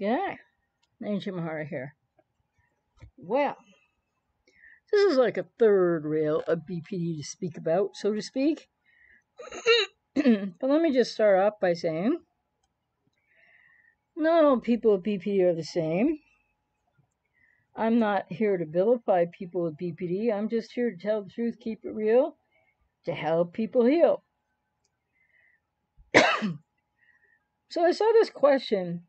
Okay, AJ Mahara here. Well, this is like a third rail of BPD to speak about, so to speak. But let me just start off by saying, not all people with BPD are the same. I'm not here to vilify people with BPD. I'm just here to tell the truth, keep it real, to help people heal. So I saw this question,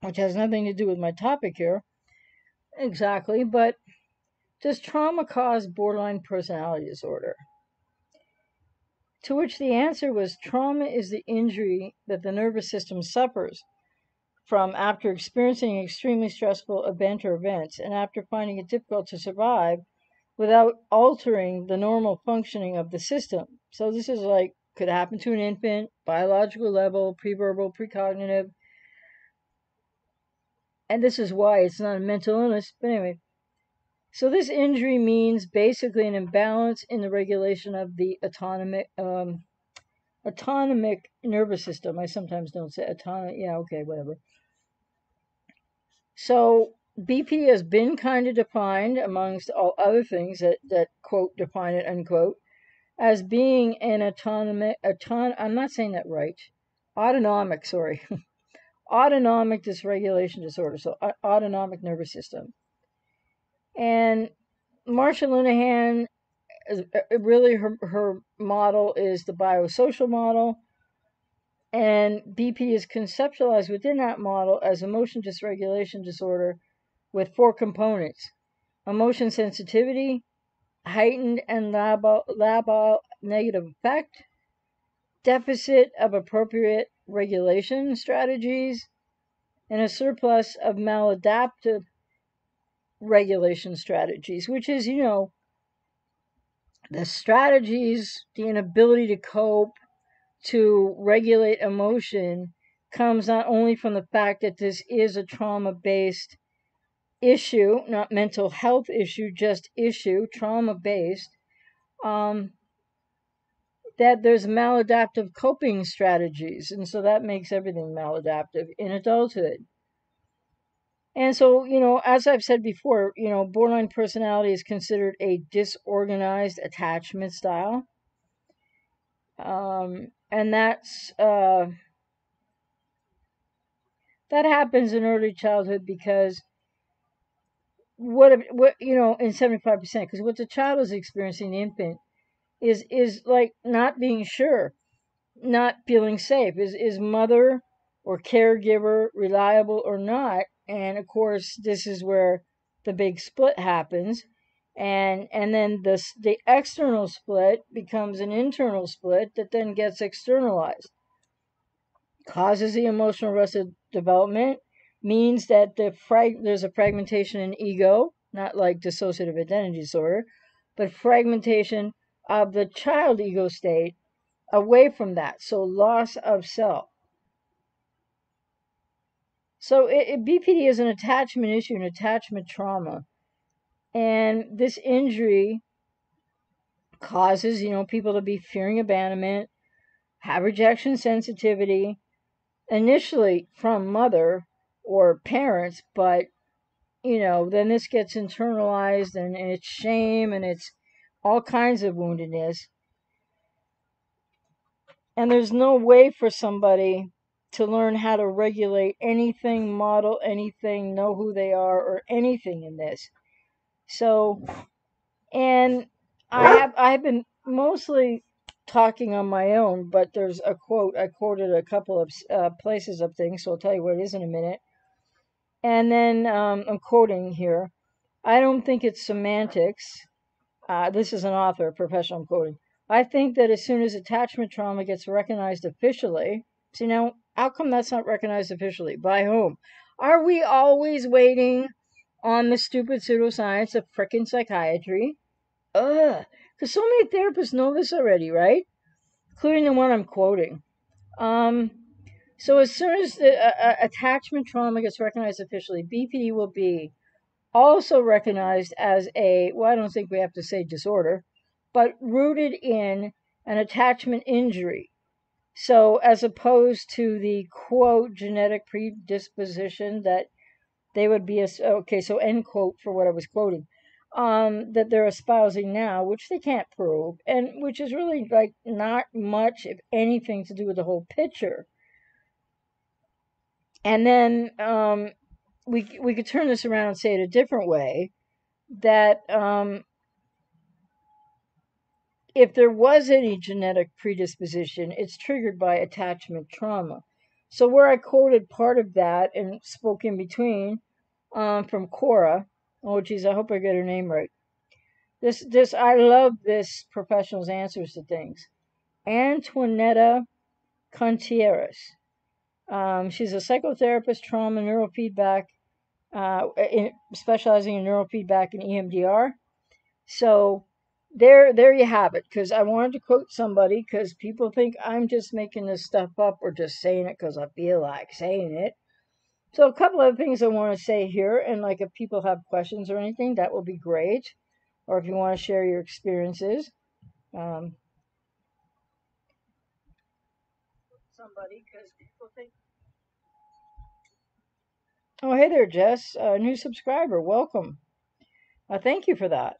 which has nothing to do with my topic here, exactly, but does trauma cause borderline personality disorder? To which the answer was, trauma is the injury that the nervous system suffers from after experiencing an extremely stressful event or events, and after finding it difficult to survive without altering the normal functioning of the system. So this is like, could happen to an infant, biological level, preverbal, precognitive. And this is why it's not a mental illness, but anyway. So this injury means basically an imbalance in the regulation of the autonomic nervous system. I sometimes don't say autonomic, yeah, okay, whatever. So BPD has been kind of defined, amongst all other things that quote, define it, unquote, as being an autonomic dysregulation disorder, so autonomic nervous system. And Marsha Linehan, really her model is the biosocial model, and BP is conceptualized within that model as emotion dysregulation disorder with four components: emotion sensitivity, heightened and labile negative effect, deficit of appropriate regulation strategies, and a surplus of maladaptive regulation strategies, which is, you know, the strategies, the inability to cope, to regulate emotion, comes not only from the fact that this is a trauma-based issue, not mental health issue, just issue, trauma-based, that there's maladaptive coping strategies, and so that makes everything maladaptive in adulthood. And so, you know, as I've said before, you know, borderline personality is considered a disorganized attachment style, and that's that happens in early childhood because what you know, in 75%, because what the child is experiencing, the infant, is like not being sure, not feeling safe, is mother or caregiver reliable or not. And of course, this is where the big split happens, and then the external split becomes an internal split that then gets externalized, causes the emotional arrested development, means that there's a fragmentation in ego, not like dissociative identity disorder, but fragmentation of the child ego state away from that, so loss of self. So BPD is an attachment issue, an attachment trauma. And this injury causes, you know, people to be fearing abandonment, have rejection sensitivity, initially from mother or parents, but, you know, then this gets internalized, and it's shame, and it's all kinds of woundedness. And there's no way for somebody to learn how to regulate anything, model anything, know who they are, or anything in this. So, and I've been mostly talking on my own, but there's a quote, I quoted a couple of places of things, so I'll tell you what it is in a minute. And then I'm quoting here, I don't think it's semantics. This is an author, professional, I'm quoting. I think that as soon as attachment trauma gets recognized officially, see now, how come that's not recognized officially? By whom? Are we always waiting on the stupid pseudoscience of frickin' psychiatry? Ugh. Because so many therapists know this already, right? Including the one I'm quoting. So as soon as the attachment trauma gets recognized officially, BPD will be also recognized as a, well, I don't think we have to say disorder, but rooted in an attachment injury. So as opposed to the, quote, genetic predisposition that they would be, okay, so end quote for what I was quoting, that they're espousing now, which they can't prove, and which is really like not much, if anything, to do with the whole picture. And then we could turn this around and say it a different way, that if there was any genetic predisposition, it's triggered by attachment trauma. So where I quoted part of that and spoke in between from Cora, oh geez, I hope I get her name right. This I love this professional's answers to things. Antonieta Contreras. She's a psychotherapist, trauma, neurofeedback, specializing in neurofeedback and EMDR. So there you have it, because I wanted to quote somebody, because people think I'm just making this stuff up or just saying it because I feel like saying it. So a couple of things I want to say here, and like if people have questions or anything, that will be great. Or if you want to share your experiences. Somebody, because people think... Oh, hey there, Jess, a new subscriber. Welcome. Thank you for that.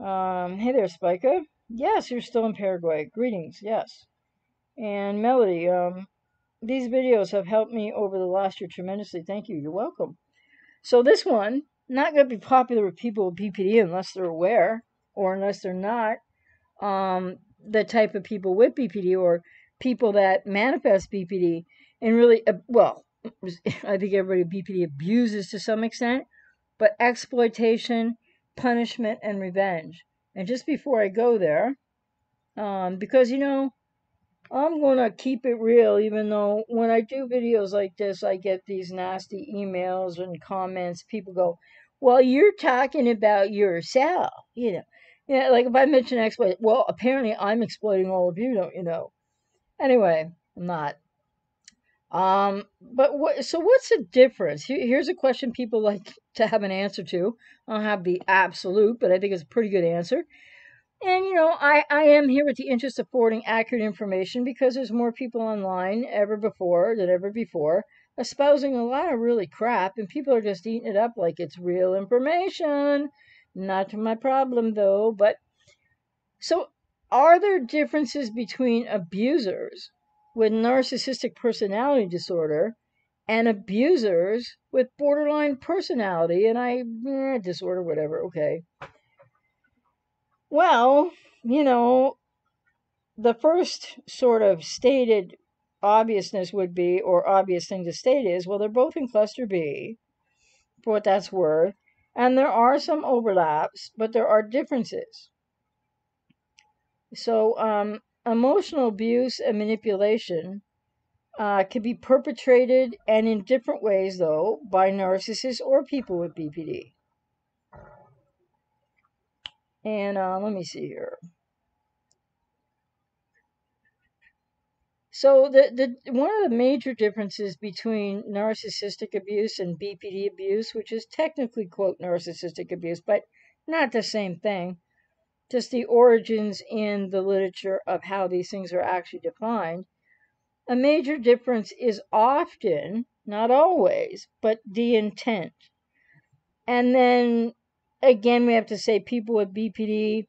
Hey there, Spica. Yes, you're still in Paraguay. Greetings, yes. And Melody, these videos have helped me over the last year tremendously. Thank you. You're welcome. So this one, not going to be popular with people with BPD unless they're aware or unless they're not the type of people with BPD or people that manifest BPD and really, well, I think everybody with BPD abuses to some extent, but exploitation, punishment, and revenge. And just before I go there, because, you know, I'm going to keep it real, even though when I do videos like this, I get these nasty emails and comments. People go, well, you're talking about yourself, you know. Yeah, like if I mention exploit, well, apparently I'm exploiting all of you, don't you know? Anyway, I'm not. So what's the difference? Here's a question people like to have an answer to. I don't have the absolute, but I think it's a pretty good answer. And, you know, I am here with the interest of affording accurate information because there's more people online than ever before, espousing a lot of really crap, and people are just eating it up like it's real information. Not my problem, though, but... So, are there differences between abusers with narcissistic personality disorder and abusers with borderline personality and disorder, whatever, okay. Well, you know, the first sort of stated obviousness would be, or obvious thing to state is, well, they're both in cluster B, for what that's worth, and there are some overlaps, but there are differences. So, emotional abuse and manipulation can be perpetrated, and in different ways, though, by narcissists or people with BPD. And let me see here. So the one of the major differences between narcissistic abuse and BPD abuse, which is technically, quote, narcissistic abuse, but not the same thing, just the origins in the literature of how these things are actually defined. A major difference is often, not always, but the intent. And then... Again, we have to say people with BPD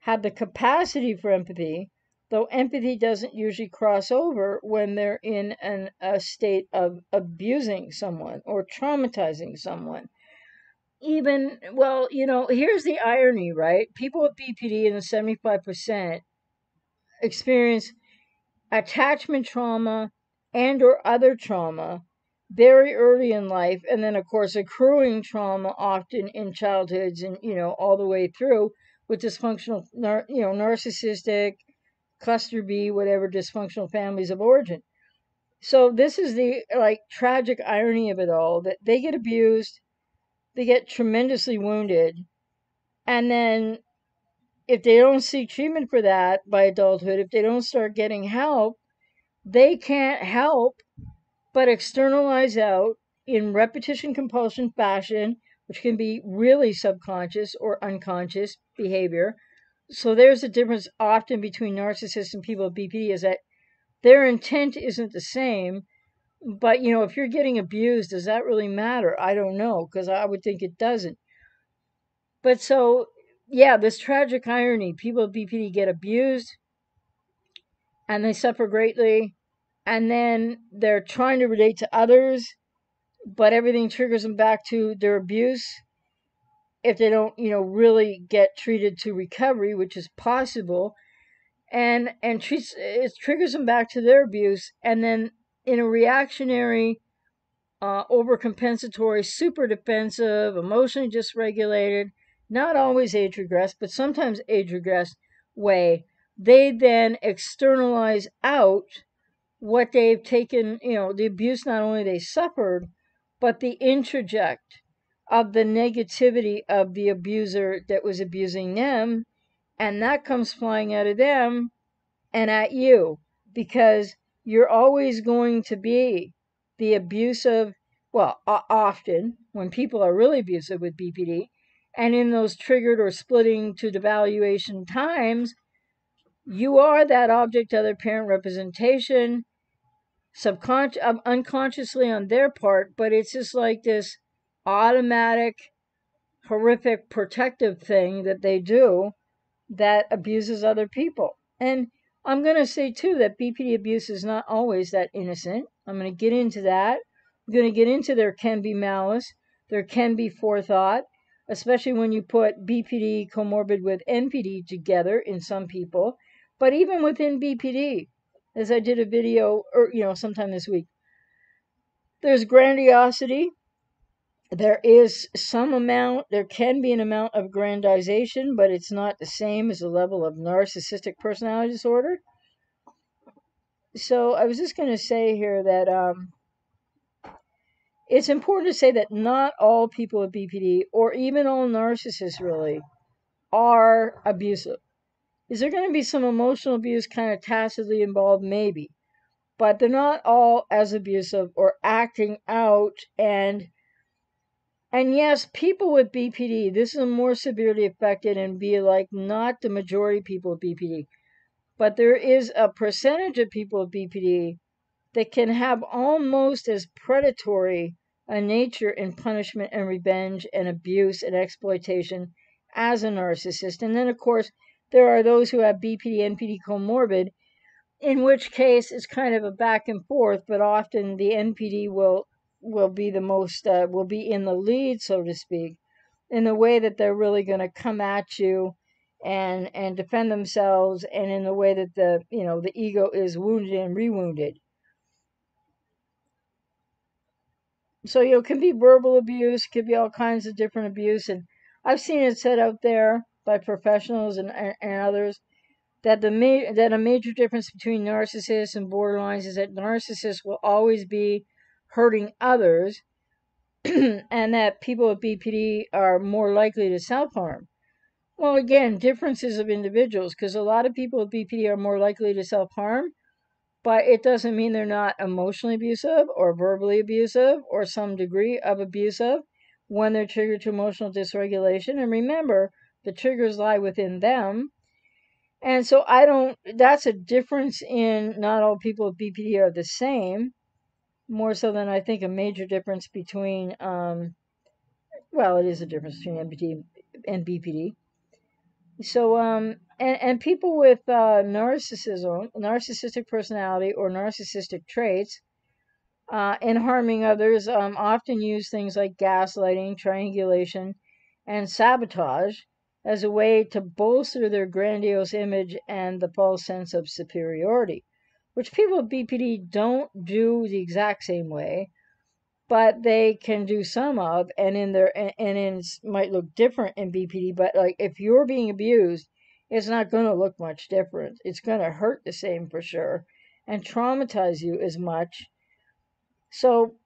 have the capacity for empathy, though empathy doesn't usually cross over when they're in a state of abusing someone or traumatizing someone. Even, well, you know, here's the irony, right? People with BPD in the 75% experience attachment trauma and or other trauma very early in life, and then, of course, accruing trauma often in childhoods and, you know, all the way through with dysfunctional, you know, narcissistic, cluster B, whatever, dysfunctional families of origin. So this is the, like, tragic irony of it all, that they get abused, they get tremendously wounded, and then if they don't seek treatment for that by adulthood, if they don't start getting help, they can't help but externalize out in repetition compulsion fashion, which can be really subconscious or unconscious behavior. So there's a difference often between narcissists and people with BPD is that their intent isn't the same. But, you know, if you're getting abused, does that really matter? I don't know, because I would think it doesn't. But so, yeah, this tragic irony. People at BPD get abused, and they suffer greatly, and then they're trying to relate to others, but everything triggers them back to their abuse. If they don't, you know, really get treated to recovery, which is possible, and treats, it triggers them back to their abuse, and then in a reactionary, overcompensatory, super defensive, emotionally dysregulated, not always age-regressed, but sometimes age-regressed way, they then externalize out what they've taken, you know, the abuse not only they suffered, but the interject of the negativity of the abuser that was abusing them, and that comes flying out of them and at you, because you're always going to be the abusive, well, often when people are really abusive with BPD, and in those triggered or splitting to devaluation times, you are that object other parent representation, unconsciously on their part, but it's just like this automatic, horrific, protective thing that they do that abuses other people. And I'm going to say, too, that BPD abuse is not always that innocent. I'm going to get into that. I'm going to get into there can be malice. There can be forethought, especially when you put BPD comorbid with NPD together in some people. But even within BPD, as I did a video, or, you know, sometime this week, there's grandiosity. There is some amount, there can be an amount of aggrandization, but it's not the same as the level of narcissistic personality disorder. So I was just going to say here that it's important to say that not all people with BPD, or even all narcissists really, are abusive. Is there going to be some emotional abuse kind of tacitly involved? Maybe. But they're not all as abusive or acting out. And yes, people with BPD, this is more severely affected and be like not the majority of people with BPD. But there is a percentage of people with BPD that can have almost as predatory a nature in punishment and revenge and abuse and exploitation as a narcissist. And then, of course, there are those who have BPD, NPD comorbid, in which case it's kind of a back and forth, but often the NPD will be the most, will be in the lead, so to speak, in the way that they're really going to come at you and defend themselves, and in the way that the, you know, the ego is wounded and rewounded. So, you know, it can be verbal abuse, it could be all kinds of different abuse, and I've seen it said out there by professionals and others that a major difference between narcissists and borderlines is that narcissists will always be hurting others, and that people with BPD are more likely to self-harm. Well, again, differences of individuals, because a lot of people with BPD are more likely to self-harm, but it doesn't mean they're not emotionally abusive or verbally abusive or some degree of abusive when they're triggered to emotional dysregulation. And remember, the triggers lie within them. And so that's a difference in not all people with BPD are the same. More so than I think a major difference between, well, it is a difference between NPD and BPD. So, and people with narcissism, narcissistic personality or narcissistic traits, and harming others often use things like gaslighting, triangulation, and sabotage as a way to bolster their grandiose image and the false sense of superiority, which people with BPD don't do the exact same way, but they can do some of, and might look different in BPD, but like if you're being abused, it's not going to look much different. It's going to hurt the same for sure and traumatize you as much. So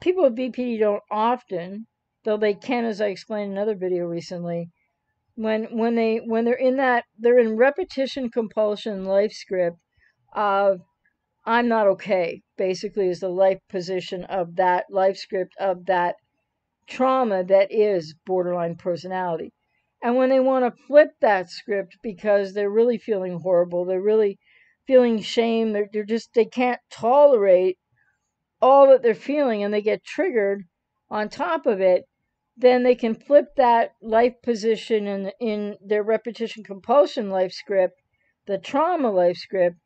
people with BPD don't often, though they can, as I explained in another video recently, when they're in that, they're in repetition compulsion life script of I'm not okay, basically, is the life position of that life script of that trauma that is borderline personality. And when they want to flip that script because they're really feeling horrible, they're really feeling shame. They're just, they can't tolerate all that they're feeling, and they get triggered on top of it. Then they can flip that life position in their repetition compulsion life script, the trauma life script,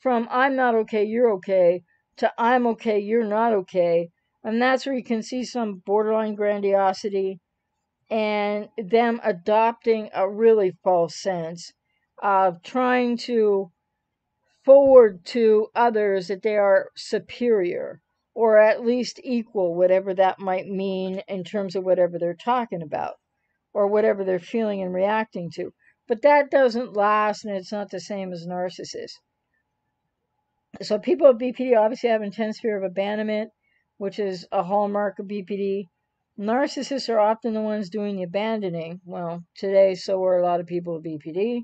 from I'm not okay, you're okay, to I'm okay, you're not okay. And that's where you can see some borderline grandiosity and them adopting a really false sense of trying to forward to others that they are superior or at least equal, whatever that might mean in terms of whatever they're talking about or whatever they're feeling and reacting to. But that doesn't last, and it's not the same as narcissists. So people with BPD obviously have intense fear of abandonment, which is a hallmark of BPD. Narcissists are often the ones doing the abandoning. Well, today, so are a lot of people with BPD.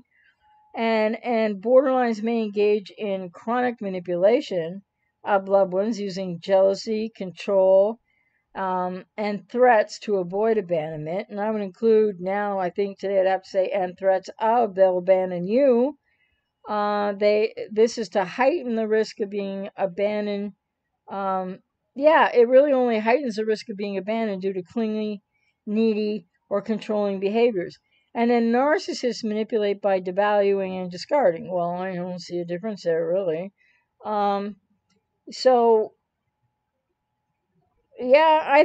And borderlines may engage in chronic manipulation of loved ones using jealousy, control, and threats to avoid abandonment. And I would include now, I think today I'd have to say, and threats of they'll abandon you. This is to heighten the risk of being abandoned. It really only heightens the risk of being abandoned due to clingy, needy, or controlling behaviors. And then narcissists manipulate by devaluing and discarding. Well, I don't see a difference there, really. I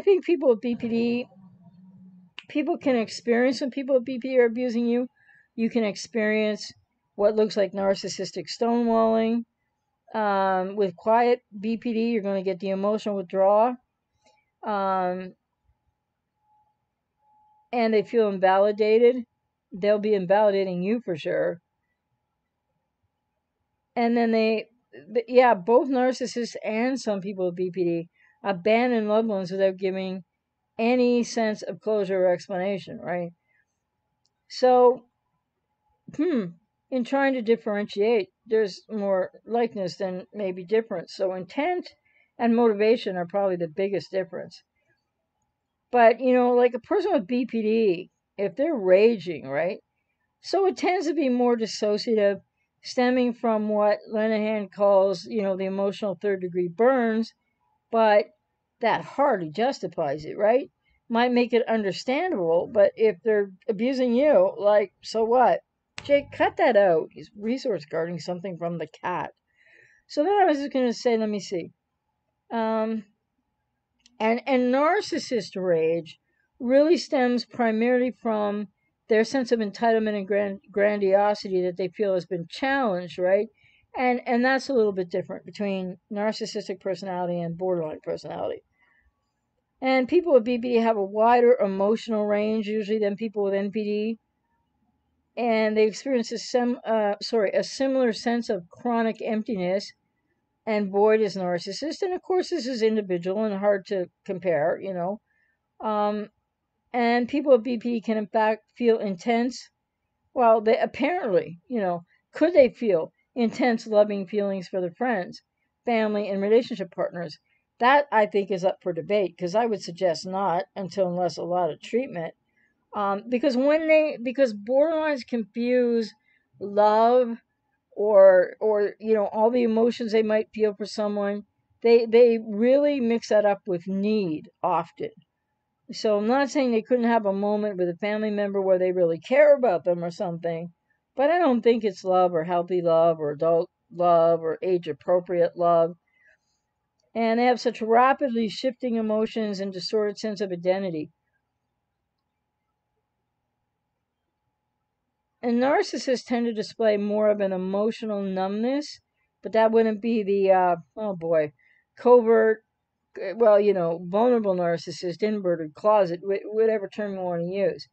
think people with BPD, people can experience when people with BPD are abusing you. You can experience what looks like narcissistic stonewalling. With quiet BPD, you're going to get the emotional withdrawal. And they feel invalidated. They'll be invalidating you for sure. And then both narcissists and some people with BPD abandon loved ones without giving any sense of closure or explanation, right? So, in trying to differentiate, there's more likeness than maybe difference. So intent and motivation are probably the biggest difference. But, like a person with BPD, if they're raging, right? So it tends to be more dissociative, stemming from what Linehan calls, the emotional third-degree burns, but that hardly justifies it, right? Might make it understandable, but if they're abusing you, like, so what? Jake, cut that out. He's resource guarding something from the cat. So then I was just going to say, let me see. And narcissist rage really stems primarily from their sense of entitlement and grandiosity that they feel has been challenged, right? And that's a little bit different between narcissistic personality and borderline personality. And people with BPD have a wider emotional range usually than people with NPD. And they experience a similar sense of chronic emptiness and void as narcissists. And of course, this is individual and hard to compare, and people with BPD can, in fact, feel intense. Well, they apparently, could they feel intense loving feelings for their friends, family, and relationship partners? That, I think, is up for debate, because I would suggest not unless a lot of treatment. Because borderlines confuse love or all the emotions they might feel for someone. They really mix that up with need often. So I'm not saying they couldn't have a moment with a family member where they really care about them or something, but I don't think it's love or healthy love or adult love or age-appropriate love. And they have such rapidly shifting emotions and distorted sense of identity. And narcissists tend to display more of an emotional numbness, but that wouldn't be the, covert, vulnerable narcissist, inverted closet, whatever term you want to use.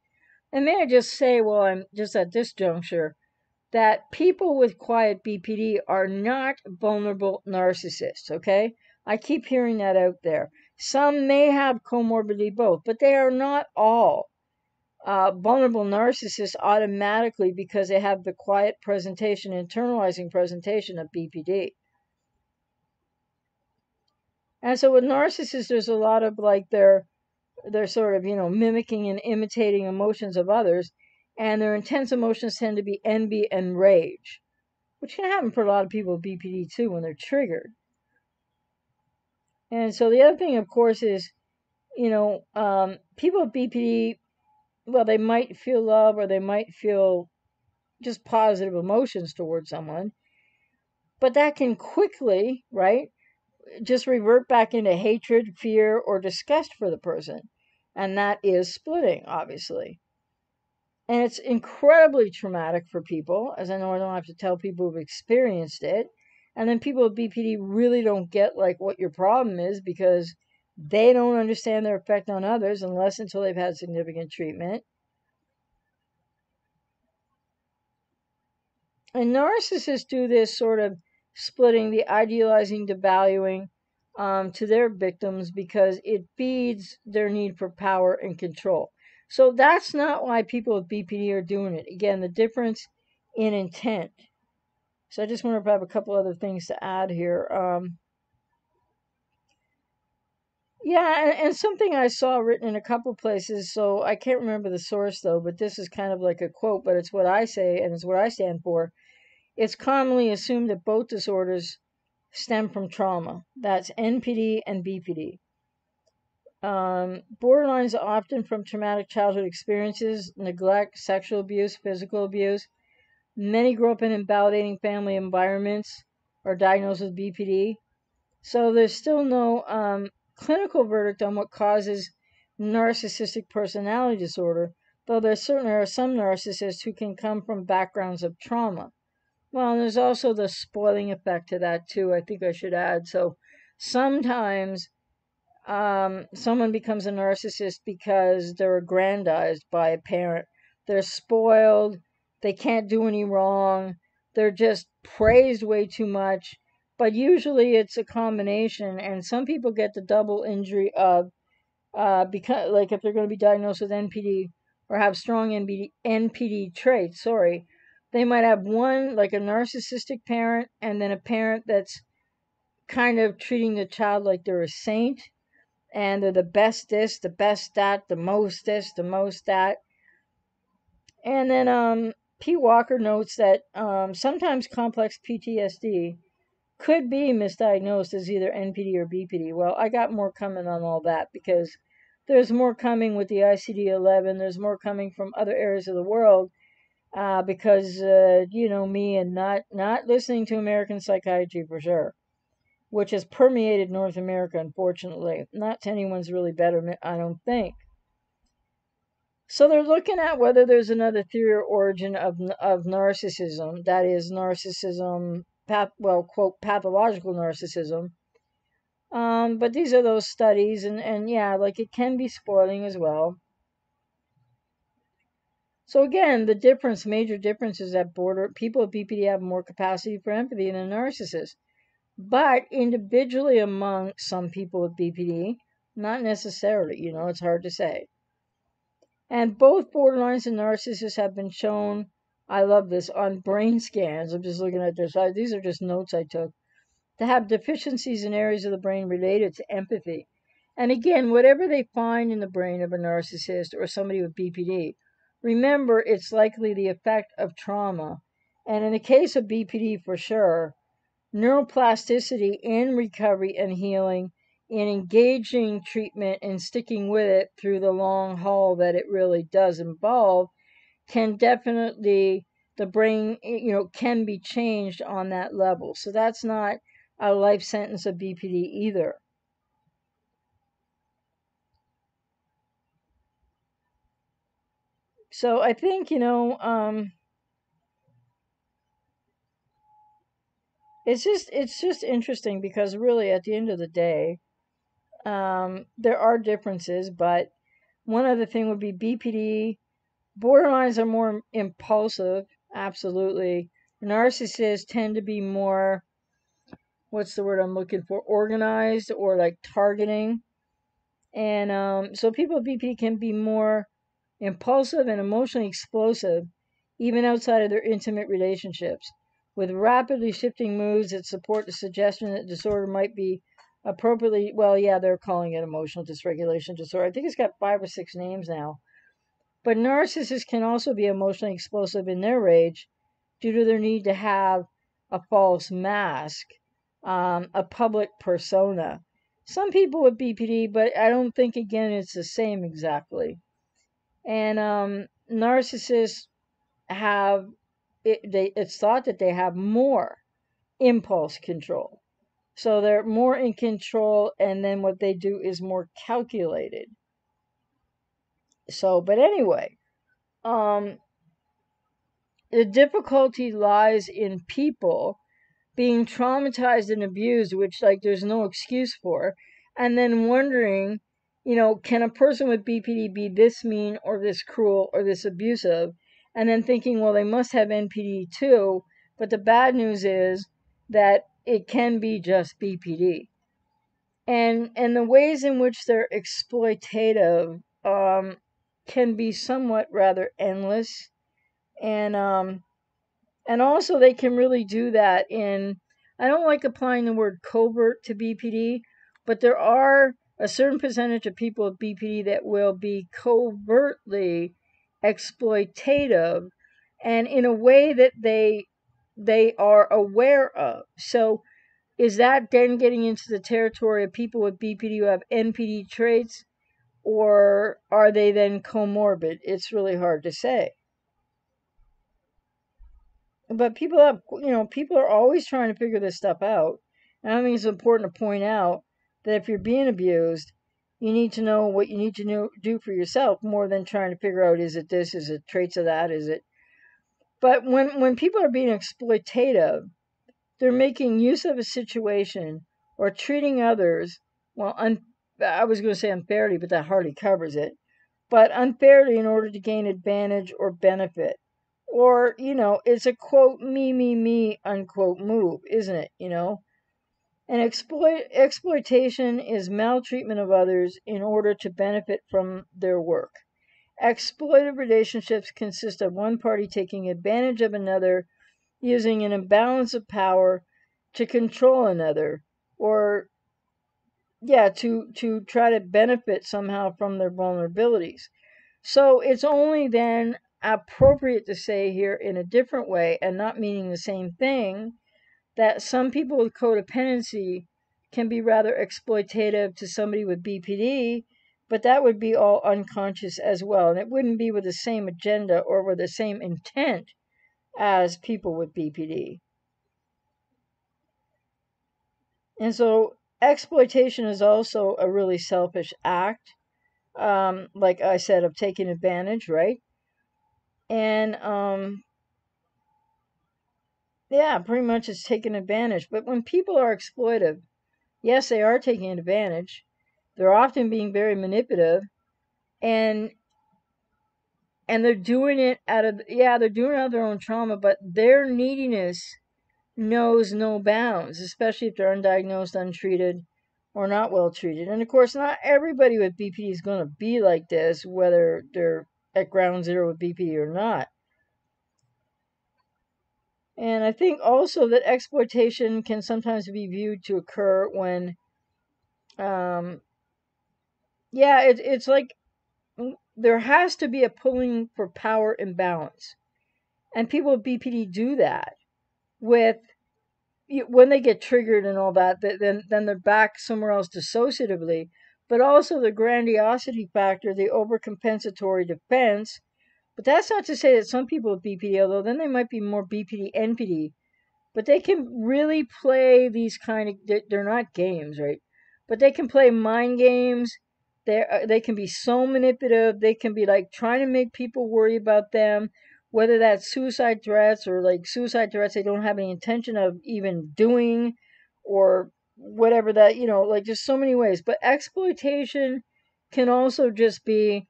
And may I just say, I'm just at this juncture, that people with quiet BPD are not vulnerable narcissists, okay? I keep hearing that out there. Some may have comorbidity both, but they are not all. Vulnerable narcissists automatically, because they have the quiet presentation, internalizing presentation of BPD. And so with narcissists, there's a lot of they're sort of, mimicking and imitating emotions of others, and their intense emotions tend to be envy and rage, which can happen for a lot of people with BPD too when they're triggered. And so the other thing, of course, is, you know, people with BPD, well, they might feel love or they might feel just positive emotions towards someone, but that can quickly, right, just revert back into hatred, fear, or disgust for the person. And that is splitting, obviously. And it's incredibly traumatic for people, as I know I don't have to tell people who've experienced it. And then people with BPD really don't get, like, what your problem is because they don't understand their effect on others unless until they've had significant treatment. And narcissists do this sort of splitting, the idealizing, devaluing to their victims because it feeds their need for power and control. So that's not why people with BPD are doing it. Again, the difference in intent. So I just want to have a couple other things to add here. And something I saw written in a couple places, so I can't remember the source though, but this is kind of like a quote, but it's what I say and it's what I stand for. It's commonly assumed that both disorders stem from trauma. That's NPD and BPD. Borderlines are often from traumatic childhood experiences, neglect, sexual abuse, physical abuse. Many grow up in invalidating family environments or diagnosed with BPD. So there's still no clinical verdict on what causes narcissistic personality disorder, though there certainly are some narcissists who can come from backgrounds of trauma. Well, and there's also the spoiling effect to that too, I think I should add. So sometimes someone becomes a narcissist because they're aggrandized by a parent. They're spoiled. They can't do any wrong. They're just praised way too much. But usually it's a combination. And some people get the double injury of, because, like if they're going to be diagnosed with NPD or have strong NPD traits, they might have one, like a narcissistic parent, and then a parent that's kind of treating the child like they're a saint. And they're the best this, the best that, the most this, the most that. And then Pete Walker notes that sometimes complex PTSD could be misdiagnosed as either NPD or BPD. Well, I got more coming on all that because there's more coming with the ICD-11. There's more coming from other areas of the world because, you know, me and not listening to American psychiatry for sure, which has permeated North America, unfortunately. Not to anyone's really betterment, I don't think. So they're looking at whether there's another theory or origin of narcissism, that is narcissism, quote, pathological narcissism. But these are those studies, and yeah, like it can be spoiling as well. So again, the difference, major difference is that people with BPD have more capacity for empathy than narcissists. But individually among some people with BPD, not necessarily, you know, it's hard to say. And both borderlines and narcissists have been shown, I love this, on brain scans. I'm just looking at this. These are just notes I took, to have deficiencies in areas of the brain related to empathy. And again, whatever they find in the brain of a narcissist or somebody with BPD, remember it's likely the effect of trauma. And in the case of BPD for sure, neuroplasticity in recovery and healing and engaging treatment and sticking with it through the long haul that it really does involve can definitely, the brain, you know, can be changed on that level. So that's not a life sentence of BPD either. So I think, you know, It's just interesting because really at the end of the day, there are differences, but one other thing would be BPD. Borderlines are more impulsive, absolutely. Narcissists tend to be more, what's the word I'm looking for, organized or like targeting. And so people with BPD can be more impulsive and emotionally explosive, even outside of their intimate relationships, with rapidly shifting moods that support the suggestion that disorder might be appropriately, well, yeah, they're calling it emotional dysregulation disorder. I think it's got 5 or 6 names now. But narcissists can also be emotionally explosive in their rage due to their need to have a false mask, a public persona. Some people with BPD, but I don't think, again, it's the same exactly. And narcissists have, it's thought that they have more impulse control. So they're more in control, and then what they do is more calculated. So, but anyway, the difficulty lies in people being traumatized and abused, which, like, there's no excuse for, and then wondering, you know, can a person with BPD be this mean or this cruel or this abusive? And then thinking, well, they must have NPD too, but the bad news is that it can be just BPD. And the ways in which they're exploitative can be somewhat rather endless. And also they can really do that in, I don't like applying the word covert to BPD, but there are a certain percentage of people with BPD that will be covertly exploitative, and in a way that they are aware of. So is that then getting into the territory of people with BPD who have NPD traits, or are they then comorbid? It's really hard to say. But people have, you know, people are always trying to figure this stuff out. And I think it's important to point out that if you're being abused, you need to know what you need to know, do for yourself, more than trying to figure out, is it this, is it traits of that, is it? But when people are being exploitative, they're making use of a situation or treating others, well, I was going to say unfairly, but that hardly covers it, but unfairly in order to gain advantage or benefit. Or, you know, it's a, quote, me, unquote, move, isn't it, you know? And exploitation is maltreatment of others in order to benefit from their work. Exploitative relationships consist of one party taking advantage of another, using an imbalance of power to control another, or, yeah, to try to benefit somehow from their vulnerabilities. So it's only then appropriate to say here, in a different way and not meaning the same thing, that some people with codependency can be rather exploitative to somebody with BPD, but that would be all unconscious as well. And it wouldn't be with the same agenda or with the same intent as people with BPD. And so exploitation is also a really selfish act, like I said, of taking advantage, right? And, yeah, pretty much it's taking advantage. But when people are exploitive, yes, they are taking advantage. They're often being very manipulative, and they're doing it out of, yeah, they're doing it out of their own trauma, but their neediness knows no bounds, especially if they're undiagnosed, untreated, or not well treated. And of course, not everybody with BPD is going to be like this, whether they're at ground zero with BPD or not. And I think also that exploitation can sometimes be viewed to occur when, yeah, it's like there has to be a pulling for power imbalance. And people with BPD do that with, when they get triggered and all that, then they're back somewhere else dissociatively. But also the grandiosity factor, the overcompensatory defense. But that's not to say that some people with BPD, although then they might be more BPD, NPD, but they can really play these kind of, they're not games, right? But they can play mind games. They can be so manipulative. They can be like trying to make people worry about them, whether that's suicide threats or like suicide threats they don't have any intention of even doing, or whatever that, you know, like just so many ways. But exploitation can also just be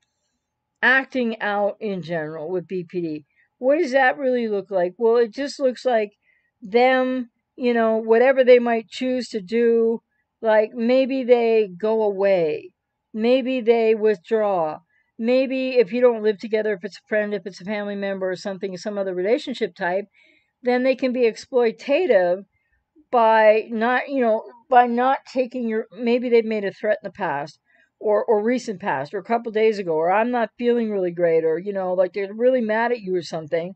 acting out in general with BPD. What does that really look like? Well, it just looks like them, you know, whatever they might choose to do, like maybe they go away, maybe they withdraw, maybe if you don't live together, if it's a friend, if it's a family member or something, some other relationship type, then they can be exploitative by not, you know, by not taking your, maybe they've made a threat in the past, or recent past, or a couple days ago, or I'm not feeling really great, or, you know, like they're really mad at you or something,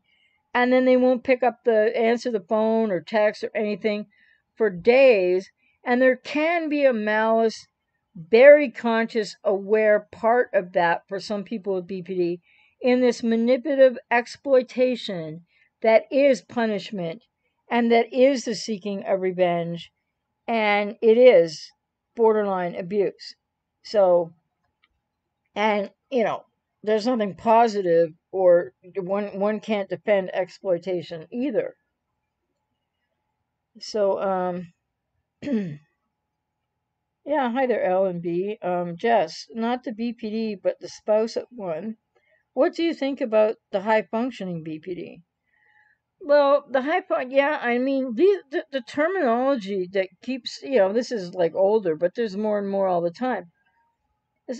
and then they won't pick up the answer the phone or text or anything for days. And there can be a malice, very conscious, aware part of that for some people with BPD in this manipulative exploitation that is punishment and that is the seeking of revenge, and it is borderline abuse. So, and you know, there's nothing positive, or one can't defend exploitation either. So, yeah, hi there, L and B. Jess, not the BPD, but the spouse at one. What do you think about the high-functioning BPD? Well, the yeah, I mean, the terminology that keeps, you know, this is like older, but there's more and more all the time.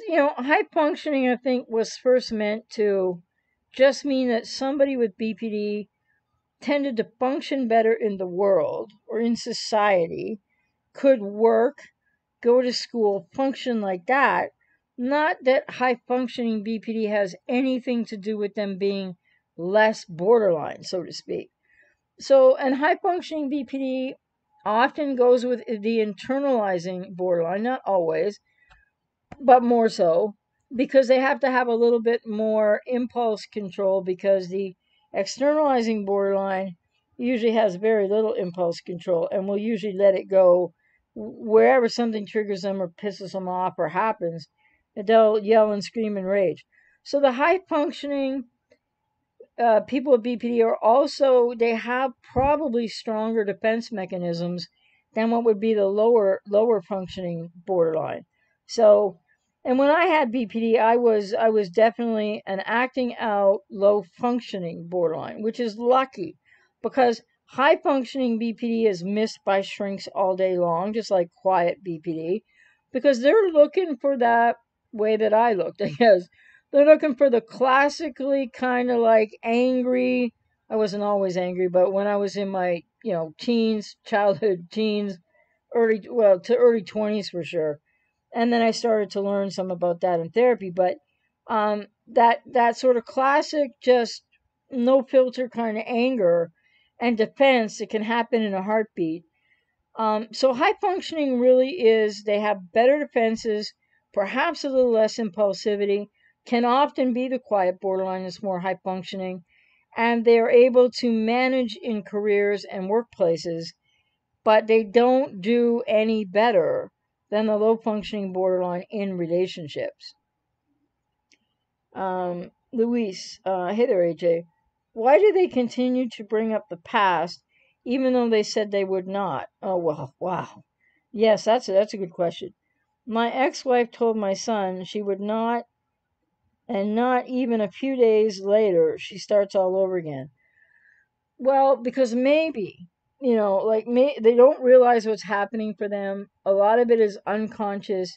You know, high-functioning, I think, was first meant to just mean that somebody with BPD tended to function better in the world or in society, could work, go to school, function like that. Not that high-functioning BPD has anything to do with them being less borderline, so to speak. So, and high-functioning BPD often goes with the internalizing borderline, not always, but more so, because they have to have a little bit more impulse control, because the externalizing borderline usually has very little impulse control and will usually let it go wherever something triggers them or pisses them off or happens. They'll yell and scream and rage. So the high-functioning people with BPD are also, they have probably stronger defense mechanisms than what would be the lower-functioning borderline. So, and when I had BPD, I was definitely an acting out, low-functioning borderline, which is lucky, because high-functioning BPD is missed by shrinks all day long, just like quiet BPD, because they're looking for that way that I looked, I guess. They're looking for the classically kind of like angry. I wasn't always angry, but when I was in my, you know, teens, childhood teens, early 20s for sure. And then I started to learn some about that in therapy, but that sort of classic, just no filter kind of anger and defense that can happen in a heartbeat. So high functioning really is, they have better defenses, perhaps a little less impulsivity, can often be the quiet borderline that's more high functioning, and they are able to manage in careers and workplaces, but they don't do any better than the low-functioning borderline in relationships. Luis, hey there, AJ. Why do they continue to bring up the past, even though they said they would not? Oh, well, wow. Yes, that's a good question. My ex-wife told my son she would not, and not even a few days later, she starts all over again. Well, because maybe, you know, like they don't realize what's happening for them. A lot of it is unconscious,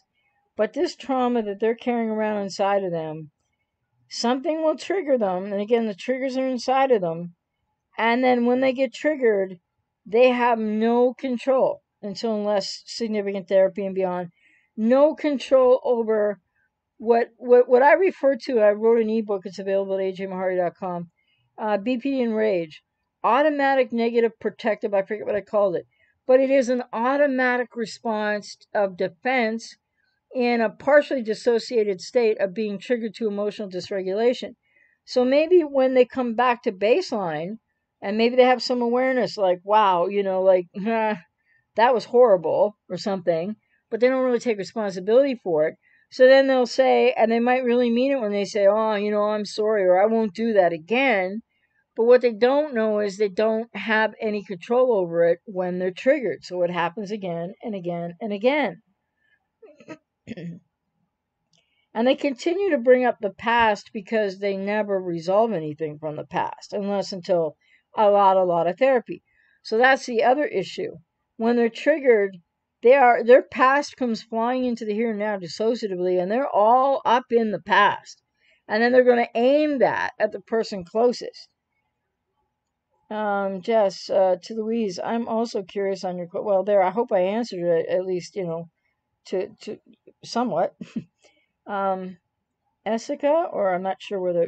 but this trauma that they're carrying around inside of them, something will trigger them. And again, the triggers are inside of them. And then when they get triggered, they have no control unless significant therapy and beyond, no control over what I refer to. I wrote an ebook. It's available at ajmahari.com. BPD and Rage. Automatic negative protective, I forget what I called it, but it is an automatic response of defense in a partially dissociated state of being triggered to emotional dysregulation. So maybe when they come back to baseline, and maybe they have some awareness, like, wow, you know, like, that was horrible or something, but they don't really take responsibility for it. So then they'll say, and they might really mean it when they say, oh, you know, I'm sorry, or I won't do that again. But what they don't know is they don't have any control over it when they're triggered. So it happens again and again and again. And they continue to bring up the past because they never resolve anything from the past, unless until a lot of therapy. So that's the other issue. When they're triggered, their past comes flying into the here and now dissociatively, and they're all up in the past. And then they're going to aim that at the person closest. Jess, to Louise, I'm also curious on your, well, there, I hope I answered it at least, you know, to somewhat. Essica, or I'm not sure whether,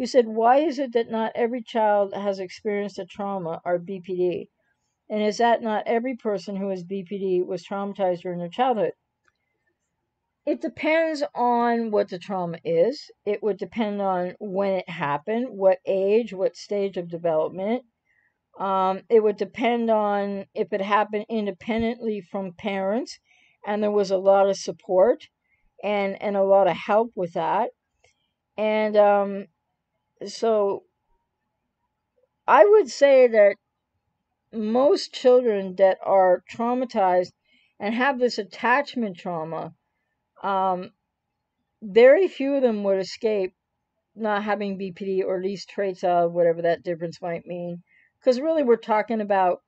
You said, why is it that not every child has experienced a trauma or BPD? And is that not every person who has BPD was traumatized during their childhood? It depends on what the trauma is. It would depend on when it happened, what age, what stage of development. It would depend on if it happened independently from parents and there was a lot of support and a lot of help with that. And so I would say that most children that are traumatized and have this attachment trauma, very few of them would escape not having BPD or at least traits of whatever that difference might mean. Because really we're talking about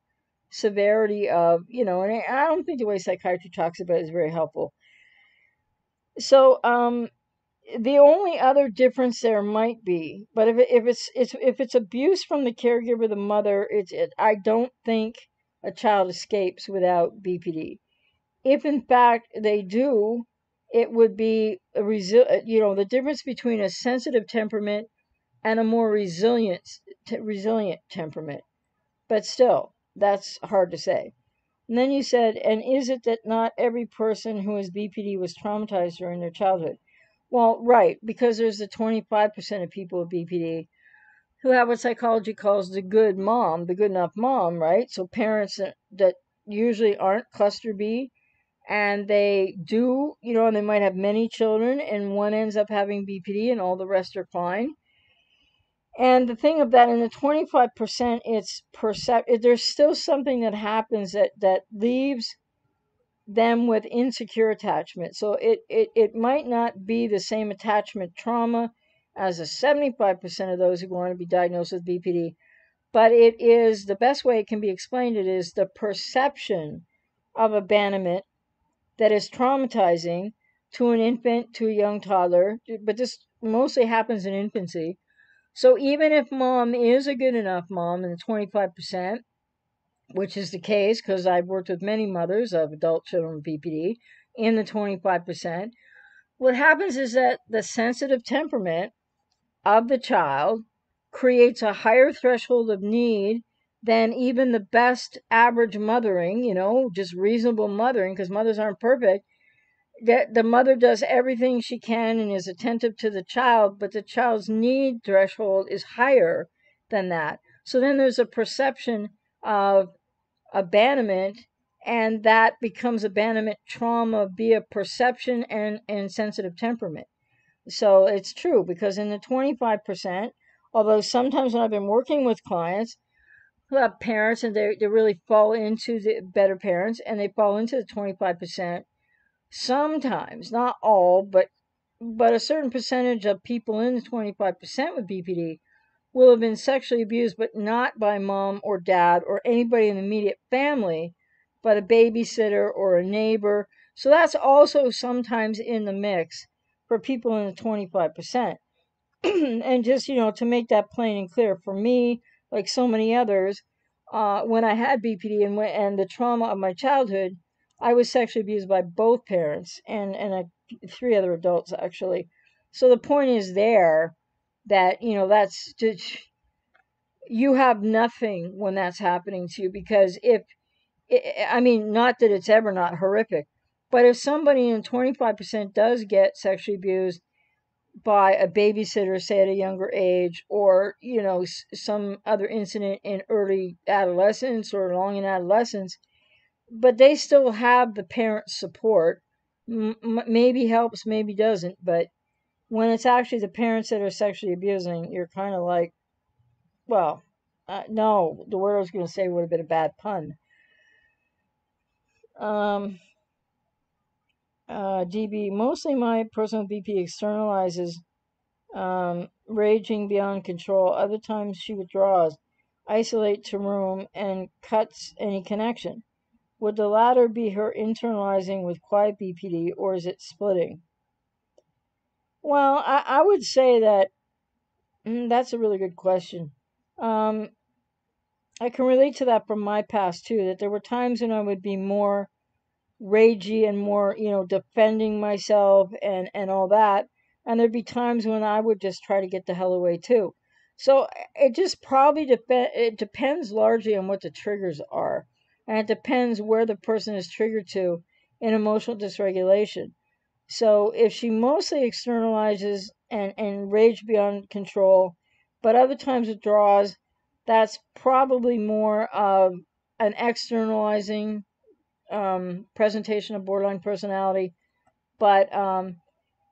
severity of, you know, and I don't think the way psychiatry talks about it is very helpful. So the only other difference there might be, but if it's abuse from the caregiver, the mother, I don't think a child escapes without BPD. If in fact they do, it would be a the difference between a sensitive temperament and a more resilient temperament. But still, that's hard to say. And then you said, and is it that not every person who has BPD was traumatized during their childhood? Well, right, because there's the 25% of people with BPD who have what psychology calls the good mom, the good enough mom, right? So parents that usually aren't cluster B, and they do, you know, and they might have many children, and one ends up having BPD and all the rest are fine. And the thing of that, in the 25%, it's there's still something that happens that leaves them with insecure attachment. So it might not be the same attachment trauma as the 75% of those who want to be diagnosed with BPD, but it is, the best way it can be explained, it is the perception of abandonment that is traumatizing to an infant, to a young toddler, but this mostly happens in infancy. So even if mom is a good enough mom in the 25%, which is the case because I've worked with many mothers of adult children with BPD in the 25%, what happens is that the sensitive temperament of the child creates a higher threshold of need than even the best average mothering, you know, just reasonable mothering, because mothers aren't perfect. That the mother does everything she can and is attentive to the child, but the child's need threshold is higher than that. So then there's a perception of abandonment, and that becomes abandonment trauma via perception and sensitive temperament. So it's true, because in the 25%, although sometimes when I've been working with clients who have parents and they really fall into the better parents and they fall into the 25%, sometimes, not all, but a certain percentage of people in the 25% with BPD will have been sexually abused, but not by mom or dad or anybody in the immediate family, but a babysitter or a neighbor. So that's also sometimes in the mix for people in the 25%. And just, you know, to make that plain and clear, for me, like so many others, when I had BPD and the trauma of my childhood, I was sexually abused by both parents and three other adults, actually. So the point is there that, you know, that's just, you have nothing when that's happening to you, because not that it's ever not horrific, but if somebody in 25% does get sexually abused by a babysitter, say at a younger age, or, you know, some other incident in early adolescence or long in adolescence, but they still have the parent's support. Maybe helps, maybe doesn't. But when it's actually the parents that are sexually abusing, you're kind of like, well, no, the word I was going to say would have been a bad pun. DB, mostly my personal BP externalizes raging beyond control. Other times she withdraws, isolates her room, and cuts any connection. Would the latter be her internalizing with quiet BPD, or is it splitting? Well, I would say that that's a really good question. I can relate to that from my past, too, that there were times when I would be more ragey and more, you know, defending myself and all that. And there'd be times when I would just try to get the hell away too. So it just probably it depends largely on what the triggers are. And it depends where the person is triggered to in emotional dysregulation. So if she mostly externalizes and rage beyond control, but other times withdraws, that's probably more of an externalizing presentation of borderline personality. But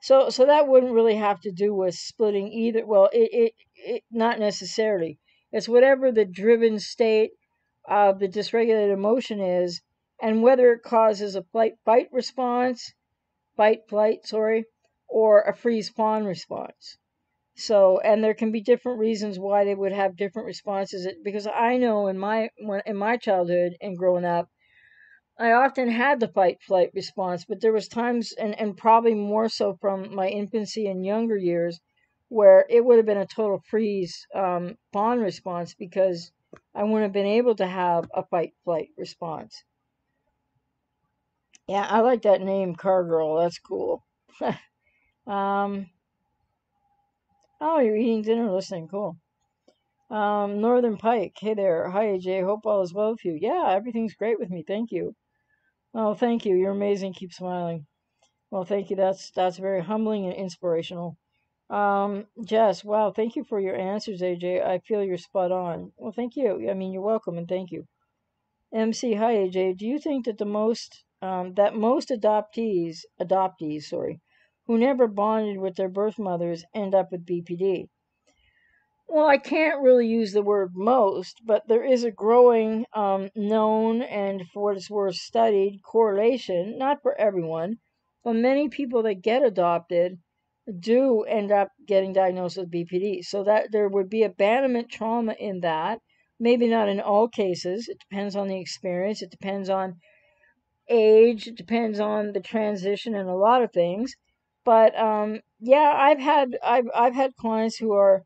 so that wouldn't really have to do with splitting either. Well, it not necessarily. It's whatever the driven state of the dysregulated emotion is, and whether it causes a fight, flight, or a freeze fawn response. So, and there can be different reasons why they would have different responses. Because I know in my childhood and growing up, I often had the fight flight response, but there was times, and probably more so from my infancy and younger years, where it would have been a total freeze fawn response, because I wouldn't have been able to have a fight flight response. Yeah, I like that name, Car Girl. That's cool. Oh, you're eating dinner, listening. Cool. Northern Pike. Hey there. Hi, AJ. Hope all is well with you. Yeah, everything's great with me. Thank you. Oh, thank you. You're amazing. Keep smiling. Well, thank you. That's very humbling and inspirational. Jess, wow. Thank you for your answers, AJ. I feel you're spot on. Well, thank you. I mean, you're welcome, and thank you. MC, hi, AJ. Do you think that most adoptees who never bonded with their birth mothers end up with BPD? Well, I can't really use the word most, but there is a growing known and, for what it's worth, studied correlation, not for everyone, but many people that get adopted do end up getting diagnosed with BPD. So that there would be abandonment trauma in that, maybe not in all cases. It depends on the experience. It depends on age. It depends on the transition and a lot of things. But yeah, I've had clients who are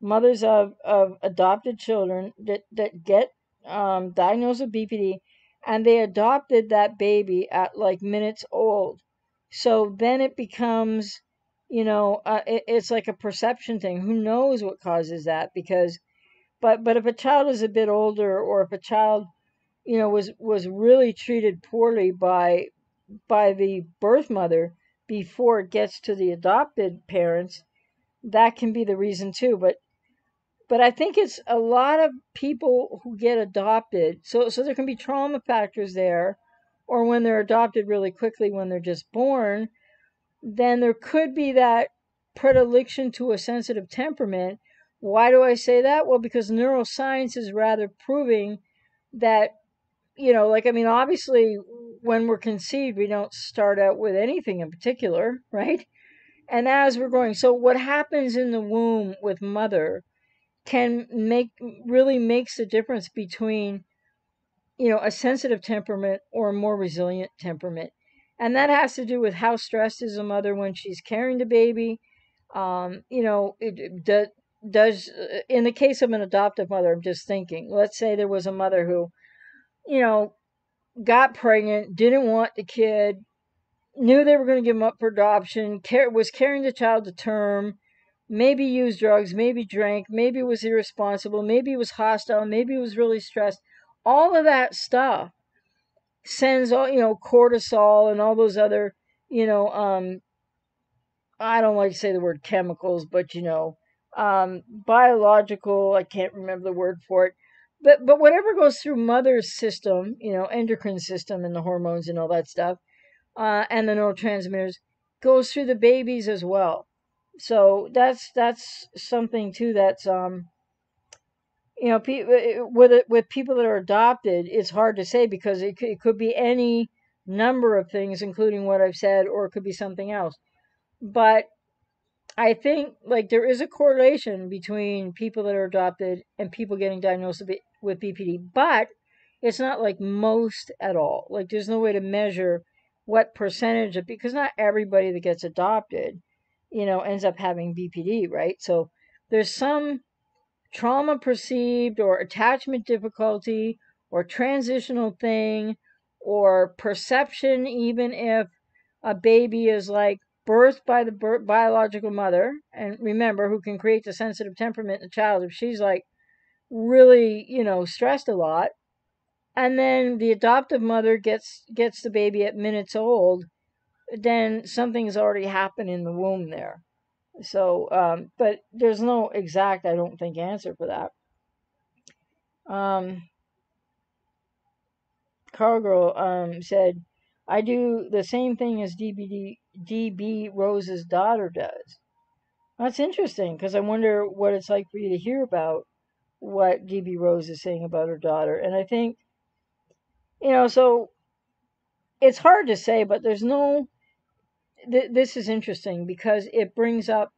mothers of adopted children that get diagnosed with BPD, and they adopted that baby at like minutes old. So then it becomes, it's like a perception thing. Who knows what causes that? But if a child is a bit older, or if a child, was really treated poorly by the birth mother before it gets to the adopted parents, that can be the reason too. But I think it's a lot of people who get adopted. So there can be trauma factors there, or when they're adopted really quickly when they're just born, then there could be that predilection to a sensitive temperament. Why do I say that? Well, because neuroscience is rather proving that, obviously when we're conceived, we don't start out with anything in particular, right? And as we're growing, so what happens in the womb with mother really makes the difference between, a sensitive temperament or a more resilient temperament. And that has to do with how stressed is a mother when she's carrying the baby. Does in the case of an adoptive mother, I'm just thinking, let's say there was a mother who, got pregnant, didn't want the kid, knew they were going to give him up for adoption, was carrying the child to term, maybe used drugs, maybe drank, maybe was irresponsible, maybe was hostile, maybe was really stressed. All of that stuff sends all, cortisol and all those other, I don't like to say the word chemicals, but, biological, I can't remember the word for it. But whatever goes through mother's system, endocrine system and the hormones and all that stuff, and the neurotransmitters, goes through the babies as well. So that's something too. That's with people that are adopted, it's hard to say, because it could be any number of things, including what I've said, or it could be something else. But I think there is a correlation between people that are adopted and people getting diagnosed with BPD, but it's not most at all. There's no way to measure what percentage of, because not everybody that gets adopted, ends up having BPD, right? So there's some trauma perceived, or attachment difficulty, or transitional thing, or perception, even if a baby is birthed by the biological mother, and remember, who can create the sensitive temperament in a child if she's like really, you know, stressed a lot. And then the adoptive mother gets the baby at minutes old, then something's already happened in the womb there. So, but there's no exact, I don't think, answer for that. Cargill said, I do the same thing as DB Rose's daughter does. That's interesting, because I wonder what it's like for you to hear about what DB Rose is saying about her daughter. And I think, you know, so it's hard to say, but there's no, this is interesting because it brings up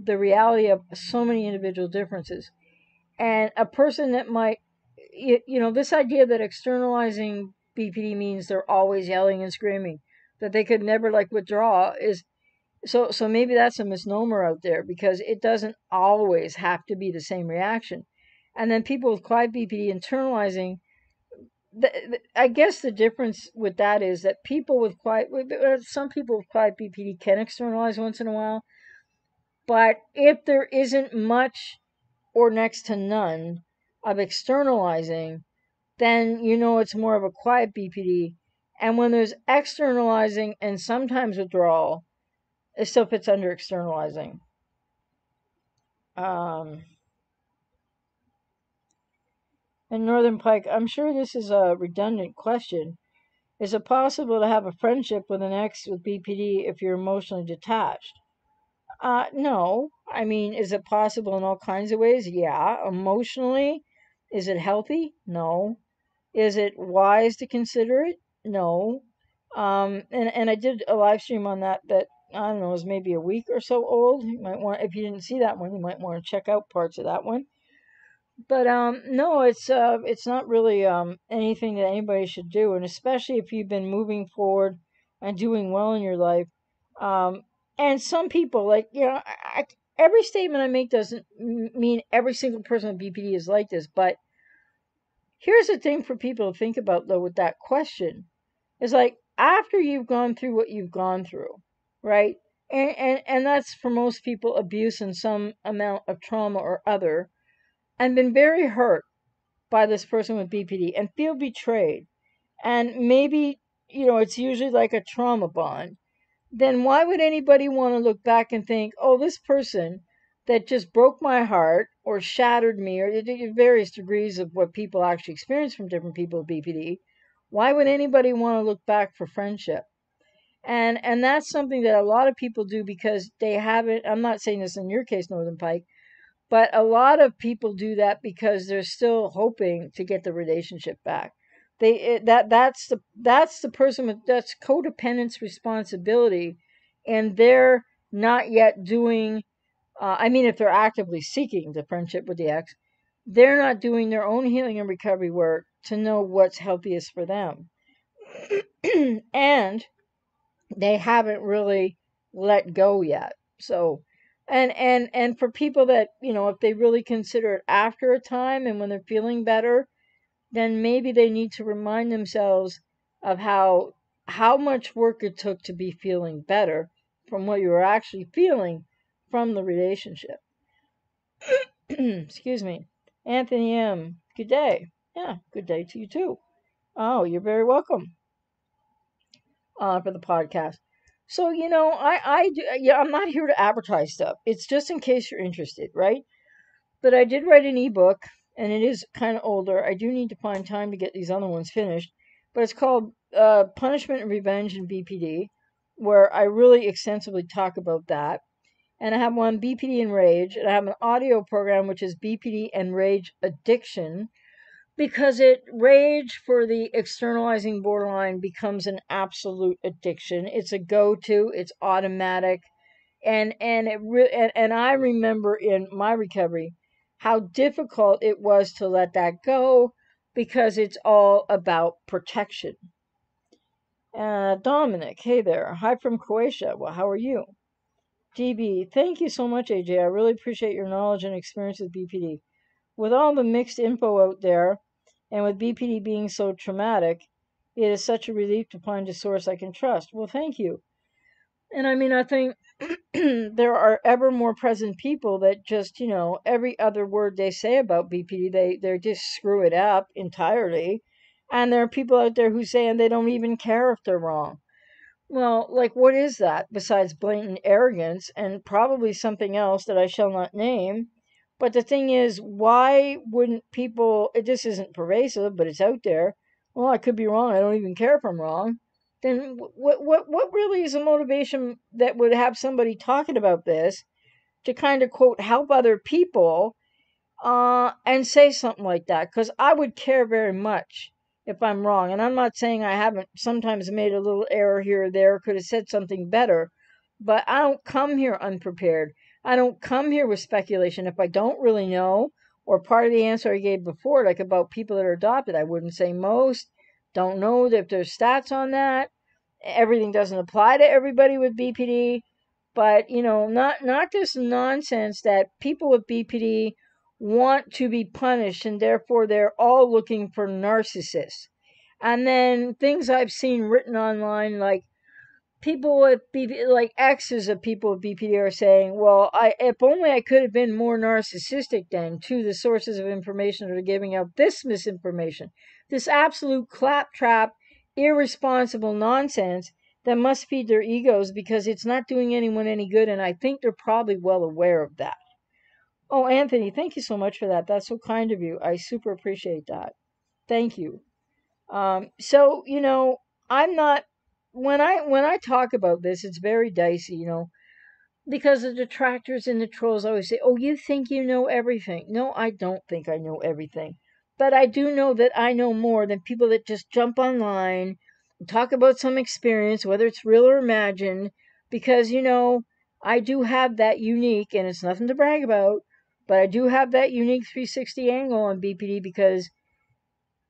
the reality of so many individual differences. And a person that might, you know, this idea that externalizing BPD means they're always yelling and screaming, that they could never like withdraw, is so maybe that's a misnomer out there, because it doesn't always have to be the same reaction. And then people with quiet BPD internalizing, I guess the difference with that is that people with quiet, some people with quiet BPD can externalize once in a while, but if there isn't much or next to none of externalizing, then you know it's more of a quiet BPD. And when there's externalizing and sometimes withdrawal, it still fits under externalizing. And Northern Pike, I'm sure this is a redundant question. Is it possible to have a friendship with an ex with BPD if you're emotionally detached? No. I mean, is it possible in all kinds of ways? Yeah. Emotionally, is it healthy? No. Is it wise to consider it? No. And I did a live stream on that, I don't know, is maybe a week or so old. You might want, if you didn't see that one, you might want to check out parts of that one. But no, it's not really anything that anybody should do, and especially if you've been moving forward and doing well in your life. And some people, like, you know, every statement I make doesn't mean every single person with BPD is like this, but here's the thing for people to think about, though, with that question. It's like, after you've gone through what you've gone through, right? And that's, for most people, abuse and some amount of trauma or other, and been very hurt by this person with BPD and feel betrayed, and maybe, you know, it's usually like a trauma bond, then why would anybody want to look back and think, oh, this person that just broke my heart or shattered me, or various degrees of what people actually experience from different people with BPD, why would anybody want to look back for friendship? And that's something that a lot of people do because they haven't, I'm not saying this in your case, Northern Pike, but a lot of people do that because they're still hoping to get the relationship back. That's the person with, that's codependence responsibility, and they're not yet doing. I mean, if they're actively seeking the friendship with the ex, they're not doing their own healing and recovery work to know what's healthiest for them, and they haven't really let go yet. So. And for people that, you know, if they really consider it after a time and when they're feeling better, then maybe they need to remind themselves of how much work it took to be feeling better from what you were actually feeling from the relationship. Excuse me. Anthony M., good day. Yeah, good day to you too. Oh, you're very welcome for the podcast. So, you know, I do, yeah, I'm not here to advertise stuff. It's just in case you're interested, right? But I did write an ebook, and it is kind of older. I do need to find time to get these other ones finished. But it's called Punishment and Revenge in BPD, where I really extensively talk about that. And I have one, BPD and Rage, and I have an audio program, which is BPD and Rage Addiction, because rage for the externalizing borderline becomes an absolute addiction. It's a go-to, it's automatic. And I remember in my recovery how difficult it was to let that go, because it's all about protection. Dominic, hey there. Hi from Croatia. Well, how are you? DB, thank you so much, AJ. I really appreciate your knowledge and experience with BPD. With all the mixed info out there, and with BPD being so traumatic, it is such a relief to find a source I can trust. Well, thank you. And I mean, I think there are ever more present people that just, you know, every other word they say about BPD, they just screw it up entirely. And there are people out there who say, and they don't even care if they're wrong. Well, like, what is that besides blatant arrogance and probably something else that I shall not name? But the thing is, why wouldn't people, this isn't pervasive, but it's out there. Well, I could be wrong. I don't even care if I'm wrong. Then what really is the motivation that would have somebody talking about this to kind of, quote, help other people and say something like that? Because I would care very much if I'm wrong. And I'm not saying I haven't sometimes made a little error here or there, could have said something better, but I don't come here unprepared. I don't come here with speculation. If I don't really know, or part of the answer I gave before, like about people that are adopted, I wouldn't say most, don't know if there's stats on that. Everything doesn't apply to everybody with BPD, but, you know, not this nonsense that people with BPD want to be punished, and therefore they're all looking for narcissists. And then things I've seen written online, like people with BPD, like exes of people with BPD are saying, well, if only I could have been more narcissistic then to the sources of information that are giving out this misinformation, this absolute claptrap, irresponsible nonsense that must feed their egos because it's not doing anyone any good. And I think they're probably well aware of that. Oh, Anthony, thank you so much for that. That's so kind of you. I super appreciate that. Thank you. So, you know, I'm not, when I talk about this, it's very dicey, you know, because the detractors and the trolls always say, oh, you think you know everything. No, I don't think I know everything. But I do know that I know more than people that just jump online and talk about some experience, whether it's real or imagined, because, you know, I do have that unique, and it's nothing to brag about, but I do have that unique 360 angle on BPD because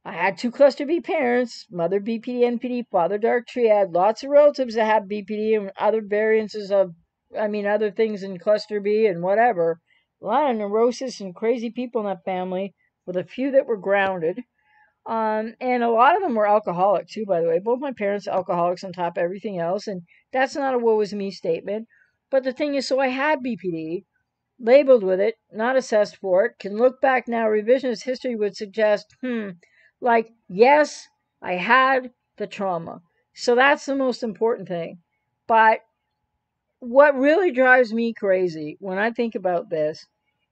I had two cluster B parents, mother BPD, NPD, father dark triad, lots of relatives that have BPD and other variances of, I mean, other things in cluster B and whatever. A lot of neurosis and crazy people in that family with a few that were grounded. And a lot of them were alcoholic too, by the way. Both my parents alcoholics on top of everything else. And that's not a woe is me statement. But the thing is, so I had BPD, labeled with it, not assessed for it, can look back now, revisionist history would suggest, like, yes, I had the trauma. So that's the most important thing. But what really drives me crazy when I think about this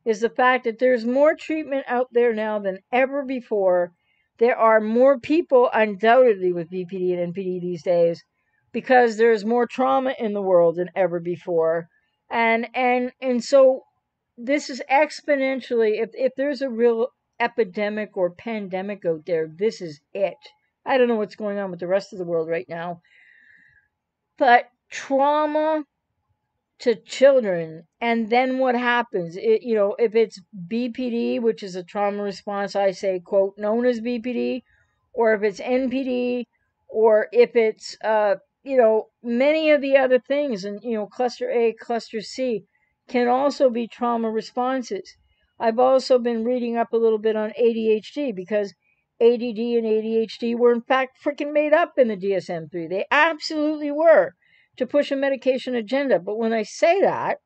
is the fact that there's more treatment out there now than ever before. There are more people undoubtedly with BPD and NPD these days, because there's more trauma in the world than ever before. And so this is exponentially, if there's a real epidemic or pandemic out there, this is it. I don't know what's going on with the rest of the world right now, but trauma to children. And then what happens? You know, if it's BPD, which is a trauma response, I say, quote, known as BPD, or if it's NPD, or if it's, you know, many of the other things, and, you know, cluster A, cluster C can also be trauma responses. I've also been reading up a little bit on ADHD because ADD and ADHD were in fact freaking made up in the DSM-3. They absolutely were to push a medication agenda. But when I say that,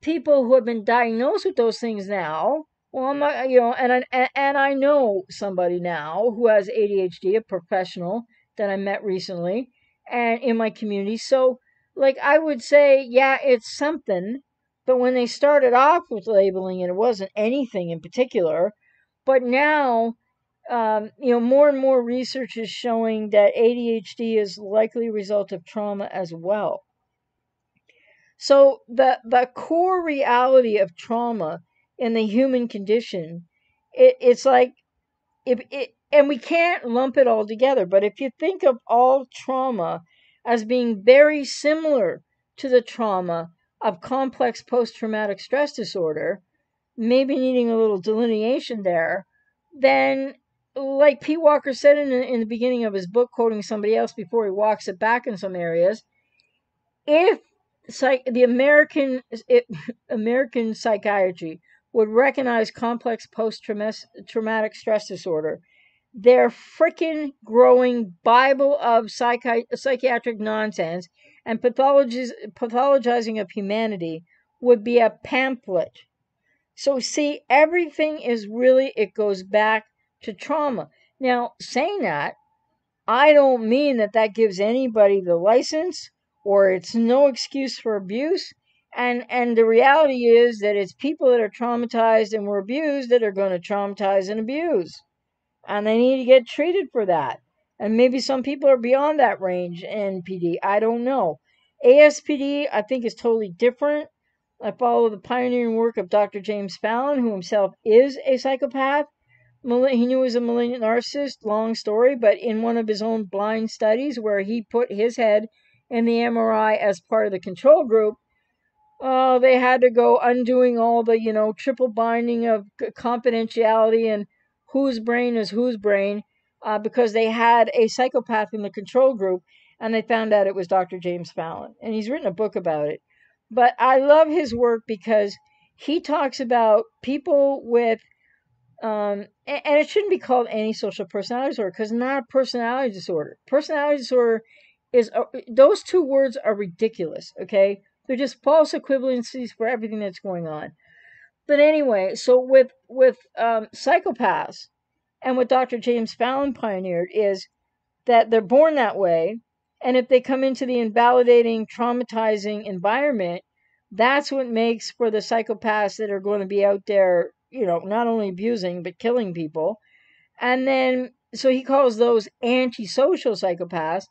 people who have been diagnosed with those things now, well, I'm not, you know, and I know somebody now who has ADHD, a professional that I met recently, and in my community. So, like, I would say, yeah, it's something. But when they started off with labeling it, it wasn't anything in particular. But now, you know, more and more research is showing that ADHD is likely a result of trauma as well. So the core reality of trauma in the human condition, it's like, and we can't lump it all together, but if you think of all trauma as being very similar to the trauma of complex post-traumatic stress disorder, maybe needing a little delineation there, then like Pete Walker said in the beginning of his book, quoting somebody else before he walks it back in some areas, if the American psychiatry would recognize complex post-traumatic stress disorder, their frickin' growing Bible of psychiatric nonsense, and pathologizing of humanity would be a pamphlet. So see, everything is really, it goes back to trauma. Now, saying that, I don't mean that that gives anybody the license or it's no excuse for abuse. And the reality is that it's people that are traumatized and were abused that are going to traumatize and abuse. And they need to get treated for that. And maybe some people are beyond that range in PD. I don't know. ASPD, I think, is totally different. I follow the pioneering work of Dr. James Fallon, who himself is a psychopath. He knew he was a malignant narcissist, long story, but in one of his own blind studies where he put his head in the MRI as part of the control group, they had to go undoing all the, triple binding of confidentiality and whose brain is whose brain, because they had a psychopath in the control group, and they found out it was Dr. James Fallon. And he's written a book about it. But I love his work because he talks about people with and it shouldn't be called antisocial personality disorder because not personality disorder. Personality disorder is, those two words are ridiculous, okay? They're just false equivalencies for everything that's going on. But anyway, so with psychopaths and what Dr. James Fallon pioneered is that they're born that way. And if they come into the invalidating, traumatizing environment, that's what makes for the psychopaths that are going to be out there, not only abusing, but killing people. And then, so he calls those antisocial psychopaths.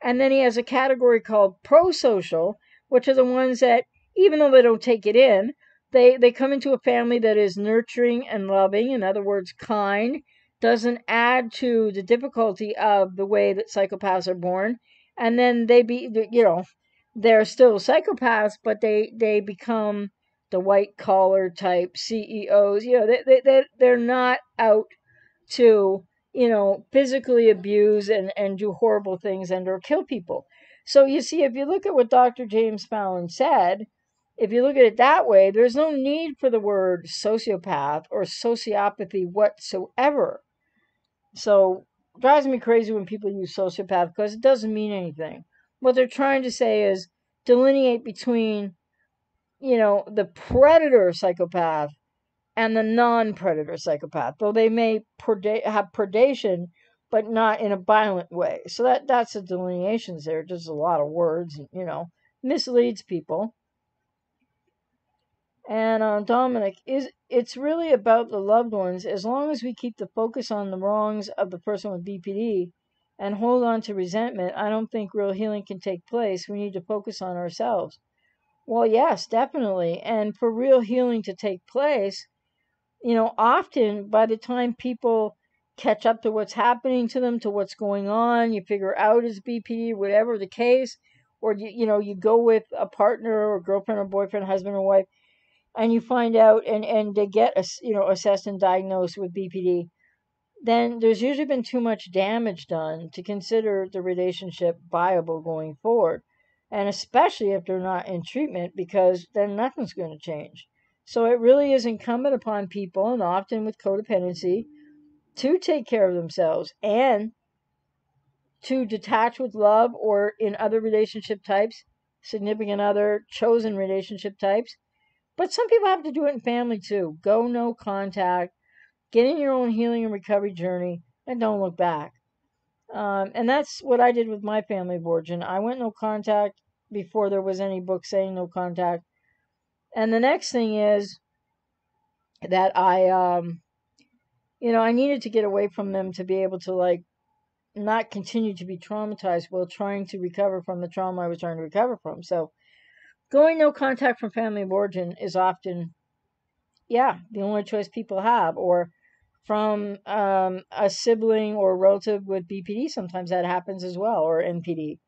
And then he has a category called prosocial, which are the ones that, even though they don't take it in, they come into a family that is nurturing and loving, in other words, kind, doesn't add to the difficulty of the way that psychopaths are born. And then they're still psychopaths, but they become the white collar type CEOs. They're not out to, physically abuse and do horrible things and or kill people. So you see, if you look at what Dr. James Fallon said, if you look at it that way, there's no need for the word sociopath or sociopathy whatsoever. So drives me crazy when people use sociopath because it doesn't mean anything. What they're trying to say is delineate between, the predator psychopath and the non-predator psychopath. Though they may have predation, but not in a violent way. So that's the delineations there. Just a lot of words, misleads people. And Dominic, it's really about the loved ones. As long as we keep the focus on the wrongs of the person with BPD and hold on to resentment, I don't think real healing can take place. We need to focus on ourselves. Well, yes, definitely. And for real healing to take place, often by the time people catch up to what's happening to them, to what's going on, you figure out is BPD, whatever the case, or, you go with a partner or girlfriend or boyfriend, husband or wife, and you find out, and they get, assessed and diagnosed with BPD, then there's usually been too much damage done to consider the relationship viable going forward. And especially if they're not in treatment, because then nothing's going to change. So it really is incumbent upon people, and often with codependency, to take care of themselves and to detach with love or in other relationship types, significant other, chosen relationship types. But some people have to do it in family too. Go no contact, get in your own healing and recovery journey, and don't look back. And that's what I did with my family of origin. I went no contact before there was any book saying no contact. And the next thing is that I needed to get away from them to be able to not continue to be traumatized while trying to recover from the trauma I was trying to recover from. So going no contact from family of origin is often, the only choice people have, or from a sibling or relative with BPD. Sometimes that happens as well, or NPD,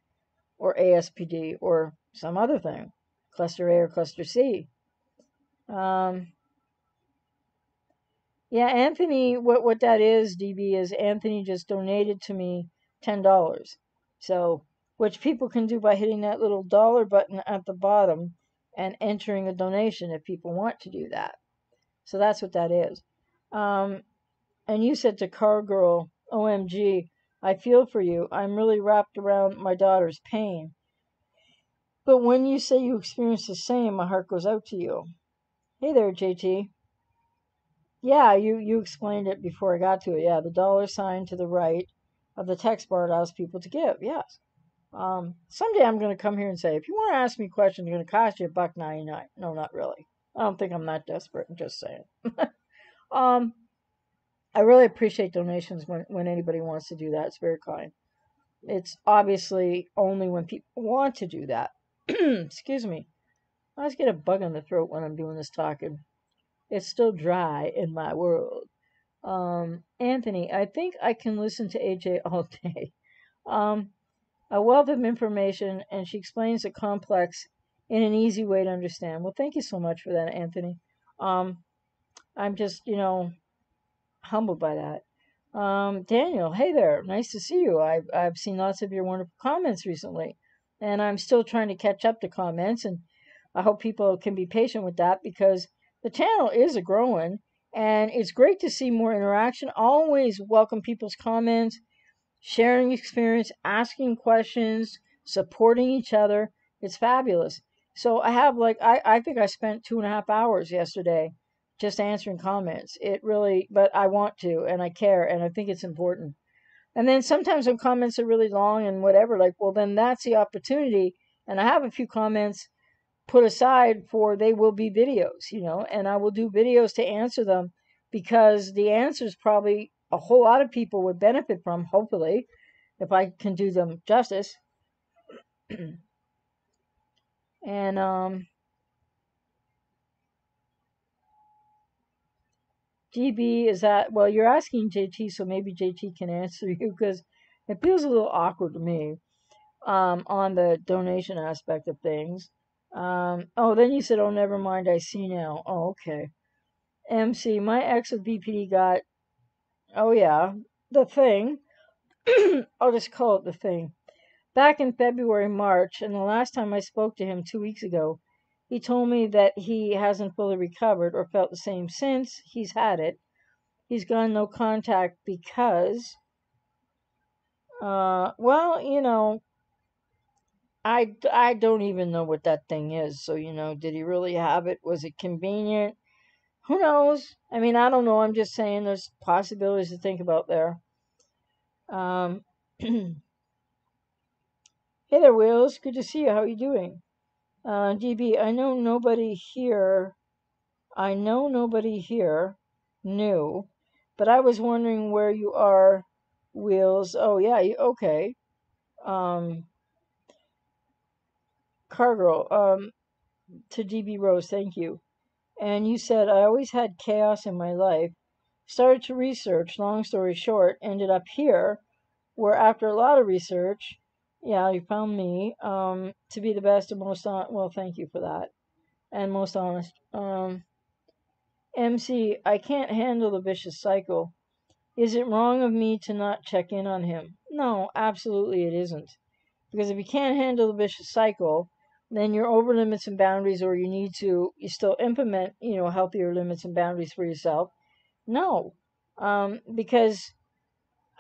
or ASPD, or some other thing, cluster A or cluster C. Anthony, what that is, DB, is Anthony just donated to me $10. So, which people can do by hitting that little dollar button at the bottom and entering a donation if people want to do that. So that's what that is. And you said to Car Girl, OMG, I feel for you. I'm really wrapped around my daughter's pain. But when you say you experience the same, my heart goes out to you. Hey there, JT. Yeah, you explained it before I got to it. Yeah, the $ to the right of the text bar allows people to give. Yes. Someday I'm going to come here and say, if you want to ask me questions, it's going to cost you $1.99. No, not really. I don't think I'm that desperate. I'm just saying. I really appreciate donations when anybody wants to do that. It's very kind. It's obviously only when people want to do that. Excuse me. I always get a bug in the throat when I'm doing this talking. It's still dry in my world. Anthony, I think I can listen to AJ all day. A wealth of information, and she explains it complex in an easy way to understand. Well, thank you so much for that, Anthony. I'm just, humbled by that. Daniel, hey there. Nice to see you. I've seen lots of your wonderful comments recently, and I'm still trying to catch up to comments, and I hope people can be patient with that because the channel is growing, and it's great to see more interaction. Always welcome people's comments. Sharing experience, asking questions, supporting each other. It's fabulous. So I have I think I spent 2.5 hours yesterday just answering comments. It really, but I want to, and I care, and I think it's important. And then sometimes when comments are really long and whatever, well, then that's the opportunity. And I have a few comments put aside for they will be videos, and I will do videos to answer them because the answers probably a whole lot of people would benefit from, hopefully, if I can do them justice. And, GB, is that, well, you're asking JT, so maybe JT can answer you, because it feels a little awkward to me, on the donation aspect of things. Oh, then you said, oh, never mind, I see now. Oh, okay. MC, my ex of BPD got, oh yeah, the thing. I'll just call it the thing. Back in February, March, and the last time I spoke to him 2 weeks ago, he told me that he hasn't fully recovered or felt the same since he's had it. He's gone no contact because, well, I don't even know what that thing is. So, did he really have it? Was it convenient? Who knows? I mean, I don't know. I'm just saying there's possibilities to think about there. Hey there, Wheels. Good to see you. How are you doing? DB, I know nobody here knew, but I was wondering where you are, Wheels. Oh, yeah. Okay. Cargirl, to DB Rose, thank you. And you said, I always had chaos in my life, started to research, long story short, ended up here, where after a lot of research, yeah, you found me, to be the best and most honest, well, thank you for that, and most honest. MC, I can't handle the vicious cycle. Is it wrong of me to not check in on him? No, absolutely it isn't. Because if you can't handle the vicious cycle, then you're over limits and boundaries, or you still implement, healthier limits and boundaries for yourself. No, because,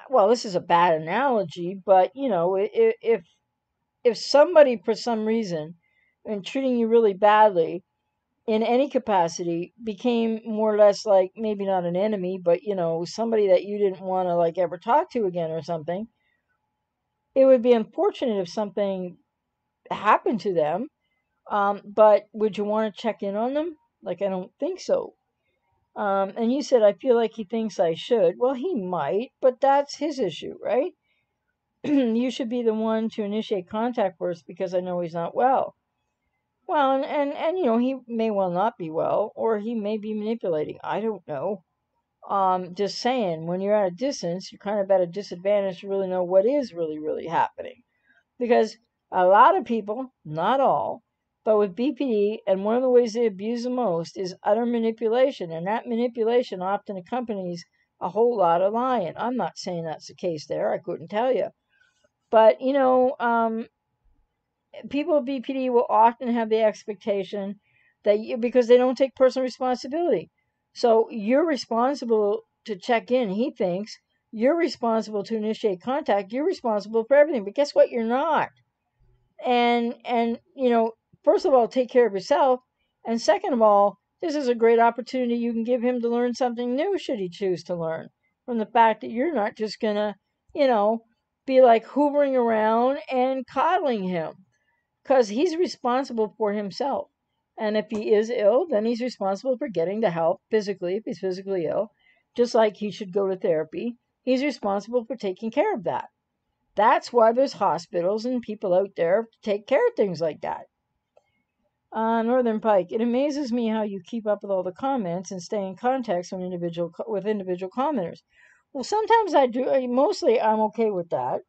well, this is a bad analogy, but, if somebody for some reason, and treating you really badly in any capacity, became more or less like, maybe not an enemy, but, somebody that you didn't want to ever talk to again or something, it would be unfortunate if something happened to them, but would you want to check in on them? I don't think so. And you said, I feel like he thinks I should. Well, he might, but that's his issue, right? You should be the one to initiate contact first because I know he's not well. Well, and he may well not be well, or he may be manipulating. I don't know. Just saying, when you're at a distance, you're kind of at a disadvantage to really know what is really, really happening. Because a lot of people, not all, but with BPD, and one of the ways they abuse the most is utter manipulation, and that manipulation often accompanies a whole lot of lying. I'm not saying that's the case there. I couldn't tell you. But, people with BPD will often have the expectation that because they don't take personal responsibility. So you're responsible to check in, he thinks. You're responsible to initiate contact. You're responsible for everything. But guess what? You're not. And you know, first of all, take care of yourself. And second of all, this is a great opportunity you can give him to learn something new, should he choose to learn, from the fact that you're not just going to, you know, be like hoovering around and coddling him, because he's responsible for himself. And if he is ill, then he's responsible for getting the help physically, if he's physically ill, just like he should go to therapy. He's responsible for taking care of that. That's why there's hospitals and people out there to take care of things like that. Northern Pike, it amazes me how you keep up with all the comments and stay in contact with individual commenters. Well, sometimes I do. Mostly I'm okay with that.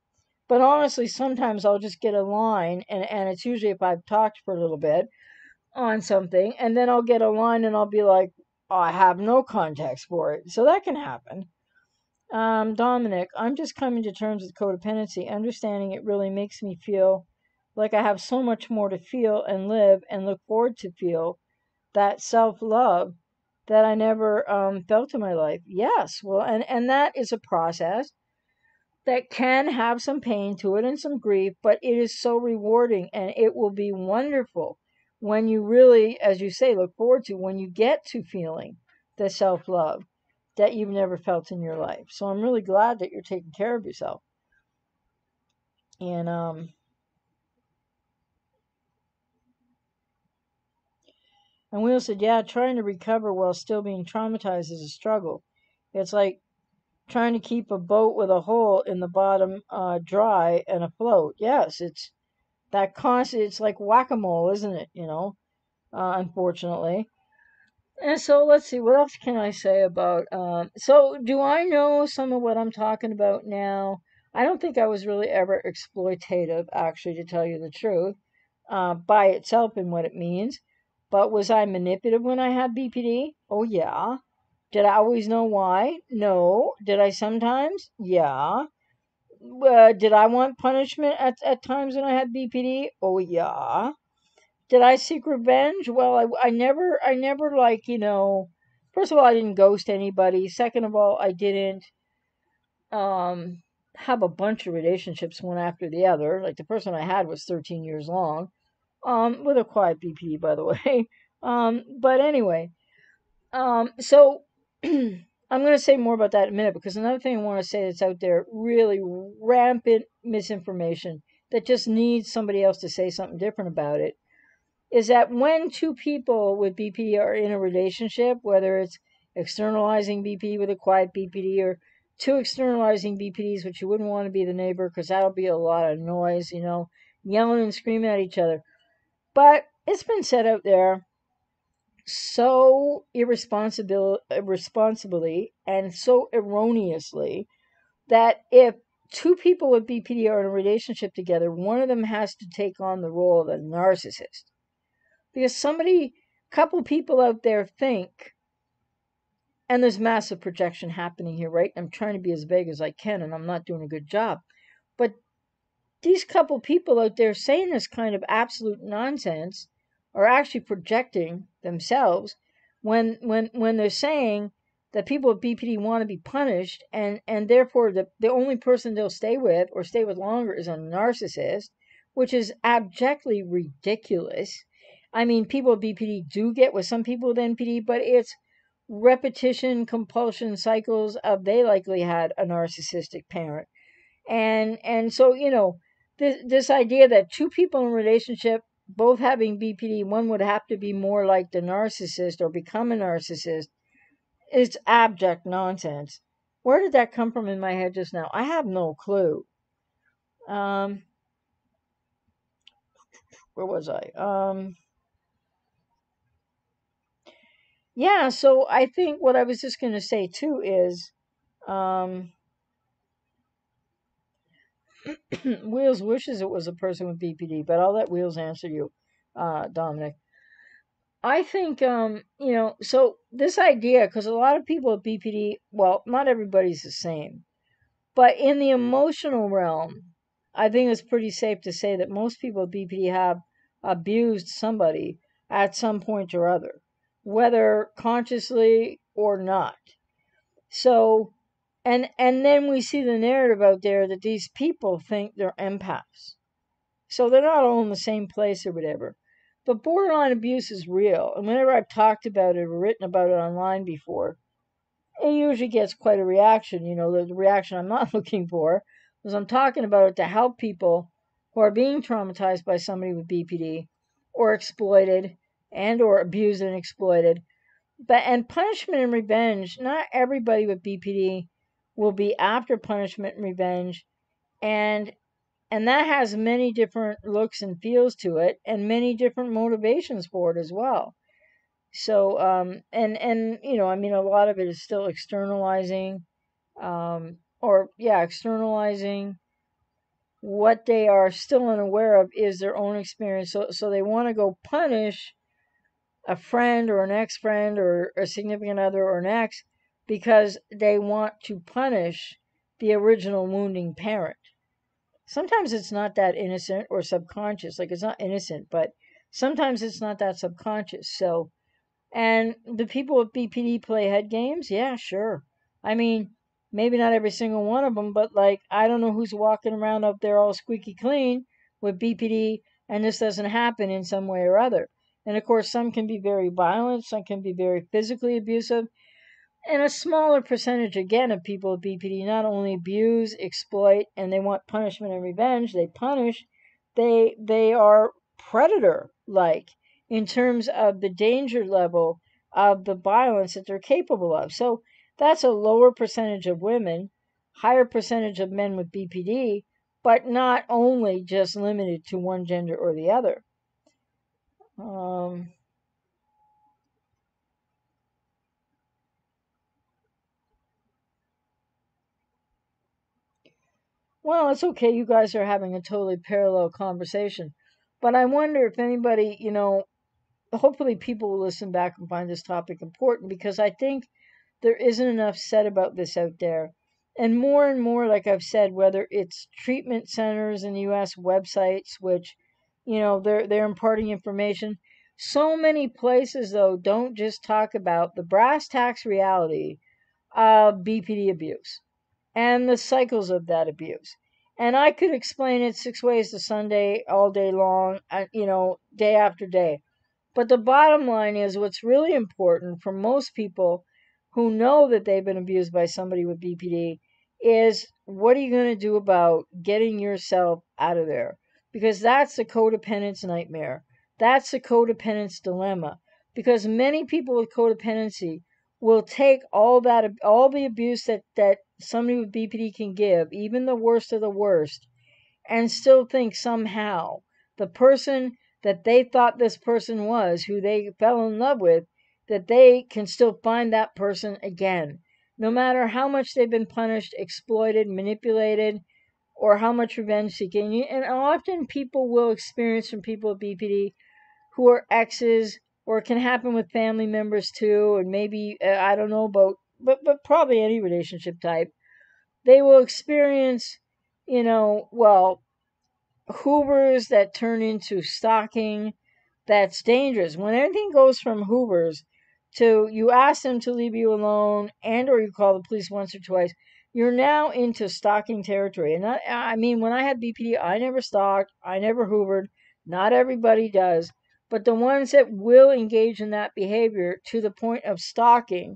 But honestly, sometimes I'll just get a line, and it's usually if I've talked for a little bit on something, and then I'll get a line and I'll be like, oh, I have no context for it. So that can happen. Dominic, I'm just coming to terms with codependency. Understanding it really makes me feel like I have so much more to feel and live and look forward to, feel that self-love that I never felt in my life. Yes, well, and that is a process that can have some pain to it and some grief, but it is so rewarding, and it will be wonderful when you really, as you say, look forward to, when you get to feeling the self-love that you've never felt in your life. So I'm really glad that you're taking care of yourself. And and Will said, yeah, trying to recover while still being traumatized is a struggle. It's like trying to keep a boat with a hole in the bottom dry and afloat. Yes, it's that constant, it's like whack-a-mole, isn't it? You know, unfortunately. And so let's see, what else can I say about, so do I know some of what I'm talking about now? I don't think I was really ever exploitative, actually, to tell you the truth, by itself and what it means. But was I manipulative when I had BPD? Oh, yeah. Did I always know why? No. Did I sometimes? Yeah. Did I want punishment at times when I had BPD? Oh, yeah. Did I seek revenge? Well, I never like, you know, first of all, I didn't ghost anybody. Second of all, I didn't have a bunch of relationships one after the other. Like the person I had was 13 years long. With a quiet BPD, by the way. But anyway, so I'm going to say more about that in a minute, because another thing I want to say that's out there, really rampant misinformation that just needs somebody else to say something different about it, is that when two people with BPD are in a relationship, whether it's externalizing BPD with a quiet BPD or two externalizing BPDs, which you wouldn't want to be the neighbor, because that'll be a lot of noise, you know, yelling and screaming at each other. But it's been said out there so irresponsibly and so erroneously that if two people with BPD are in a relationship together, one of them has to take on the role of a narcissist. Because a couple people out there think, and there's massive projection happening here, right? I'm trying to be as vague as I can, and I'm not doing a good job. But these couple people out there saying this kind of absolute nonsense are actually projecting themselves when they're saying that people with BPD want to be punished, and therefore the only person they'll stay with or stay with longer is a narcissist, which is abjectly ridiculous. I mean, people with BPD do get with some people with NPD, but it's repetition, compulsion cycles of they likely had a narcissistic parent. And so, you know, this idea that two people in a relationship, both having BPD, one would have to be more like the narcissist or become a narcissist, is abject nonsense. Where did that come from in my head just now? I have no clue. Where was I? Yeah, so I think what I was just going to say, too, is... Wheels wishes it was a person with BPD, but I'll let Wheels answer you, Dominic. I think, you know, so this idea, because a lot of people with BPD, well, not everybody's the same, but in the emotional realm, I think it's pretty safe to say that most people with BPD have abused somebody at some point or other, whether consciously or not. So... And then we see the narrative out there that these people think they're empaths. So they're not all in the same place or whatever. But borderline abuse is real. And whenever I've talked about it or written about it online before, it usually gets quite a reaction. You know, the reaction I'm not looking for was I'm talking about it to help people who are being traumatized by somebody with BPD or exploited and or abused and exploited. But and punishment and revenge, not everybody with BPD will be after punishment and revenge. And that has many different looks and feels to it and many different motivations for it as well. So, you know, I mean, a lot of it is still externalizing, externalizing what they are still unaware of is their own experience. So they want to go punish a friend or an ex-friend or a significant other or an ex because they want to punish the original wounding parent. Sometimes it's not that innocent or subconscious. Like, it's not innocent, but sometimes it's not that subconscious. So, and the people with BPD play head games? Yeah, sure. I mean, maybe not every single one of them, but like, I don't know who's walking around up there all squeaky clean with BPD, and this doesn't happen in some way or other. And of course, some can be very violent, some can be very physically abusive, and a smaller percentage, again, of people with BPD not only abuse, exploit, and they want punishment and revenge, they punish, they are predator-like in terms of the danger level of the violence that they're capable of. So that's a lower percentage of women, higher percentage of men with BPD, but not only just limited to one gender or the other. Well, it's okay. You guys are having a totally parallel conversation. But I wonder if anybody, you know, hopefully people will listen back and find this topic important, because I think there isn't enough said about this out there. And more, like I've said, whether it's treatment centers in the U.S., websites, which, you know, they're imparting information. So many places, though, don't just talk about the brass tacks reality of BPD abuse and the cycles of that abuse. And I could explain it 6 ways to Sunday all day long, you know, day after day. But the bottom line is what's really important for most people who know that they've been abused by somebody with BPD is, what are you going to do about getting yourself out of there? Because that's the codependence nightmare. That's the codependence dilemma. Because many people with codependency will take all the abuse that somebody with BPD can give, even the worst of the worst, and still think somehow the person that they thought this person was, who they fell in love with, that they can still find that person again, no matter how much they've been punished, exploited, manipulated, or how much revenge seeking. And often people will experience from people with BPD who are exes, or it can happen with family members too, and maybe, I don't know about, but probably any relationship type, they will experience, you know, well, hoovers that turn into stalking. That's dangerous. When everything goes from hoovers to you ask them to leave you alone and or you call the police once or twice, you're now into stalking territory. And I mean, when I had BPD, I never stalked. I never hoovered. Not everybody does. But the ones that will engage in that behavior to the point of stalking,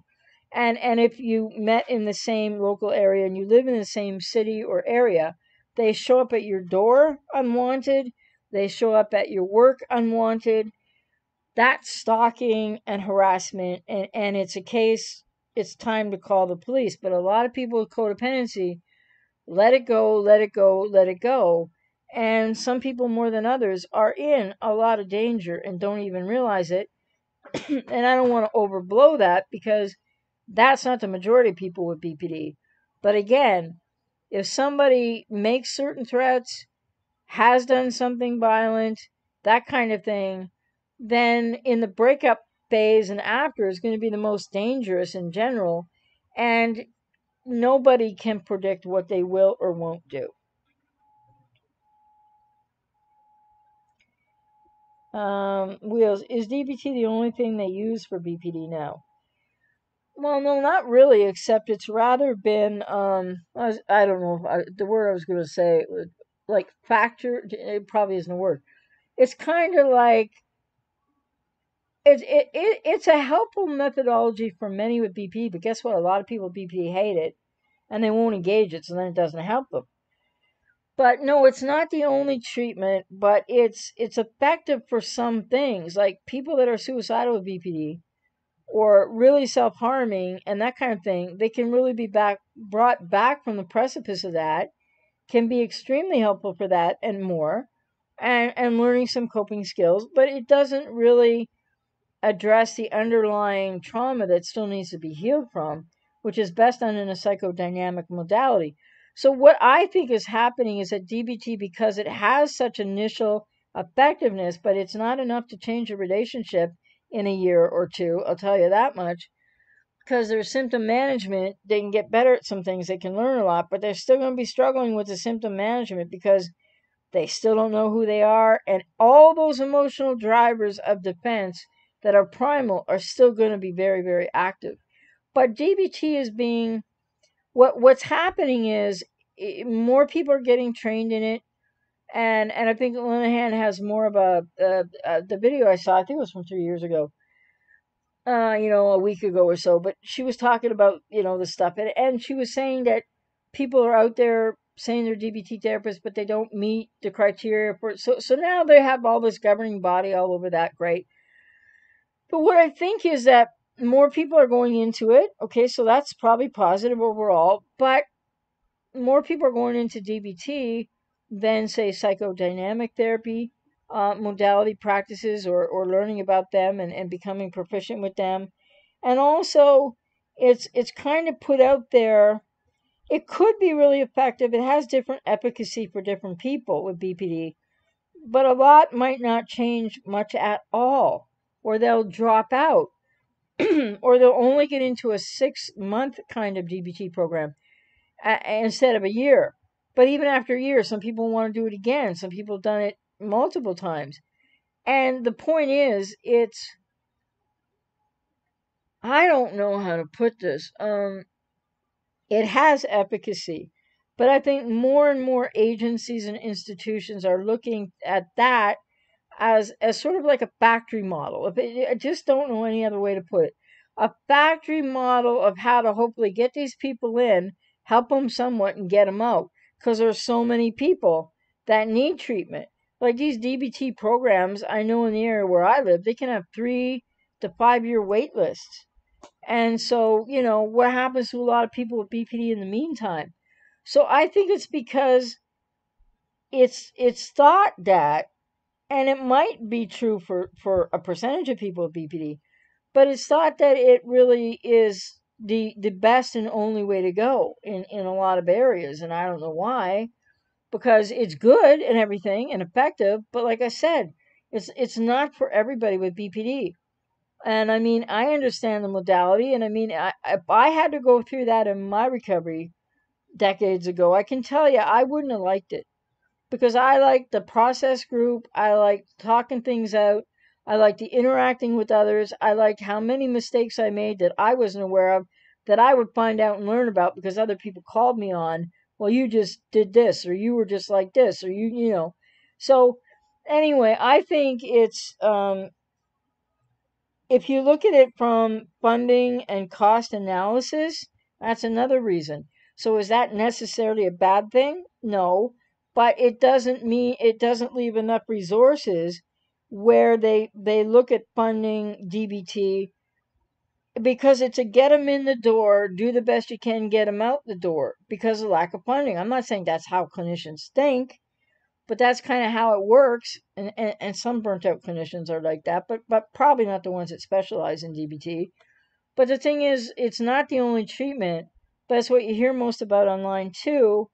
and if you met in the same local area and you live in the same city or area, they show up at your door unwanted. They show up at your work unwanted. That's stalking and harassment. And it's a case. It's time to call the police. But a lot of people with codependency, let it go, let it go, let it go. And some people more than others are in a lot of danger and don't even realize it. And I don't want to overblow that, because that's not the majority of people with BPD. But again, if somebody makes certain threats, has done something violent, that kind of thing, then in the breakup phase and after is going to be the most dangerous in general, and nobody can predict what they will or won't do. Wheels, is DBT the only thing they use for BPD now? Well, no, not really, except it's rather been, I don't know, the word I was going to say like factor, it probably isn't a word. It's kind of like, it's a helpful methodology for many with BPD, but guess what? A lot of people with BPD hate it, and they won't engage it, so then it doesn't help them. But no, it's not the only treatment, but it's effective for some things, like people that are suicidal with BPD or really self-harming and that kind of thing. They can really be brought back from the precipice of that, can be extremely helpful for that and more, and learning some coping skills, but it doesn't really address the underlying trauma that still needs to be healed from, which is best done in a psychodynamic modality. So what I think is happening is that DBT, because it has such initial effectiveness, but it's not enough to change a relationship in a year or two, I'll tell you that much, because there's symptom management. They can get better at some things, they can learn a lot, but they're still going to be struggling with the symptom management because they still don't know who they are, and all those emotional drivers of defense that are primal are still going to be very, very active. But DBT is being... What's happening is more people are getting trained in it, and I think Linehan has more of the video I saw, I think it was from 3 years ago, a week ago or so, but she was talking about, the stuff, and she was saying that people are out there saying they're DBT therapists, but they don't meet the criteria for it, so now they have all this governing body all over that, great. But what I think is that more people are going into it. Okay, so that's probably positive overall, but more people are going into DBT than, say, psychodynamic therapy modality practices or learning about them and becoming proficient with them. And also, it's kind of put out there. It could be really effective. It has different efficacy for different people with BPD, but a lot might not change much at all, or they'll drop out. Or they'll only get into a 6-month kind of DBT program instead of a year. But even after a year, some people want to do it again. Some people have done it multiple times. And the point is, I don't know how to put this. It has efficacy. But I think more and more agencies and institutions are looking at that as sort of like a factory model. I just don't know any other way to put it. A factory model of how to hopefully get these people in, help them somewhat, and get them out, because there are so many people that need treatment. Like these DBT programs, I know in the area where I live, they can have 3 to 5 year wait lists. And so, what happens to a lot of people with BPD in the meantime? So I think it's because it's thought that, and it might be true for a percentage of people with BPD, but it's thought that it really is the best and only way to go in a lot of areas. And I don't know why, because it's good and everything and effective. But like I said, it's not for everybody with BPD. And I mean, I understand the modality. And I mean, if I had to go through that in my recovery decades ago, I can tell you I wouldn't have liked it. Because I like the process group, I like talking things out, I like the interacting with others, I liked how many mistakes I made that I wasn't aware of, that I would find out and learn about because other people called me on, well, you just did this, or you were just like this, or you know. So anyway, I think it's, if you look at it from funding and cost analysis, that's another reason. So is that necessarily a bad thing? No. But it doesn't leave enough resources where they look at funding DBT, because it's a get them in the door, do the best you can, get them out the door because of lack of funding. I'm not saying that's how clinicians think, but that's kind of how it works. And some burnt out clinicians are like that, but probably not the ones that specialize in DBT. But the thing is, it's not the only treatment, but it's what you hear most about online too.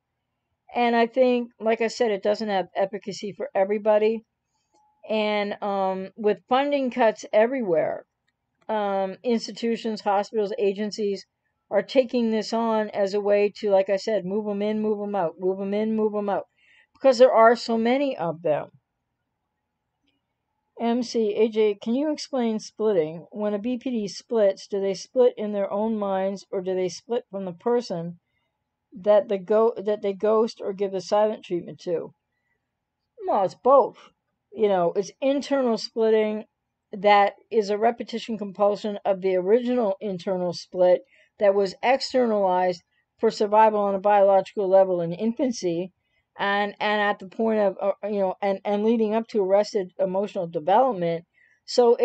And I think, like I said, it doesn't have efficacy for everybody. And with funding cuts everywhere, institutions, hospitals, agencies are taking this on as a way to, like I said, move them in, move them out, move them in, move them out. Because there are so many of them. MC, AJ, can you explain splitting? When a BPD splits, do they split in their own minds, or do they split from the person that they ghost or give the silent treatment to? Well, it's both. You know, it's internal splitting that is a repetition compulsion of the original internal split that was externalized for survival on a biological level in infancy and at the point of, and leading up to arrested emotional development. So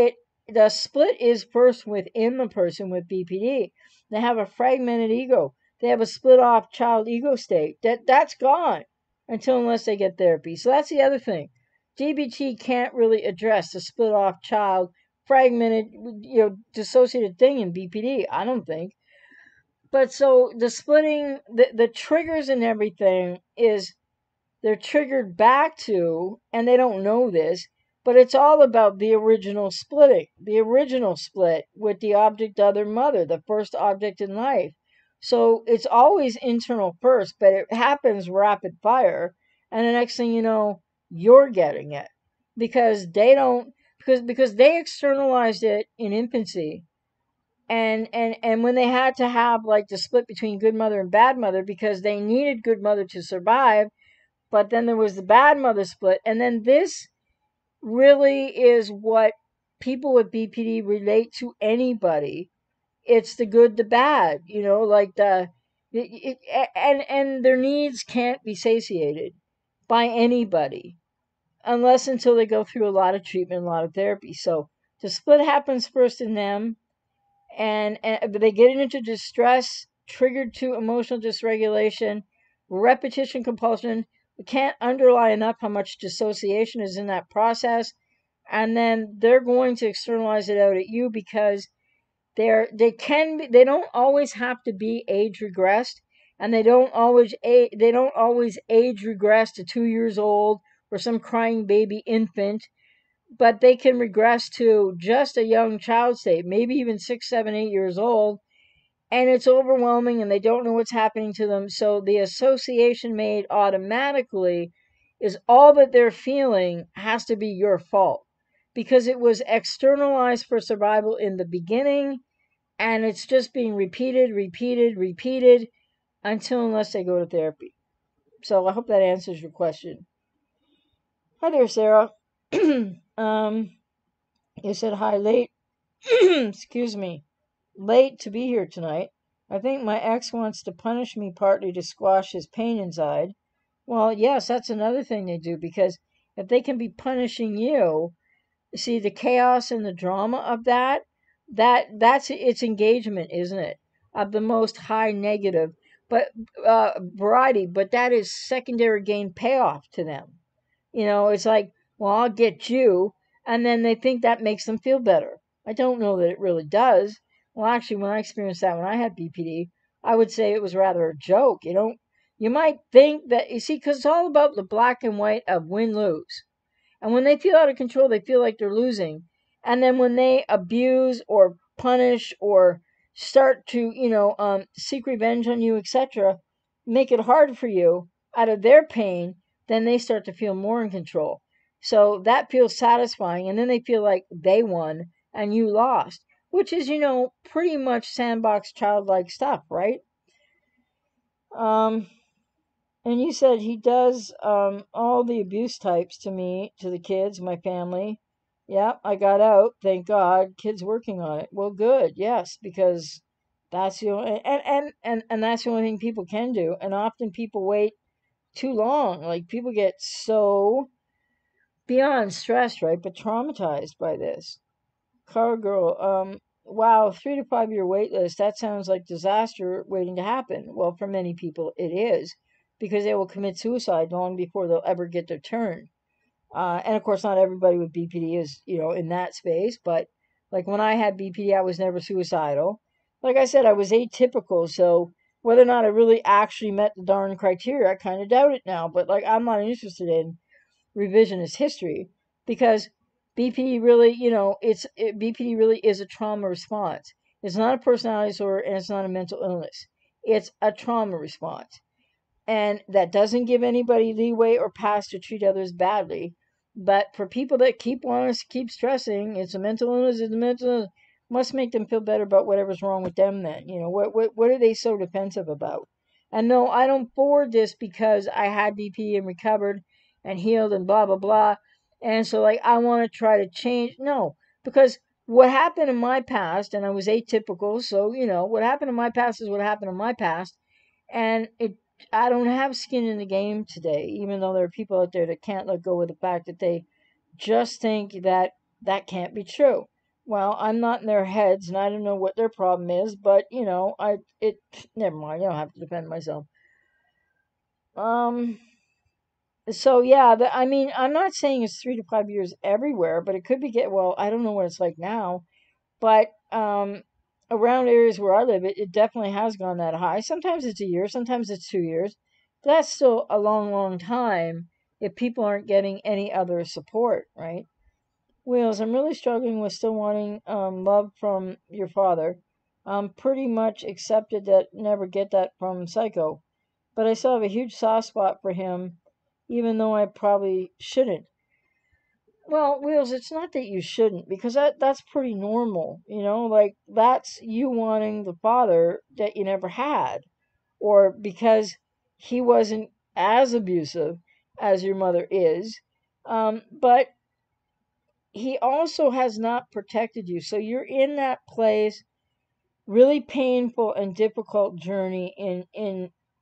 the split is first within the person with BPD. They have a fragmented ego. They have a split off child ego state. That's gone unless they get therapy. So that's the other thing. DBT can't really address the split off child, fragmented, dissociated thing in BPD, I don't think. But so the splitting, the triggers and everything is they're triggered back to, and they don't know this, but it's all about the original splitting, the original split with the object other mother, the first object in life. So it's always internal first, but it happens rapid fire. And the next thing you know, you're getting it because they don't, because they externalized it in infancy. And when they had to have like the split between good mother and bad mother because they needed good mother to survive, but then there was the bad mother split. And then this really is what people with BPD relate to anybody. It's the good, the bad, and their needs can't be satiated by anybody unless until they go through a lot of treatment, a lot of therapy. So the split happens first in them. But they get into distress, triggered to emotional dysregulation, repetition compulsion. We can't underlie enough how much dissociation is in that process. And then they're going to externalize it out at you because they don't always have to be age regressed, and they don't always age regress to 2 years old or some crying baby infant. But they can regress to just a young child state, maybe even 6, 7, 8 years old. And it's overwhelming and they don't know what's happening to them. So the association made automatically is all that they're feeling has to be your fault because it was externalized for survival in the beginning. And it's just being repeated unless they go to therapy. So I hope that answers your question. Hi there, Sarah. You said hi late. Excuse me. Late to be here tonight. I think my ex wants to punish me partly to squash his pain inside. Well, yes, that's another thing they do, because if they can be punishing you, see the chaos and the drama of that's its engagement, isn't it? Of the most high negative variety, but that is secondary gain payoff to them. It's like, well, I'll get you, and then they think that makes them feel better. I don't know that it really does. Well, actually, when I experienced that when I had BPD, I would say it was rather a joke. You might think that, because it's all about the black and white of win-lose. And when they feel out of control, they feel like they're losing. And then when they abuse or punish or start to, seek revenge on you, etc., make it hard for you out of their pain, then they start to feel more in control. So that feels satisfying, and then they feel like they won and you lost, which is, pretty much sandbox childlike stuff, right? And you said he does all the abuse types to me, to the kids, my family. Yeah, I got out, thank God. Kids working on it. Well, good, yes, because that's and that's the only thing people can do. And often people wait too long. Like people get so beyond stressed, right? But traumatized by this. Car girl, wow, 3 to 5 year wait list. That sounds like disaster waiting to happen. Well, for many people it is, because they will commit suicide long before they'll ever get their turn. And of course, not everybody with BPD is, in that space. But like when I had BPD, I was never suicidal. Like I said, I was atypical. So whether or not I really actually met the darn criteria, I kind of doubt it now. But like, I'm not interested in revisionist history, because BPD really, BPD really is a trauma response. It's not a personality disorder and it's not a mental illness. It's a trauma response. And that doesn't give anybody leeway or pass to treat others badly. But for people that keep wanting to keep stressing, it's a mental illness, must make them feel better about whatever's wrong with them then. What are they so defensive about? And no, I don't forward this because I had BPD and recovered. and healed and blah, blah, blah. And so like, I want to try to change. No, because what happened in my past, and I was atypical. So, you know, what happened in my past is what happened in my past. And I don't have skin in the game today, even though there are people out there that can't let go of the fact that they just think that that can't be true. Well, I'm not in their heads, and I don't know what their problem is, but, you know, never mind, I don't have to defend myself. So, yeah, I mean, I'm not saying it's 3 to 5 years everywhere, but it could be, well, I don't know what it's like now, but around areas where I live, it definitely has gone that high. Sometimes it's a year, sometimes it's 2 years. That's still a long, long time if people aren't getting any other support, right? Wheels, I'm really struggling with still wanting love from your father. I'm pretty much accepted that never get that from Psycho. But I still have a huge soft spot for him, even though I probably shouldn't. Well, Wheels, it's not that you shouldn't, because that's pretty normal. You know, like, that's you wanting the father that you never had. Or because he wasn't as abusive as your mother is. But he also has not protected you. So you're in that place, really painful and difficult journey in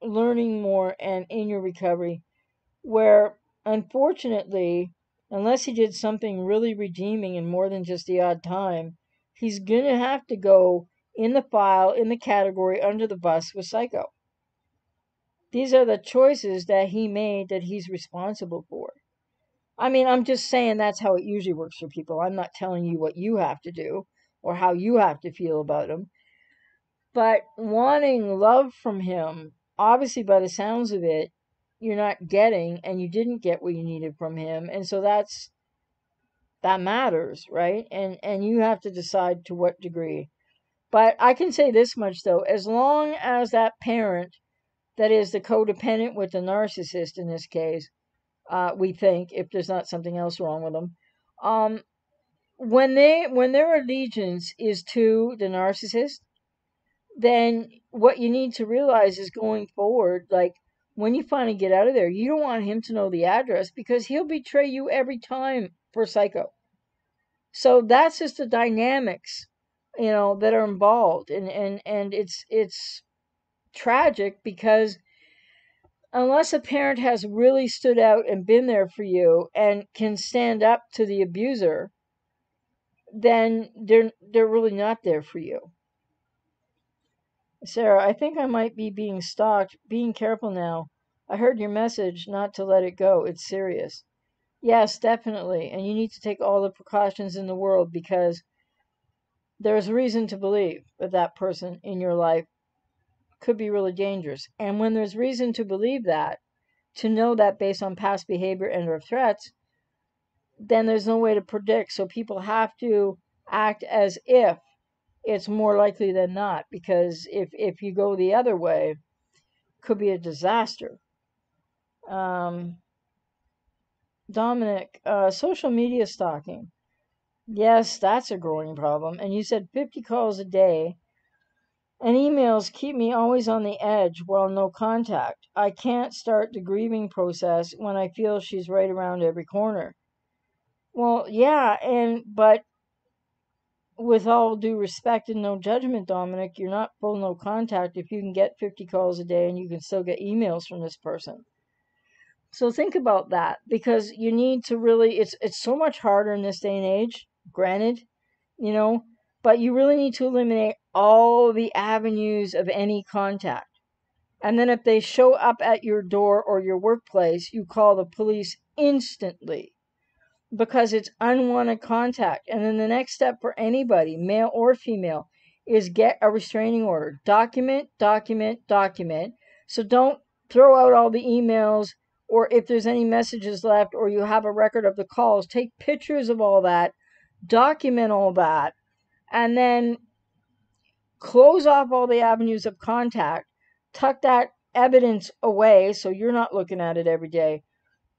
learning more and in your recovery, where unfortunately, unless he did something really redeeming and more than just the odd time, he's going to have to go in the file, in the category, under the bus with Psycho. These are the choices that he made that he's responsible for. I mean, I'm just saying that's how it usually works for people. I'm not telling you what you have to do or how you have to feel about him. But wanting love from him, obviously by the sounds of it, you're not getting, and you didn't get what you needed from him. And so that matters, right? And you have to decide to what degree. But I can say this much, though. As long as that parent that is the codependent with the narcissist in this case, we think, if there's not something else wrong with them, when their allegiance is to the narcissist, then what you need to realize is going forward, like, when you finally get out of there, you don't want him to know the address, because he'll betray you every time for Psycho. So that's just the dynamics, you know, that are involved, and it's tragic, because unless a parent has really stood out and been there for you and can stand up to the abuser, then they're really not there for you. Sarah, I think I might be being stalked. Being careful now. I heard your message not to let it go. It's serious. Yes, definitely. And you need to take all the precautions in the world, because there's reason to believe that that person in your life could be really dangerous. And when there's reason to believe that, to know that based on past behavior and or threats, then there's no way to predict. So people have to act as if it's more likely than not, because if you go the other way, it could be a disaster. Dominic, social media stalking. Yes, that's a growing problem. And you said 50 calls a day. And emails keep me always on the edge while no contact. I can't start the grieving process when I feel she's right around every corner. Well, yeah, but with all due respect and no judgment, Dominic, you're not full no contact if you can get 50 calls a day and you can still get emails from this person. So think about that, because you need to really, it's so much harder in this day and age, granted, you know, but you really need to eliminate all the avenues of any contact. And then if they show up at your door or your workplace, you call the police instantly, because it's unwanted contact. And then the next step for anybody, male or female, is get a restraining order. Document, document, document. So don't throw out all the emails, or if there's any messages left, or you have a record of the calls, take pictures of all that, document all that, and then close off all the avenues of contact, tuck that evidence away so you're not looking at it every day.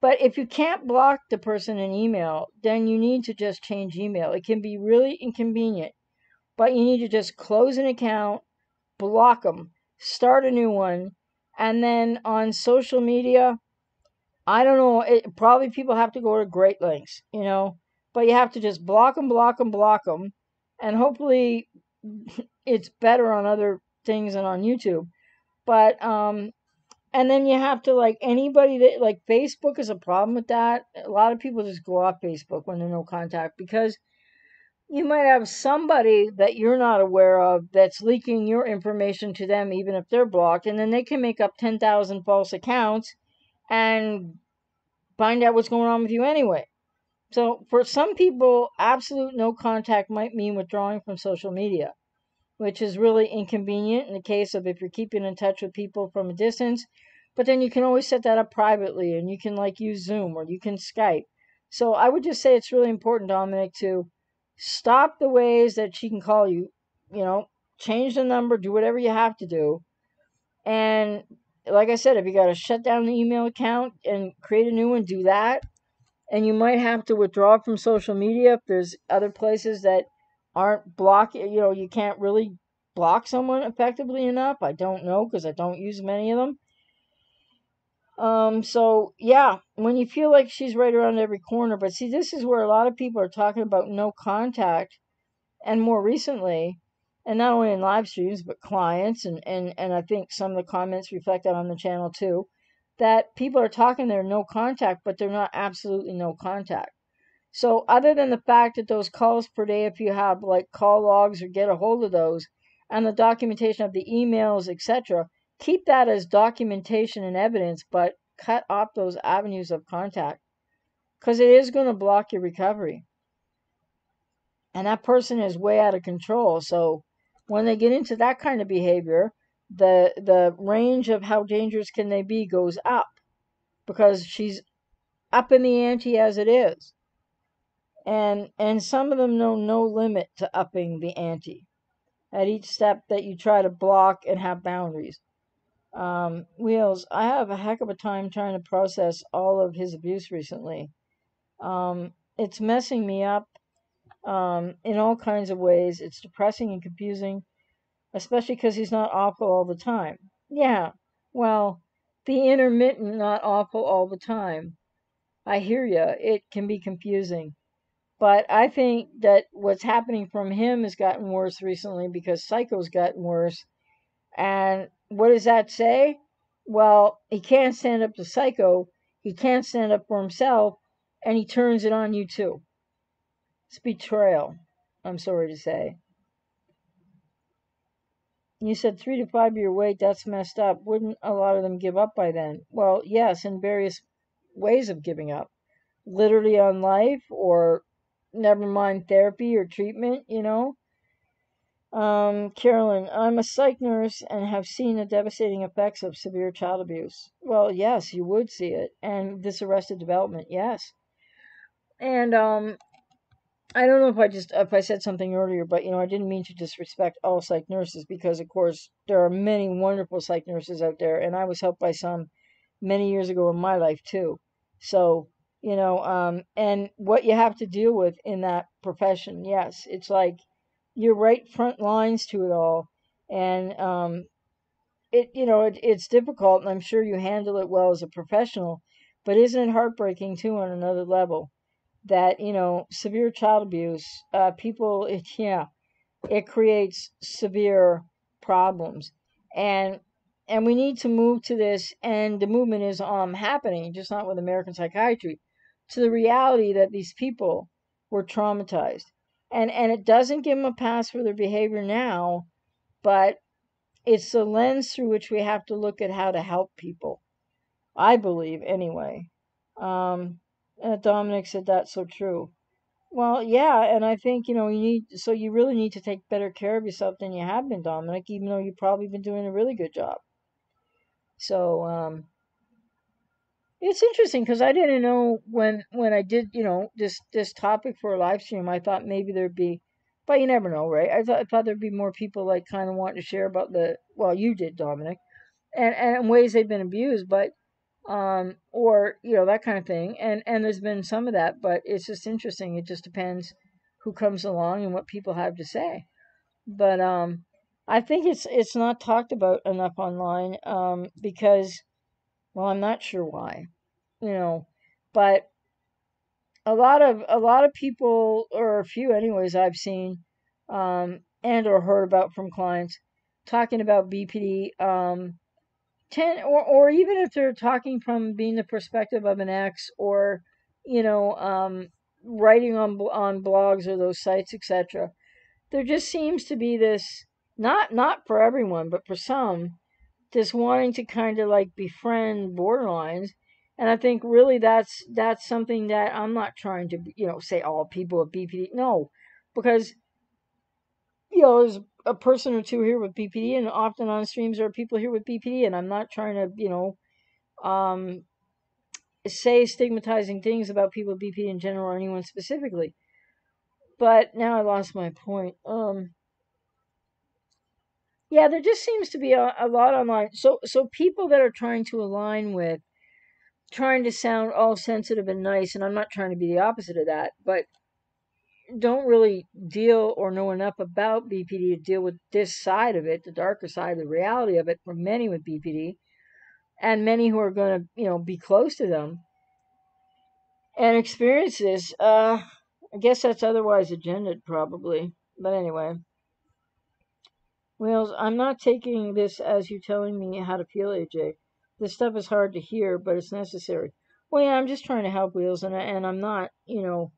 But if you can't block the person in email, then you need to just change email. It can be really inconvenient, but you need to just close an account, block them, start a new one, and then on social media, I don't know. It, probably people have to go to great lengths, you know. But you have to just block them, block them, block them. And hopefully it's better on other things and on YouTube. But, and then you have to, like, anybody that, like, Facebook is a problem with that. A lot of people just go off Facebook when they're no contact, because you might have somebody that you're not aware of that's leaking your information to them, even if they're blocked. And then they can make up 10,000 false accounts and find out what's going on with you anyway. So for some people, absolute no contact might mean withdrawing from social media, which is really inconvenient in the case of if you're keeping in touch with people from a distance. But then you can always set that up privately, and you can, like, use Zoom or you can Skype. So I would just say it's really important, Dominic, to stop the ways that she can call you, you know, change the number, do whatever you have to do. And like I said, if you got to shut down the email account and create a new one, do that. And you might have to withdraw from social media if there's other places that aren't blocking, you know, you can't really block someone effectively enough. I don't know, because I don't use many of them. So, yeah, when you feel like she's right around every corner. But see, this is where a lot of people are talking about no contact, and more recently, and not only in live streams, but clients, and I think some of the comments reflect that on the channel too, that people are talking they're no contact, but they're not absolutely no contact. So other than the fact that those calls per day, if you have like call logs or get a hold of those, and the documentation of the emails, etc., keep that as documentation and evidence, but cut off those avenues of contact, because it is going to block your recovery. And that person is way out of control. So when they get into that kind of behavior, the range of how dangerous can they be goes up, because she's up in the ante as it is. And some of them know no limit to upping the ante at each step that you try to block and have boundaries. Wheels, I have a heck of a time trying to process all of his abuse recently. It's messing me up in all kinds of ways. It's depressing and confusing, especially because he's not awful all the time. Yeah, well, the intermittent not awful all the time. I hear ya. It can be confusing. But I think that what's happening from him has gotten worse recently, because Psycho's gotten worse. And what does that say? Well, he can't stand up to Psycho. He can't stand up for himself. And he turns it on you too. It's betrayal, I'm sorry to say. You said 3 to 5 year wait. That's messed up. Wouldn't a lot of them give up by then? Well, yes, in various ways of giving up. Literally on life, or never mind therapy or treatment, you know. Carolyn, I'm a psych nurse and have seen the devastating effects of severe child abuse. Well, yes, you would see it. And this arrested development, yes. And I don't know if I said something earlier, but, you know, I didn't mean to disrespect all psych nurses, because, of course, there are many wonderful psych nurses out there. And I was helped by some many years ago in my life, too. So, you know, and what you have to deal with in that profession. Yes, it's like you're right front lines to it all. And, you know, it's difficult, and I'm sure you handle it well as a professional, but isn't it heartbreaking too on another level that, you know, severe child abuse, people, it creates severe problems. And we need to move to this, and the movement is happening, just not with American psychiatry, to the reality that these people were traumatized. And it doesn't give them a pass for their behavior now, but it's the lens through which we have to look at how to help people, I believe, anyway. Dominic said that's so true. Well, yeah, and I think, you know, you really need to take better care of yourself than you have been, Dominic, even though you've probably been doing a really good job. So, it's interesting, because I didn't know when I did, you know, this topic for a live stream, I thought maybe there'd be, but you never know, right? I thought there'd be more people like kind of wanting to share about well, you did, Dominic, and ways they've been abused, but, or, you know, that kind of thing. And there's been some of that, but it's just interesting. It just depends who comes along and what people have to say. But, I think it's not talked about enough online, because, well, I'm not sure why. you know, but a lot of people, or a few anyways, I've seen and or heard about from clients talking about BPD, or even if they're talking from being the perspective of an ex, or, you know, writing on blogs or those sites, etc. There just seems to be this, not for everyone, but for some, this wanting to kind of like befriend borderlines. And I think really that's something that I'm not trying to, you know, say all people with BPD. No, because, you know, there's a person or two here with BPD, and often on streams there are people here with BPD, and I'm not trying to, you know, say stigmatizing things about people with BPD in general or anyone specifically. But now I lost my point. Yeah, there just seems to be a lot online. So people that are trying to align with, trying to sound all sensitive and nice, and I'm not trying to be the opposite of that, but don't really deal or know enough about BPD to deal with this side of it, the darker side, the reality of it for many with BPD, and many who are going to, you know, be close to them and experience this. I guess that's otherwise agendaed probably. But anyway, Wheels, I'm not taking this as you telling me how to feel, AJ. This stuff is hard to hear, but it's necessary. Well, yeah, I'm just trying to help, Wheels, and I'm not, you know,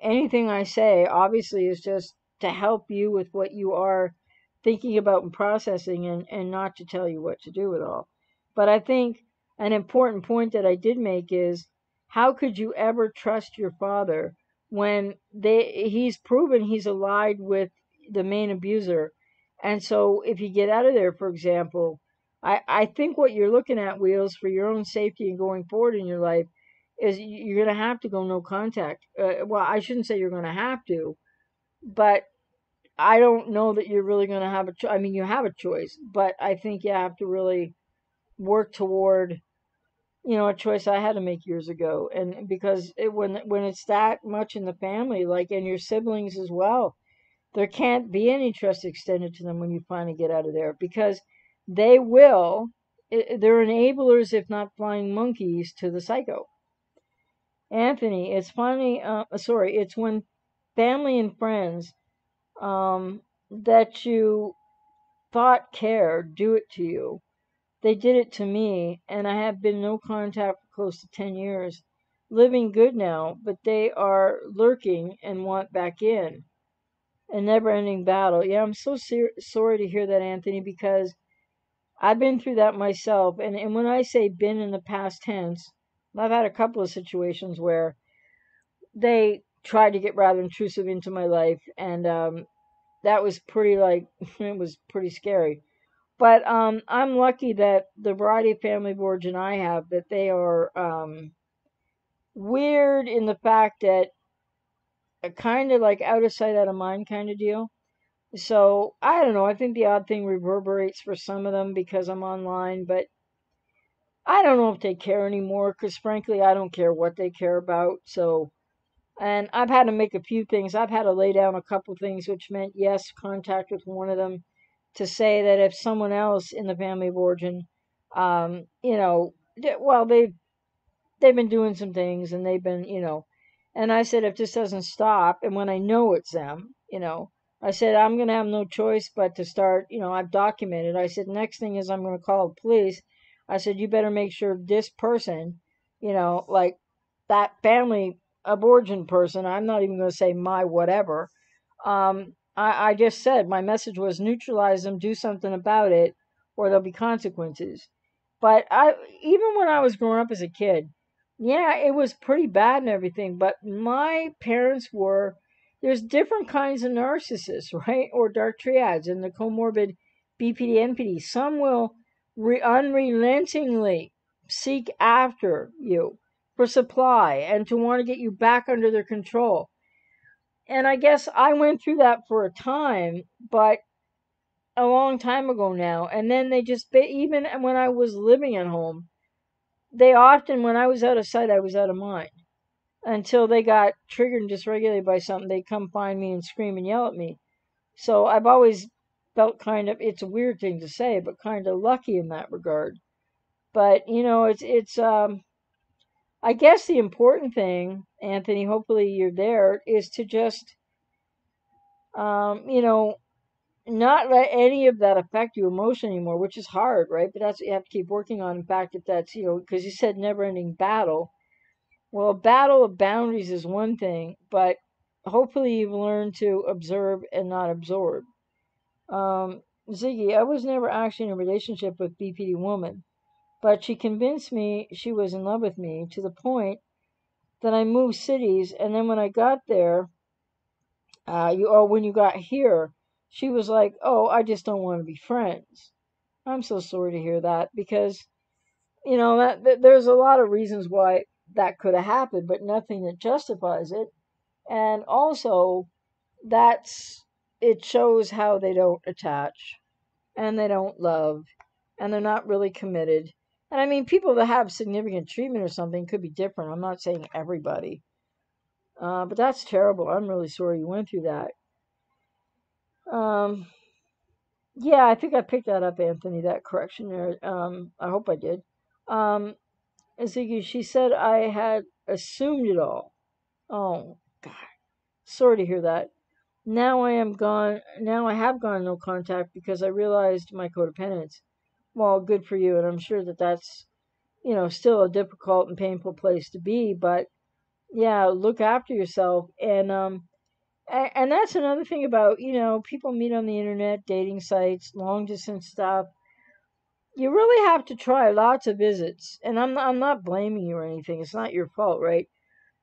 anything I say, obviously, is just to help you with what you are thinking about and processing, and not to tell you what to do at all. But I think an important point that I did make is, how could you ever trust your father when he's proven he's allied with the main abuser? And so if you get out of there, for example, I think what you're looking at, Wheels, for your own safety and going forward in your life, is you're going to have to go no contact. Well, I shouldn't say you're going to have to, but I don't know that you're really going to have a choice. I mean, you have a choice, but I think you have to really work toward, you know, a choice I had to make years ago. And because when it's that much in the family, like, and your siblings as well, there can't be any trust extended to them when you finally get out of there, because they will, they're enablers, if not flying monkeys, to the psycho. Anthony, it's funny, sorry, it's when family and friends that you thought cared do it to you. They did it to me, and I have been no contact for close to 10 years. Living good now, but they are lurking and want back in. A never-ending battle. Yeah, I'm so sorry to hear that, Anthony, because I've been through that myself. And when I say been in the past tense, I've had a couple of situations where they tried to get rather intrusive into my life, and that was pretty, like, it was pretty scary. But I'm lucky that the variety of family of origin I have, that they are weird in the fact that a kind of like out of sight, out of mind kind of deal. So, I don't know, I think the odd thing reverberates for some of them because I'm online, but I don't know if they care anymore, because frankly, I don't care what they care about. So, and I've had to make a few things. I've had to lay down a couple things, which meant, yes, contact with one of them, to say that if someone else in the family of origin, you know, well, they've been doing some things, and they've been, you know, and I said, if this doesn't stop, and when I know it's them, you know, I said, I'm going to have no choice but to start, you know, I've documented. I said, next thing is I'm going to call the police. I said, you better make sure this person, you know, like that family of origin person, I'm not even going to say my whatever. I just said, my message was neutralize them, do something about it, or there'll be consequences. But even when I was growing up as a kid, yeah, it was pretty bad and everything, but my parents were, there's different kinds of narcissists, right? Or dark triads and the comorbid BPD, NPD. Some will unrelentingly seek after you for supply and to want to get you back under their control. And I guess I went through that for a time, but a long time ago now. And then they just, even when I was living at home, they often, when I was out of sight, I was out of mind. Until they got triggered and dysregulated by something, they'd come find me and scream and yell at me. So I've always felt kind of, it's a weird thing to say, but kind of lucky in that regard. But, you know, it's I guess the important thing, Anthony, hopefully you're there, is to just, not let any of that affect your emotion anymore, which is hard, right? But that's what you have to keep working on. In fact, if that's, because you said never-ending battle. Well, a battle of boundaries is one thing, but hopefully you've learned to observe and not absorb. Ziggy, I was never actually in a relationship with BPD woman, but she convinced me she was in love with me to the point that I moved cities. And then when I got there, when you got here, she was like, oh, I just don't want to be friends. I'm so sorry to hear that, because, there's a lot of reasons why that could have happened, but nothing that justifies it. And also, it shows how they don't attach, and they don't love, and they're not really committed. And I mean, people that have significant treatment or something could be different. I'm not saying everybody. But that's terrible. I'm really sorry you went through that. Yeah, I think I picked that up, Anthony, that correction there. I hope I did. Ziggy, she said I had assumed it all. Oh, God. Sorry to hear that. Now I have gone no contact because I realized my codependence. Well, good for you. And I'm sure that that's, still a difficult and painful place to be. But, yeah, look after yourself. And that's another thing about, people meet on the internet, dating sites, long distance stuff. You really have to try lots of visits. And I'm not blaming you or anything. It's not your fault, right?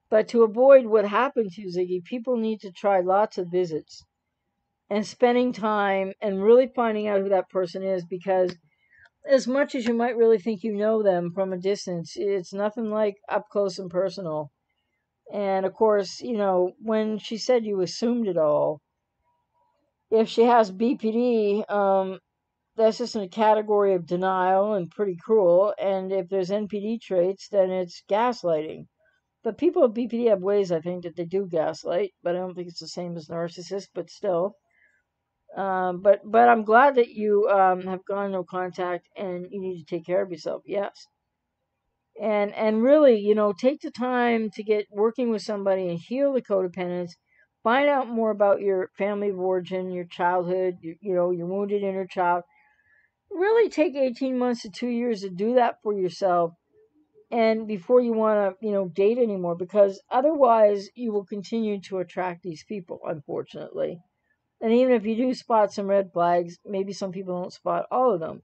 But to avoid what happened to you, Ziggy, people need to try lots of visits and spending time and really finding out who that person is, because as much as you might really think you know them from a distance, it's nothing like up close and personal. And, of course, when she said you assumed it all, if she has BPD, that's just in a category of denial and pretty cruel. And if there's NPD traits, then it's gaslighting. But people with BPD have ways, I think, that they do gaslight, but I don't think it's the same as narcissists, but still. But I'm glad that you have gone no contact and you need to take care of yourself, yes. And really, take the time to get working with somebody and heal the codependence. Find out more about your family of origin, your childhood, your wounded inner child. Really take 18 months to 2 years to do that for yourself. And before you want to, date anymore, because otherwise you will continue to attract these people, unfortunately. And even if you do spot some red flags, maybe some people don't spot all of them.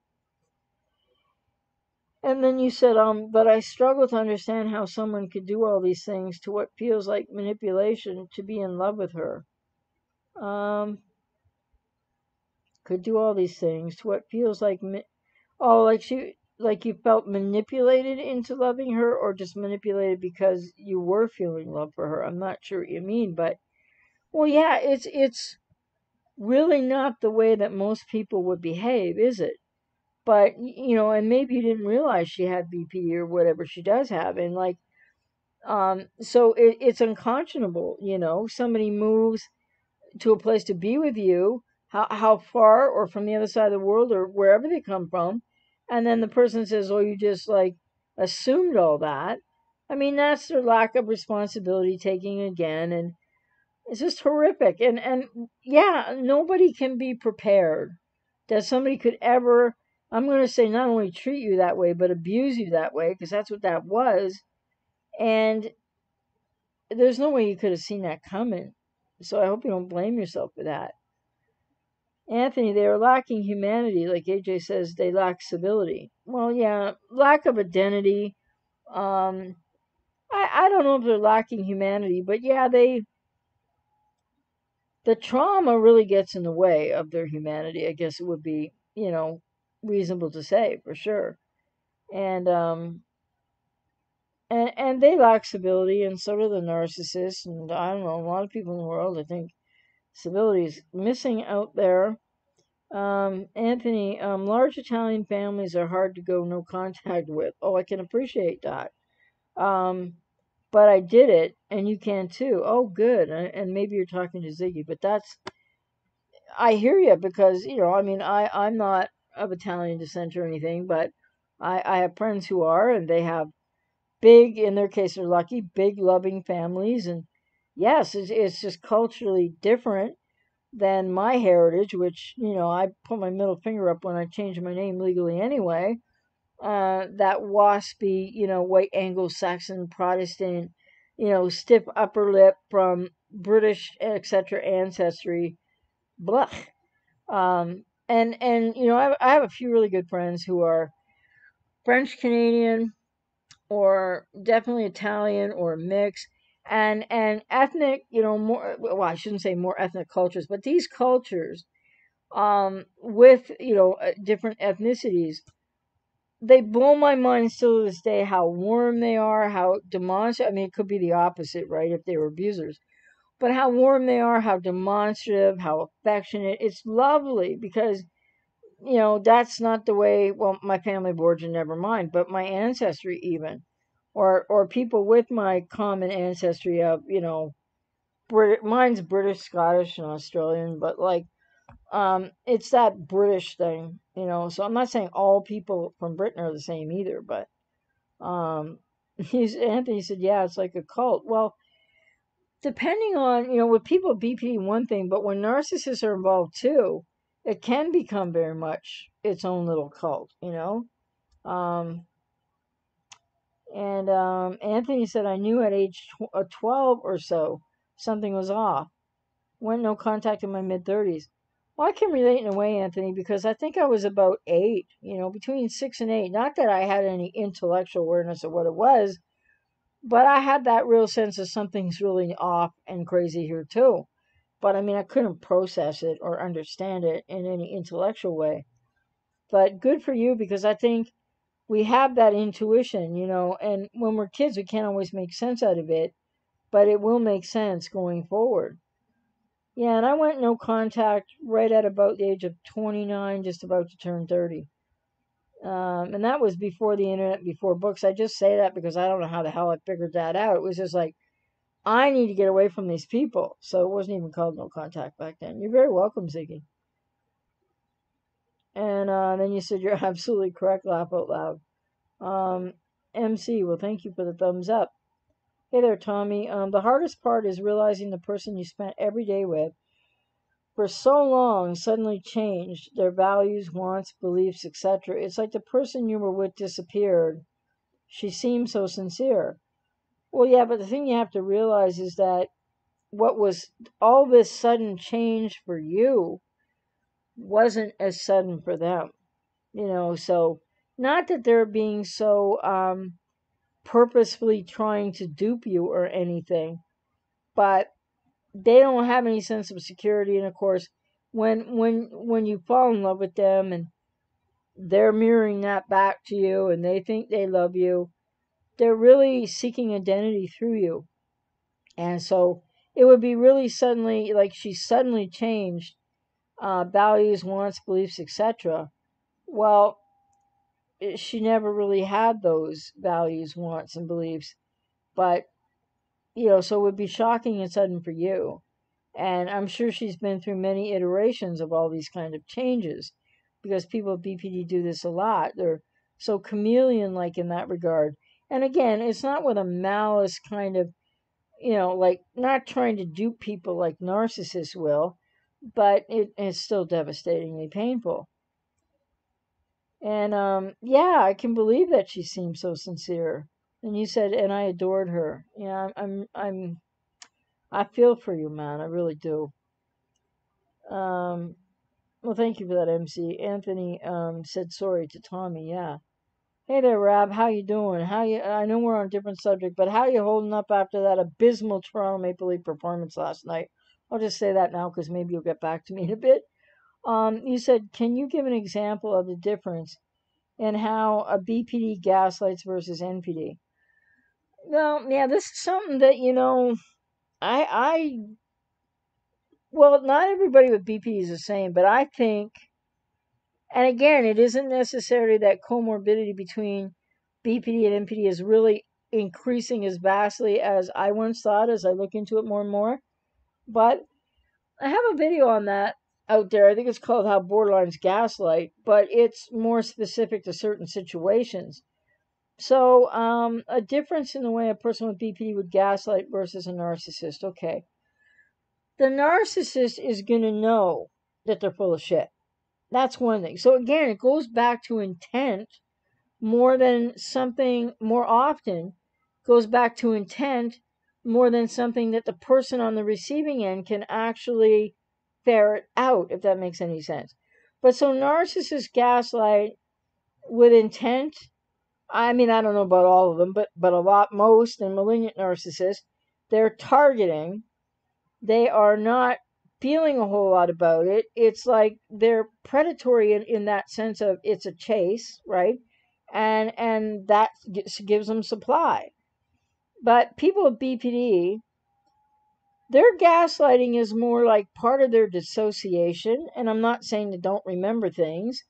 And then you said, but I struggle to understand how someone could do all these things to what feels like manipulation to be in love with her. Could do all these things to what feels like, like you felt manipulated into loving her, or just manipulated because you were feeling love for her. I'm not sure what you mean, but, well, yeah, it's really not the way that most people would behave, is it? But, and maybe you didn't realize she had BPD or whatever she does have. And so it's unconscionable, somebody moves to a place to be with you, how far or from the other side of the world or wherever they come from. And then the person says, oh, you just, assumed all that. I mean, that's their lack of responsibility taking again. And it's just horrific. And yeah, nobody can be prepared that somebody could ever, I'm going to say, not only treat you that way, but abuse you that way, because that's what that was. And there's no way you could have seen that coming. So I hope you don't blame yourself for that. Anthony, they are lacking humanity. Like AJ says, they lack civility. Well, yeah, lack of identity. I don't know if they're lacking humanity, but yeah, the trauma really gets in the way of their humanity. I guess it would be, reasonable to say for sure. And they lack civility, and so do the narcissists, and I don't know, a lot of people in the world, I think, civilities missing out there. Anthony, large Italian families are hard to go no contact with. Oh, I can appreciate that. But I did it, and you can too. Oh, good. And maybe you're talking to Ziggy, but that's, I hear you, because, I'm not of Italian descent or anything, but I have friends who are, and they have big, in their case, they're lucky, big, loving families. And yes, it's just culturally different than my heritage, which, you know, I put my middle finger up when I changed my name legally anyway. That waspy, you know, white Anglo-Saxon Protestant, you know, stiff upper lip from British, etc. ancestry. Blech. And you know, I have a few really good friends who are French Canadian or definitely Italian or mixed, and ethnic, you know, more, well, I shouldn't say more ethnic cultures, but these cultures, with, you know, different ethnicities, they blow my mind still to this day how warm they are, how demonstrative. I mean, it could be the opposite, right, if they were abusers. But how warm they are, how demonstrative, how affectionate. It's lovely because, you know, that's not the way, well, my family of origin, never mind, but my ancestry even, or people with my common ancestry of, you know, mine's British, Scottish, and Australian, but like, it's that British thing, you know, so I'm not saying all people from Britain are the same either, but Anthony said, yeah, it's like a cult. Well, depending on, you know, with people BPD, one thing, but when narcissists are involved too, it can become very much its own little cult, you know? Anthony said, I knew at age 12 or so, something was off. Went no contact in my mid-30s. Well, I can relate in a way, Anthony, because I think I was about 8, you know, between 6 and 8. Not that I had any intellectual awareness of what it was, but I had that real sense of something's really off and crazy here too. But I mean, I couldn't process it or understand it in any intellectual way. But good for you, because I think we have that intuition, you know, and when we're kids, we can't always make sense out of it, but it will make sense going forward. Yeah, and I went no contact right at about the age of 29, just about to turn 30. And that was before the internet, before books. I just say that because I don't know how the hell I figured that out. It was just like, I need to get away from these people. So it wasn't even called no contact back then. You're very welcome, Ziggy. And then you said, you're absolutely correct, laugh out loud. MC, well, thank you for the thumbs up. Hey there, Tommy. The hardest part is realizing the person you spent every day with for so long suddenly changed their values, wants, beliefs, etc. It's like the person you were with disappeared. She seemed so sincere. Well, yeah, but the thing you have to realize is that what was all this sudden change for you wasn't as sudden for them. You know, so not that they're being so purposefully trying to dupe you or anything, but they don't have any sense of security. And of course, when you fall in love with them and they're mirroring that back to you and they think they love you, they're really seeking identity through you. And so it would be really suddenly, like she suddenly changed values, wants, beliefs, etc. Well, she never really had those values, wants, and beliefs, but you know, so it would be shocking and sudden for you. And I'm sure she's been through many iterations of all these kind of changes, because people with BPD do this a lot. They're so chameleon-like in that regard. And again, it's not with a malice kind of, you know, like not trying to dupe people like narcissists will, but it's still devastatingly painful. And yeah, I can believe that she seemed so sincere. And you said, and I adored her. Yeah, I feel for you, man. I really do. Well, thank you for that, MC. Anthony said sorry to Tommy. Yeah. Hey there, Rab. How you doing? I know we're on a different subject, but how you holding up after that abysmal Toronto Maple Leaf performance last night? I'll just say that now because maybe you'll get back to me in a bit. You said, can you give an example of the difference in how a BPD gaslights versus NPD? Well, yeah, this is something that, you know, well, not everybody with BPD is the same, but I think, and again, it isn't necessarily that comorbidity between BPD and NPD is really increasing as vastly as I once thought as I look into it more and more. But I have a video on that out there. I think it's called How Borderlines Gaslight, but it's more specific to certain situations. So a difference in the way a person with BPD would gaslight versus a narcissist. Okay. The narcissist is going to know that they're full of shit. That's one thing. So again, it goes back to intent more than something that the person on the receiving end can actually ferret out, if that makes any sense. But so narcissists gaslight with intent. I mean, I don't know about all of them, but a lot, most, and malignant narcissists, they're targeting. They are not feeling a whole lot about it. It's like they're predatory in that sense of it's a chase, right? And that gives them supply. But people with BPD, their gaslighting is more like part of their dissociation. And I'm not saying they don't remember things.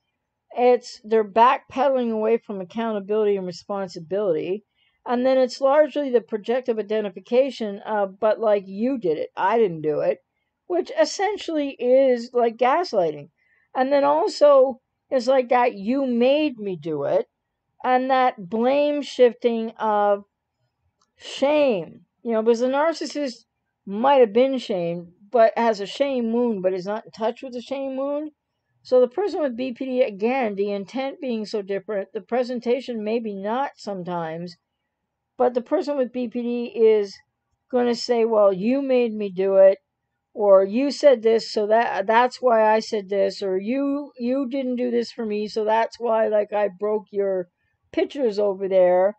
It's they're backpedaling away from accountability and responsibility. And then it's largely the projective identification of, but like you did it, I didn't do it, which essentially is like gaslighting. And then also it's like that you made me do it, and that blame shifting of shame. You know, because the narcissist might have been shamed, but has a shame wound, but is not in touch with the shame wound. So the person with BPD, again, the intent being so different, the presentation maybe not sometimes, but the person with BPD is going to say, well, you made me do it, or you said this, so that's why I said this, or you didn't do this for me, so that's why, like, I broke your pictures over there.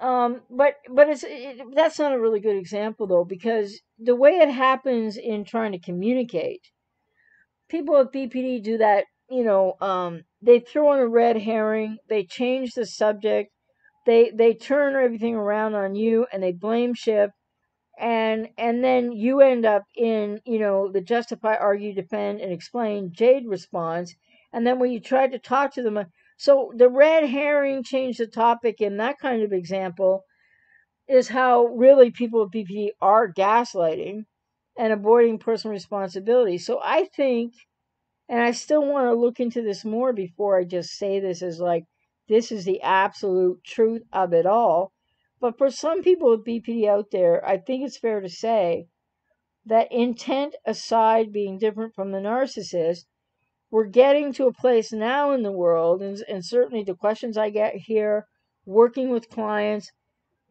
That's not a really good example, though, because the way it happens in trying to communicate, people with BPD do that, they throw in a red herring, they change the subject, they turn everything around on you, and they blame shift, and then you end up in, the justify, argue, defend, and explain jade response, and then when you try to talk to them, so the red herring, change the topic in that kind of example is how really people with BPD are gaslighting and avoiding personal responsibility. So I think, and I still want to look into this more before I just say this as like, this is the absolute truth of it all. But for some people with BPD out there, I think it's fair to say that intent aside being different from the narcissist, we're getting to a place now in the world, and certainly the questions I get here, working with clients,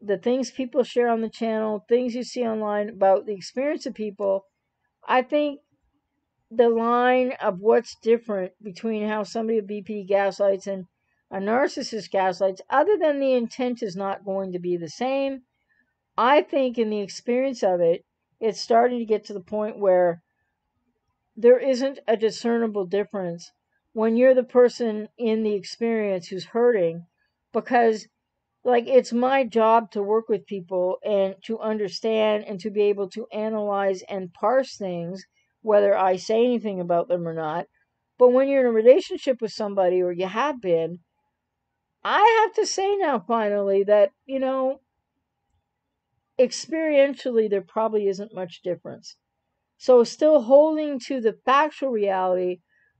the things people share on the channel, things you see online about the experience of people, I think the line of what's different between how somebody with BPD gaslights and a narcissist gaslights, other than the intent is not going to be the same. I think in the experience of it, it's starting to get to the point where there isn't a discernible difference when you're the person in the experience who's hurting, because like, it's my job to work with people and to understand and to be able to analyze and parse things, whether I say anything about them or not. But when you're in a relationship with somebody, or you have been, I have to say now finally that, experientially, there probably isn't much difference. So still holding to the factual reality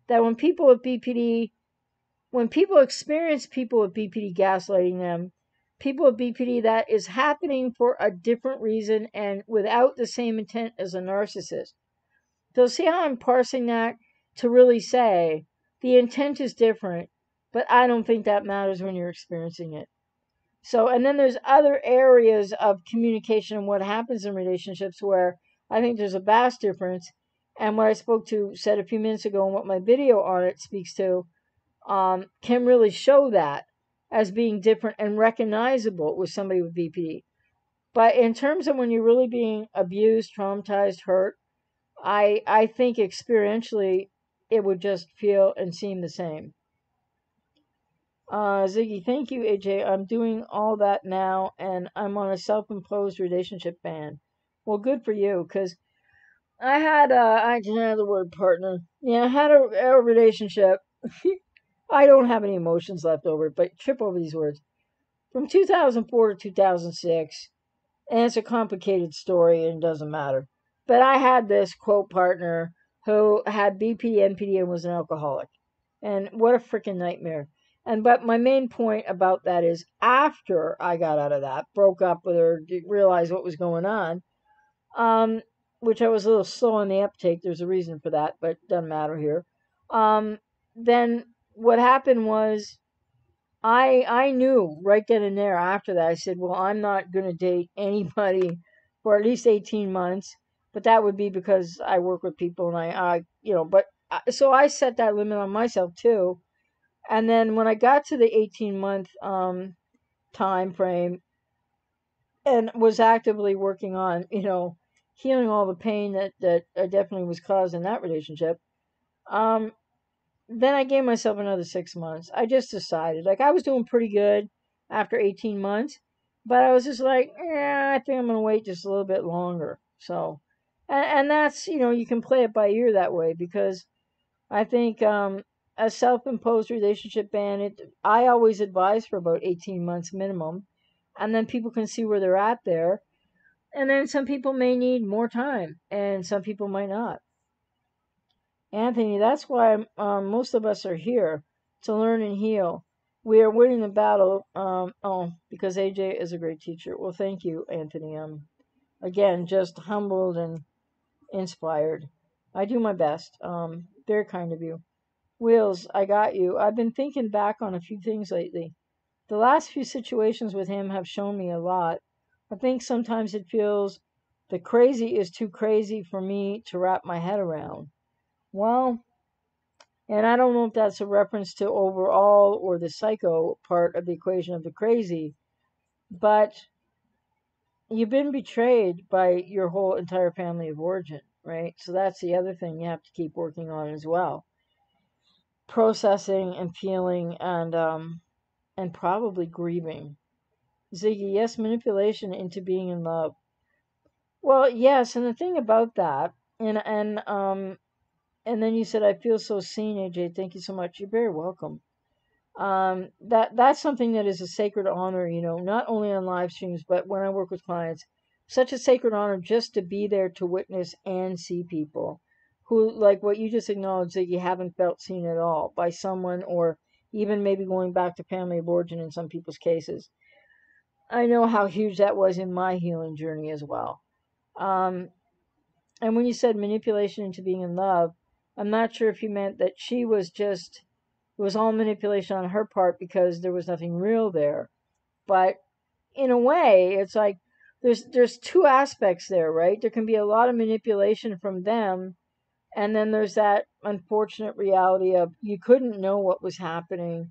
that when people experience people with BPD gaslighting them, people with BPD, that is happening for a different reason and without the same intent as a narcissist. So see how I'm parsing that to really say the intent is different, but I don't think that matters when you're experiencing it. So, and then there's other areas of communication and what happens in relationships where I think there's a vast difference. And what I spoke to, said a few minutes ago, and what my video on it speaks to, can really show that as being different and recognizable with somebody with BPD. But in terms of when you're really being abused, traumatized, hurt, I think experientially it would just feel and seem the same. Ziggy, thank you, AJ. I'm doing all that now, and I'm on a self-imposed relationship ban. Well, good for you, because I had I can have the word partner. Yeah, I had a relationship. I don't have any emotions left over, but trip over these words. From 2004 to 2006, and it's a complicated story and it doesn't matter. But I had this, quote, partner who had BPD, NPD, and was an alcoholic. And what a freaking nightmare. But my main point about that is after I got out of that, broke up with her, realized what was going on, which I was a little slow on the uptake. There's a reason for that, but it doesn't matter here. Then what happened was I knew right then and there after that, I said, well, I'm not going to date anybody for at least 18 months. But that would be because I work with people and so I set that limit on myself too. And then when I got to the 18-month time frame and was actively working on, healing all the pain that I definitely was caused in that relationship, then I gave myself another 6 months. I just decided, I was doing pretty good after 18 months, but I was just like, I think I'm going to wait just a little bit longer. So, and that's, you can play it by ear that way, because I think a self-imposed relationship ban, I always advise for about 18 months minimum, and then people can see where they're at there. And then some people may need more time, and some people might not. Anthony, that's why most of us are here, to learn and heal. We are winning the battle, because AJ is a great teacher. Well, thank you, Anthony. I'm, again, just humbled and inspired. I do my best. Very kind of you. Wills, I got you. I've been thinking back on a few things lately. The last few situations with him have shown me a lot. I think sometimes it feels the crazy is too crazy for me to wrap my head around. Well, and I don't know if that's a reference to overall or the psycho part of the equation of the crazy, but you've been betrayed by your whole entire family of origin, right? So that's the other thing you have to keep working on as well. Processing and feeling and probably grieving. Ziggy, yes, manipulation into being in love. Well, yes, and the thing about that, and then you said, I feel so seen, AJ. Thank you so much. You're very welcome. That's something that is a sacred honor, not only on live streams, but when I work with clients, such a sacred honor just to be there to witness and see people who, like what you just acknowledged, that you haven't felt seen at all by someone, or even maybe going back to family of origin in some people's cases. I know how huge that was in my healing journey as well. And when you said manipulation into being in love, I'm not sure if you meant that she was just, it was all manipulation on her part because there was nothing real there. But in a way, it's like there's two aspects there, right? There can be a lot of manipulation from them. And then there's that unfortunate reality of you couldn't know what was happening,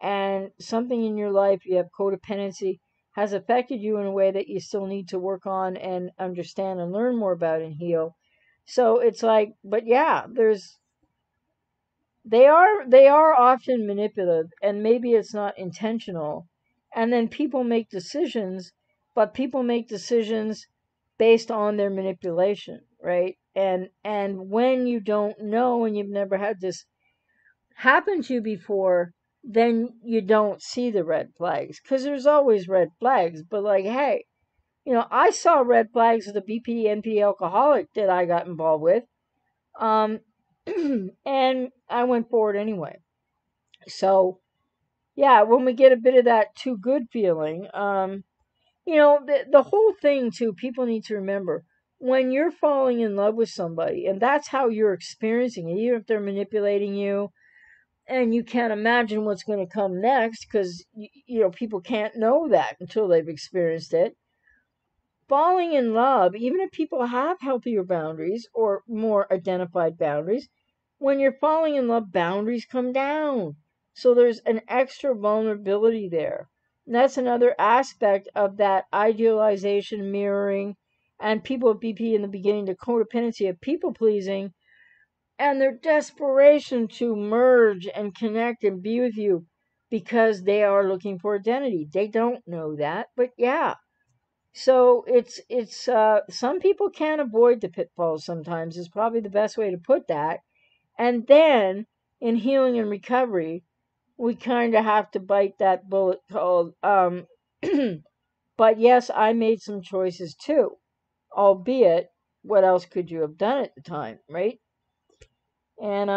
and something in your life, you have codependency, has affected you in a way that you still need to work on and understand and learn more about and heal. So it's like, but yeah, they are often manipulative, and maybe it's not intentional. And then people make decisions, but people make decisions based on their manipulation, right? And when you don't know and you've never had this happen to you before, then you don't see the red flags, because there's always red flags. But hey, I saw red flags with the BPD, NPD alcoholic that I got involved with, and I went forward anyway. So, yeah, when we get a bit of that too good feeling, the whole thing too, people need to remember. When you're falling in love with somebody, and that's how you're experiencing it, even if they're manipulating you, and you can't imagine what's going to come next, because, people can't know that until they've experienced it. Falling in love, even if people have healthier boundaries or more identified boundaries, when you're falling in love, boundaries come down. So there's an extra vulnerability there. And that's another aspect of that idealization, mirroring, and people at BP in the beginning, the codependency of people-pleasing, and their desperation to merge and connect and be with you because they are looking for identity. They don't know that, but yeah. So it's some people can't avoid the pitfalls sometimes, is probably the best way to put that. And then, in healing and recovery, we kind of have to bite that bullet called, but yes, I made some choices too. Albeit, what else could you have done at the time, right? And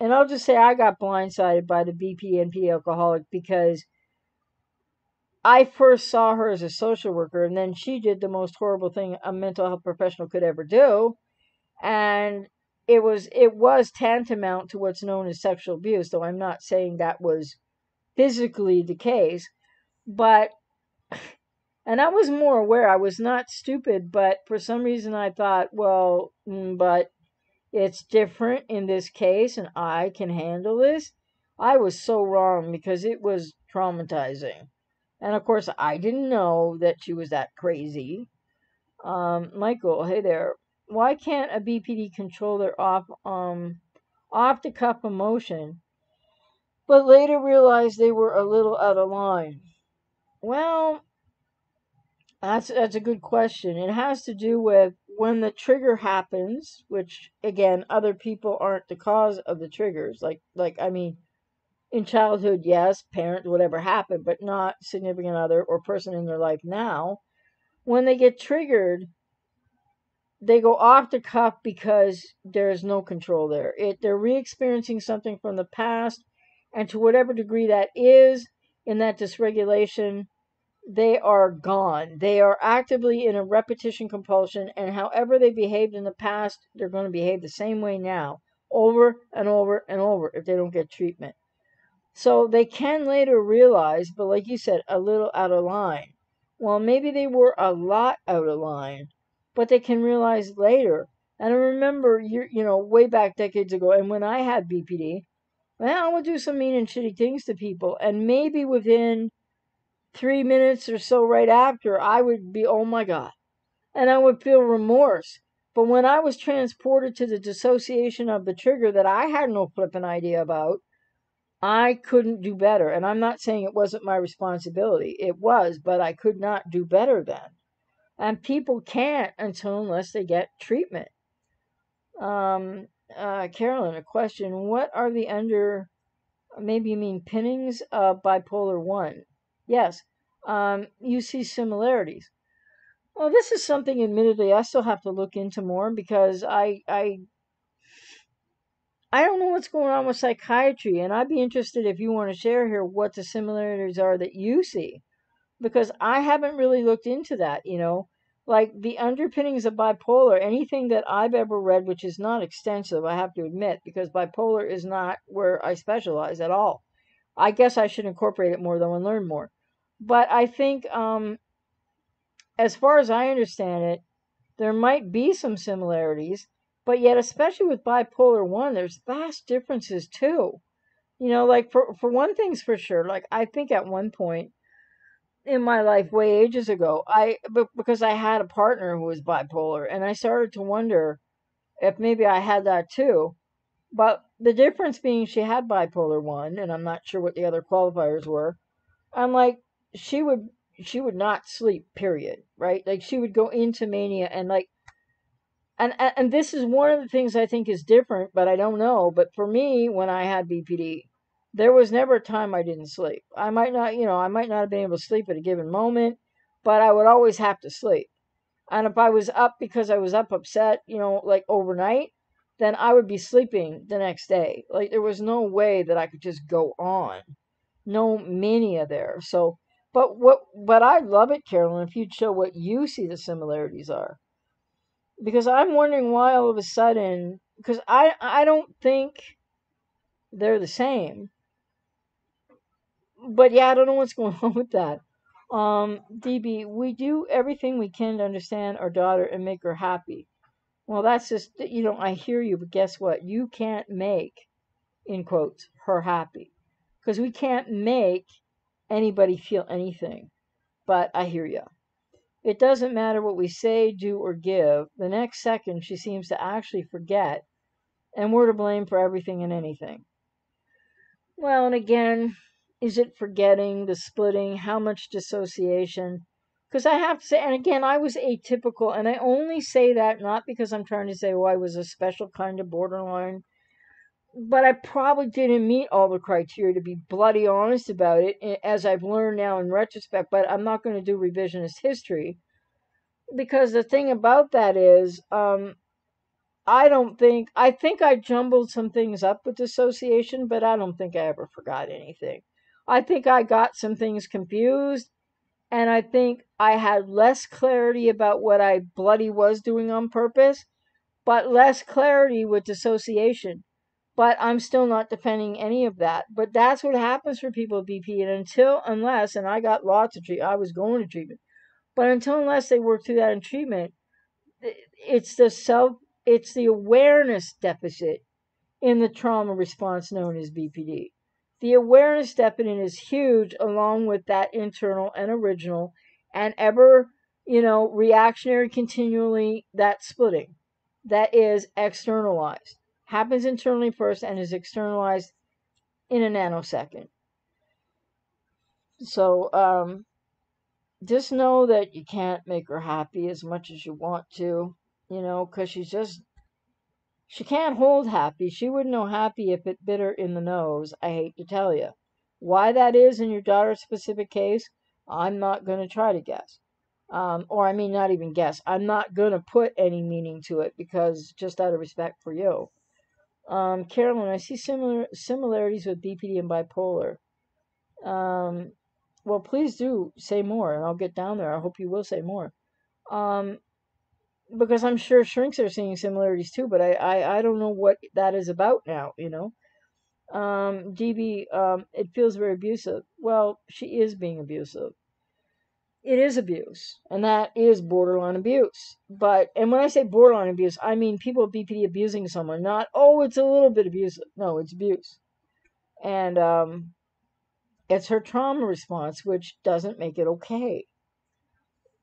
And I'll just say I got blindsided by the BPNP alcoholic because I first saw her as a social worker, and then she did the most horrible thing a mental health professional could ever do. And it was tantamount to what's known as sexual abuse, though I'm not saying that was physically the case. But, and I was more aware, I was not stupid, but for some reason I thought, well, but it's different in this case and I can handle this. I was so wrong because it was traumatizing. And of course, I didn't know that she was that crazy. Michael, hey there. Why can't a BPD control their off-the-cuff emotion, but later realize they were a little out of line? Well, that's a good question. It has to do with when the trigger happens, which again, other people aren't the cause of the triggers. I mean, in childhood, yes, parent, whatever happened, but not significant other or person in their life now. When they get triggered, they go off the cuff because there's no control there. They're re-experiencing something from the past, and to whatever degree that is, in that dysregulation, they are gone. They are actively in a repetition compulsion, and however they behaved in the past, they're going to behave the same way now, over and over and over if they don't get treatment. So they can later realize, but like you said, a little out of line. Well, maybe they were a lot out of line, but they can realize later. And I remember, way back decades ago, and when I had BPD, well, I would do some mean and shitty things to people. And maybe within 3 minutes or so right after, I would be, oh my God. And I would feel remorse. But when I was transported to the dissociation of the trigger that I had no flippin' idea about, I couldn't do better. And I'm not saying it wasn't my responsibility. It was, but I could not do better then. And people can't unless they get treatment. Carolyn, a question. What are the maybe you mean pinnings of bipolar 1? Yes. You see similarities. Well, this is something, admittedly, I still have to look into more because I don't know what's going on with psychiatry, and I'd be interested if you want to share here what the similarities are that you see, because I haven't really looked into that, like the underpinnings of bipolar. Anything that I've ever read, which is not extensive, I have to admit, because bipolar is not where I specialize at all. I guess I should incorporate it more though and learn more. But I think, as far as I understand it, there might be some similarities. But yet, especially with bipolar 1, there's vast differences too. Like for one thing's for sure, like I think at one point in my life, way ages ago, because I had a partner who was bipolar, and I started to wonder if maybe I had that too. But the difference being she had bipolar 1, and I'm not sure what the other qualifiers were. I'm like, she would not sleep, period, right? Like she would go into mania and And this is one of the things I think is different, but I don't know. But for me, when I had BPD, there was never a time I didn't sleep. I might not have been able to sleep at a given moment, but I would always have to sleep. And if I was up because I was upset, like overnight, then I would be sleeping the next day. Like there was no way that I could just go on. No mania there. So, but I'd love it, Carolyn, if you'd show what you see the similarities are. Because I'm wondering why all of a sudden, because I don't think they're the same. But yeah, I don't know what's going on with that. DB, we do everything we can to understand our daughter and make her happy. Well, that's just, I hear you, but guess what? You can't make, in quotes, her happy. Because we can't make anybody feel anything. But I hear you. It doesn't matter what we say, do, or give. The next second, she seems to actually forget, and we're to blame for everything and anything. Well, and again, is it forgetting, the splitting, how much dissociation? Because I have to say, and again, I was atypical, and I only say that not because I'm trying to say, I was a special kind of borderline, but I probably didn't meet all the criteria, to be bloody honest about it, as I've learned now in retrospect, but I'm not going to do revisionist history, because the thing about that is I think I jumbled some things up with dissociation, but I don't think I ever forgot anything. I think I got some things confused, and I think I had less clarity about what I bloody was doing on purpose, but less clarity with dissociation. But I'm still not defending any of that. But that's what happens for people with BP. And unless I got lots of treatment, I was going to treatment, but unless they work through that in treatment, it's the It's the awareness deficit in the trauma response known as BPD. The awareness deficit is huge, along with that internal and original and ever, reactionary, continually, that splitting that is externalized. Happens internally first and is externalized in a nanosecond. So, just know that you can't make her happy as much as you want to. Because she can't hold happy. She wouldn't know happy if it bit her in the nose, I hate to tell you. Why that is in your daughter's specific case, I'm not going to try to guess. Not even guess. I'm not going to put any meaning to it, because just out of respect for you. Carolyn, I see similarities with BPD and bipolar. Well, please do say more, and I'll get down there. I hope you will say more. Because I'm sure shrinks are seeing similarities too, but I don't know what that is about now, DB, it feels very abusive. Well, she is being abusive. It is abuse, and that is borderline abuse. And when I say borderline abuse, I mean people with BPD abusing someone, not, oh, it's a little bit abusive. No, it's abuse. And it's her trauma response, which doesn't make it okay.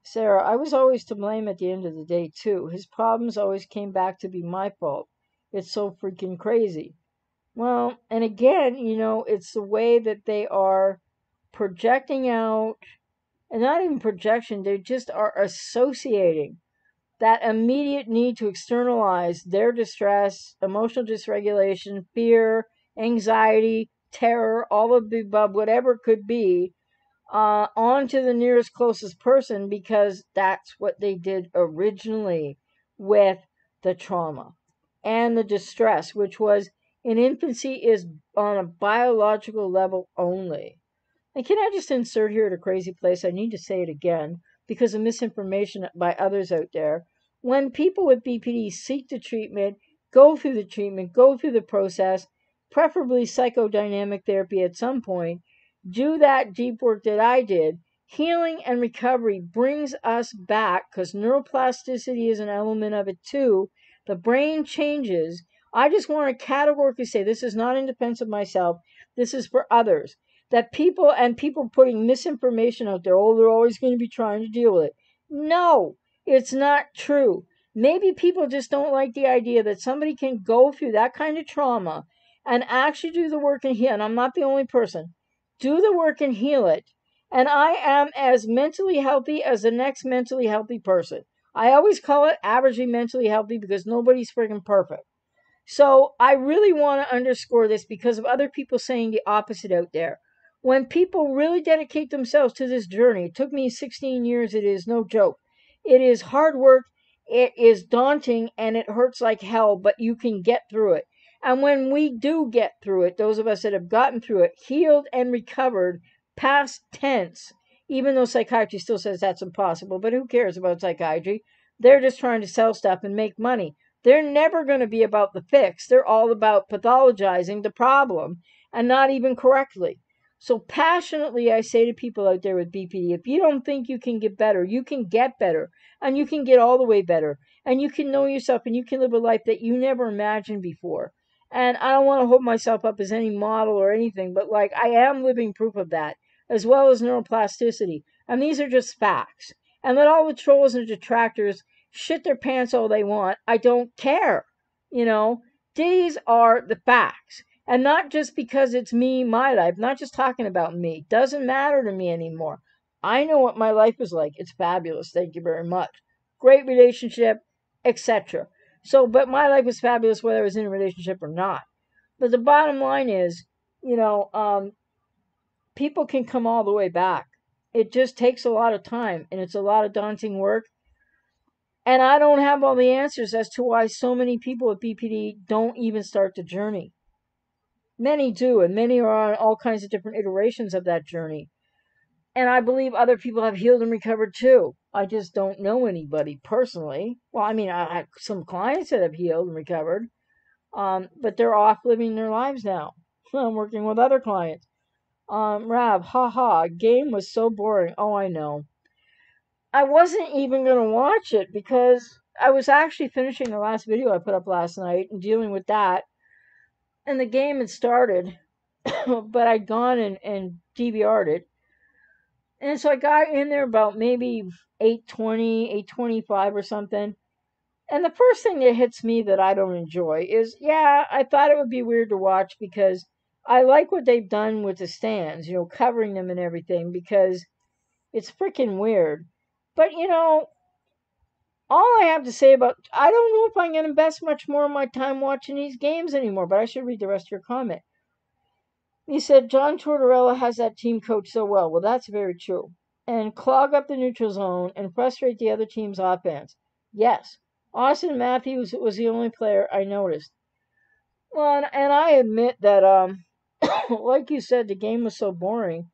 Sarah, I was always to blame at the end of the day, too. His problems always came back to be my fault. It's so freaking crazy. Well, and again, it's the way that they are projecting out, and not even projection, they just are associating that immediate need to externalize their distress, emotional dysregulation, fear, anxiety, terror, all of the above, whatever it could be, on to the nearest closest person, because that's what they did originally with the trauma and the distress, which was in infancy is on a biological level only. And can I just insert here at a crazy place? I need to say it again because of misinformation by others out there. When people with BPD seek the treatment, go through the process, preferably psychodynamic therapy at some point, do that deep work that I did, healing and recovery brings us back, because neuroplasticity is an element of it too. The brain changes. I just want to categorically say, this is not in defense of myself. This is for others. That people putting misinformation out there, oh, they're always going to be trying to deal with it. No, it's not true. Maybe people just don't like the idea that somebody can go through that kind of trauma and actually do the work and heal. And I'm not the only person. Do the work and heal it. And I am as mentally healthy as the next mentally healthy person. I always call it averagely mentally healthy, because nobody's friggin' perfect. So I really want to underscore this because of other people saying the opposite out there. When people really dedicate themselves to this journey, it took me 16 years, it is no joke. It is hard work, it is daunting, and it hurts like hell, but you can get through it. And when we do get through it, those of us that have gotten through it, healed and recovered, past tense, even though psychiatry still says that's impossible, but who cares about psychiatry? They're just trying to sell stuff and make money. They're never going to be about the fix. They're all about pathologizing the problem and not even correctly. So passionately, I say to people out there with BPD, if you don't think you can get better, you can get better, and you can get all the way better, and you can know yourself, and you can live a life that you never imagined before. And I don't want to hold myself up as any model or anything, but like I am living proof of that, as well as neuroplasticity. And these are just facts. And let all the trolls and detractors shit their pants all they want. I don't care. These are the facts. And not just because it's me, my life, not just talking about me. Doesn't matter to me anymore. I know what my life is like. It's fabulous. Thank you very much. Great relationship, etc. So, but my life was fabulous whether I was in a relationship or not. But the bottom line is, people can come all the way back. It just takes a lot of time, and it's a lot of daunting work. And I don't have all the answers as to why so many people with BPD don't even start the journey. Many do, and many are on all kinds of different iterations of that journey. And I believe other people have healed and recovered too. I just don't know anybody personally. Well, I mean, I have some clients that have healed and recovered, but they're off living their lives now. I'm working with other clients. Rav, haha, game was so boring. Oh, I know. I wasn't even going to watch it because I was actually finishing the last video I put up last night and dealing with that. And the game had started, but I'd gone and DVR'd it. And so I got in there about maybe 8:20, 8:25 or something. And the first thing that hits me that I don't enjoy is, yeah, I thought it would be weird to watch because I like what they've done with the stands, you know, covering them and everything, because it's freaking weird. But, you know, all I have to say about, I don't know if I'm going to invest much more of my time watching these games anymore, but I should read the rest of your comment. He said, John Tortorella has that team coach so well. Well, that's very true. And clog up the neutral zone and frustrate the other team's offense. Yes. Austin Matthews was the only player I noticed. Well, and I admit that, like you said, the game was so boring.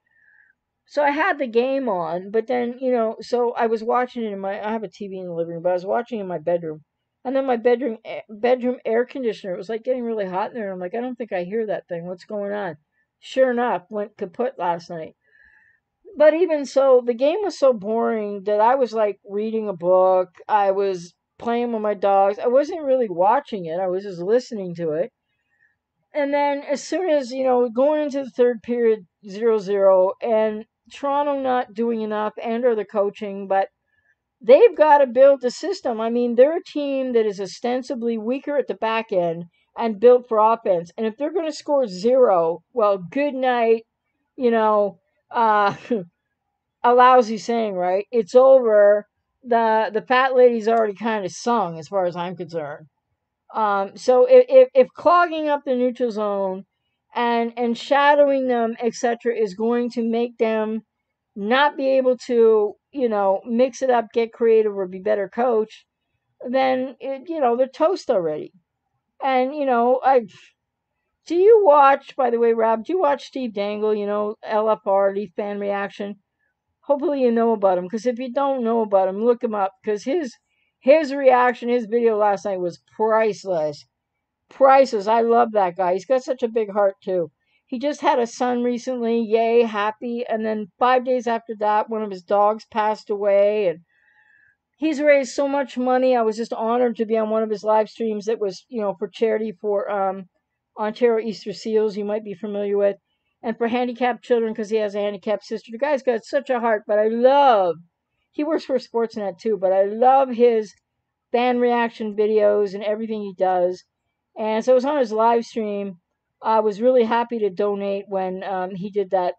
So I had the game on, but then, you know, so I was watching it in my, I have a TV in the living room, but I was watching in my bedroom. And then my bedroom air conditioner, it was like getting really hot in there. And I'm like, I don't think I hear that thing. What's going on? Sure enough, went kaput last night. But even so, the game was so boring that I was like reading a book. I was playing with my dogs. I wasn't really watching it. I was just listening to it. And then as soon as, you know, going into the third period, 0-0, and Toronto not doing enough and or the coaching, but they've got to build the system. I mean, they're a team that is ostensibly weaker at the back end and built for offense. And if they're going to score zero, well, good night, you know, a lousy saying, right? It's over. The fat lady's already kind of sung as far as I'm concerned. So if clogging up the neutral zone and shadowing them, etc., is going to make them not be able to, you know, mix it up, get creative, or be better coached, then, it, you know, they're toast already. And, you know, do you watch, by the way, Rob, do you watch Steve Dangle, you know, LFR, Leaf Fan Reaction? Hopefully you know about him, because if you don't know about him, look him up, because his reaction, his video last night was priceless. Priceless. I love that guy. He's got such a big heart, too. He just had a son recently, yay, happy, and then 5 days after that, one of his dogs passed away, and he's raised so much money. I was just honored to be on one of his live streams that was, you know, for charity for Ontario Easter Seals, you might be familiar with, and for handicapped children because he has a handicapped sister. The guy's got such a heart, but I love, he works for Sportsnet too, but I love his fan reaction videos and everything he does. And so I was on his live stream. I was really happy to donate when he did that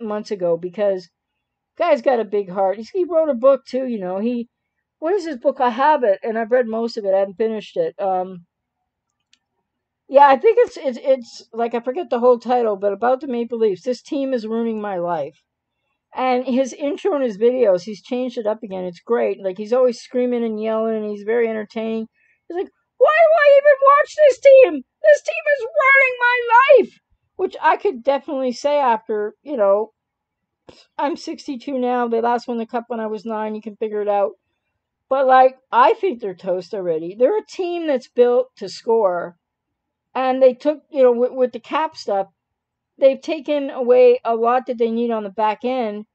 months ago because the guy's got a big heart. He wrote a book too, you know, what is this book? I have it, and I've read most of it. I haven't finished it. Yeah, I think it's like, I forget the whole title, but about the Maple Leafs. This team is ruining my life. And his intro and his videos, he's changed it up again. It's great. Like, he's always screaming and yelling, and he's very entertaining. He's like, why do I even watch this team? This team is ruining my life. Which I could definitely say after, you know, I'm 62 now. They last won the cup when I was 9. You can figure it out. But, like, I think they're toast already. They're a team that's built to score. And they took, you know, with the cap stuff, they've taken away a lot that they need on the back end.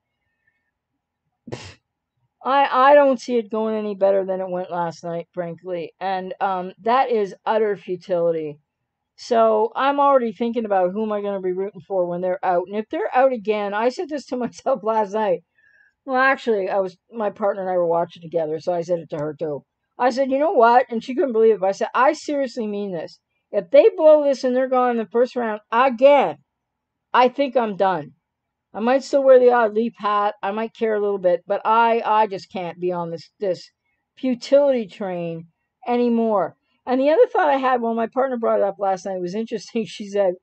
I don't see it going any better than it went last night, frankly. And that is utter futility. So I'm already thinking about who am I going to be rooting for when they're out. And if they're out again, I said this to myself last night. Well, actually, my partner and I were watching together, so I said it to her, too. I said, you know what? And she couldn't believe it. But I said, I seriously mean this. If they blow this and they're gone in the first round again, I think I'm done. I might still wear the odd Leaf hat. I might care a little bit. But I just can't be on this futility train anymore. And the other thought I had, well, my partner brought it up last night. It was interesting. She said,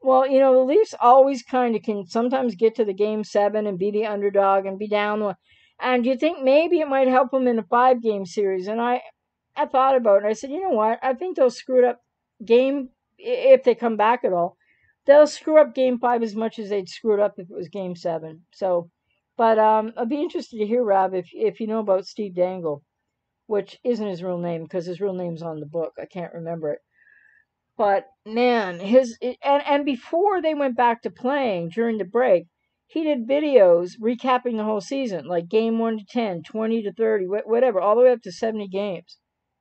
well, you know, the Leafs always kind of can sometimes get to the game 7 and be the underdog and be down. And you think maybe it might help them in a 5-game series. And I thought about it. I said, you know what? I think they'll screw up game, if they come back at all, they'll screw up game 5 as much as they'd screw it up if it was game 7. So, but I'd be interested to hear, Rob, if you know about Steve Dangle, which isn't his real name because his real name's on the book. I can't remember it. But, man, and before they went back to playing during the break, he did videos recapping the whole season, like game 1 to 10, 20 to 30, whatever, all the way up to 70 games.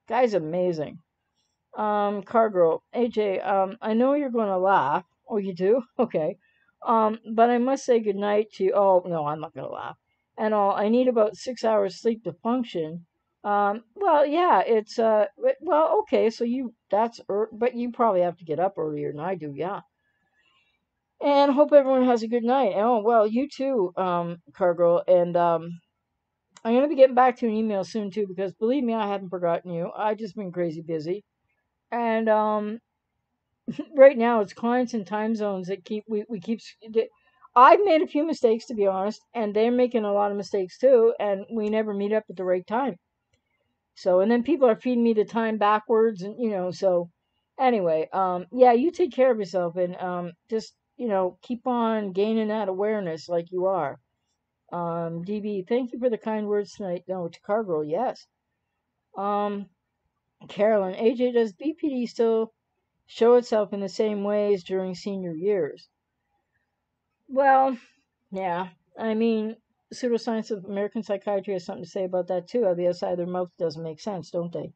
Guy's amazing. Car girl, AJ, I know you're going to laugh. Oh, you do? Okay. But I must say goodnight to you. Oh, no, I'm not going to laugh. And all, I need about 6 hours sleep to function. Well, yeah, it's, well, okay, so but you probably have to get up earlier than I do, yeah. And hope everyone has a good night. Oh, well, you too, car girl, and, I'm going to be getting back to an email soon, too, because believe me, I haven't forgotten you. I've just been crazy busy. And right now, it's clients and time zones that we keep... I've made a few mistakes, to be honest, and they're making a lot of mistakes, too, and we never meet up at the right time. So, and then people are feeding me the time backwards, and, you know, so anyway, yeah, you take care of yourself and just, you know, keep on gaining that awareness like you are. DB, thank you for the kind words tonight. No, to Car Girl, yes. Carolyn, AJ, does BPD still show itself in the same ways during senior years? Well, yeah, I mean, pseudoscience of American psychiatry has something to say about that too. The other side of their mouth doesn't make sense, don't they?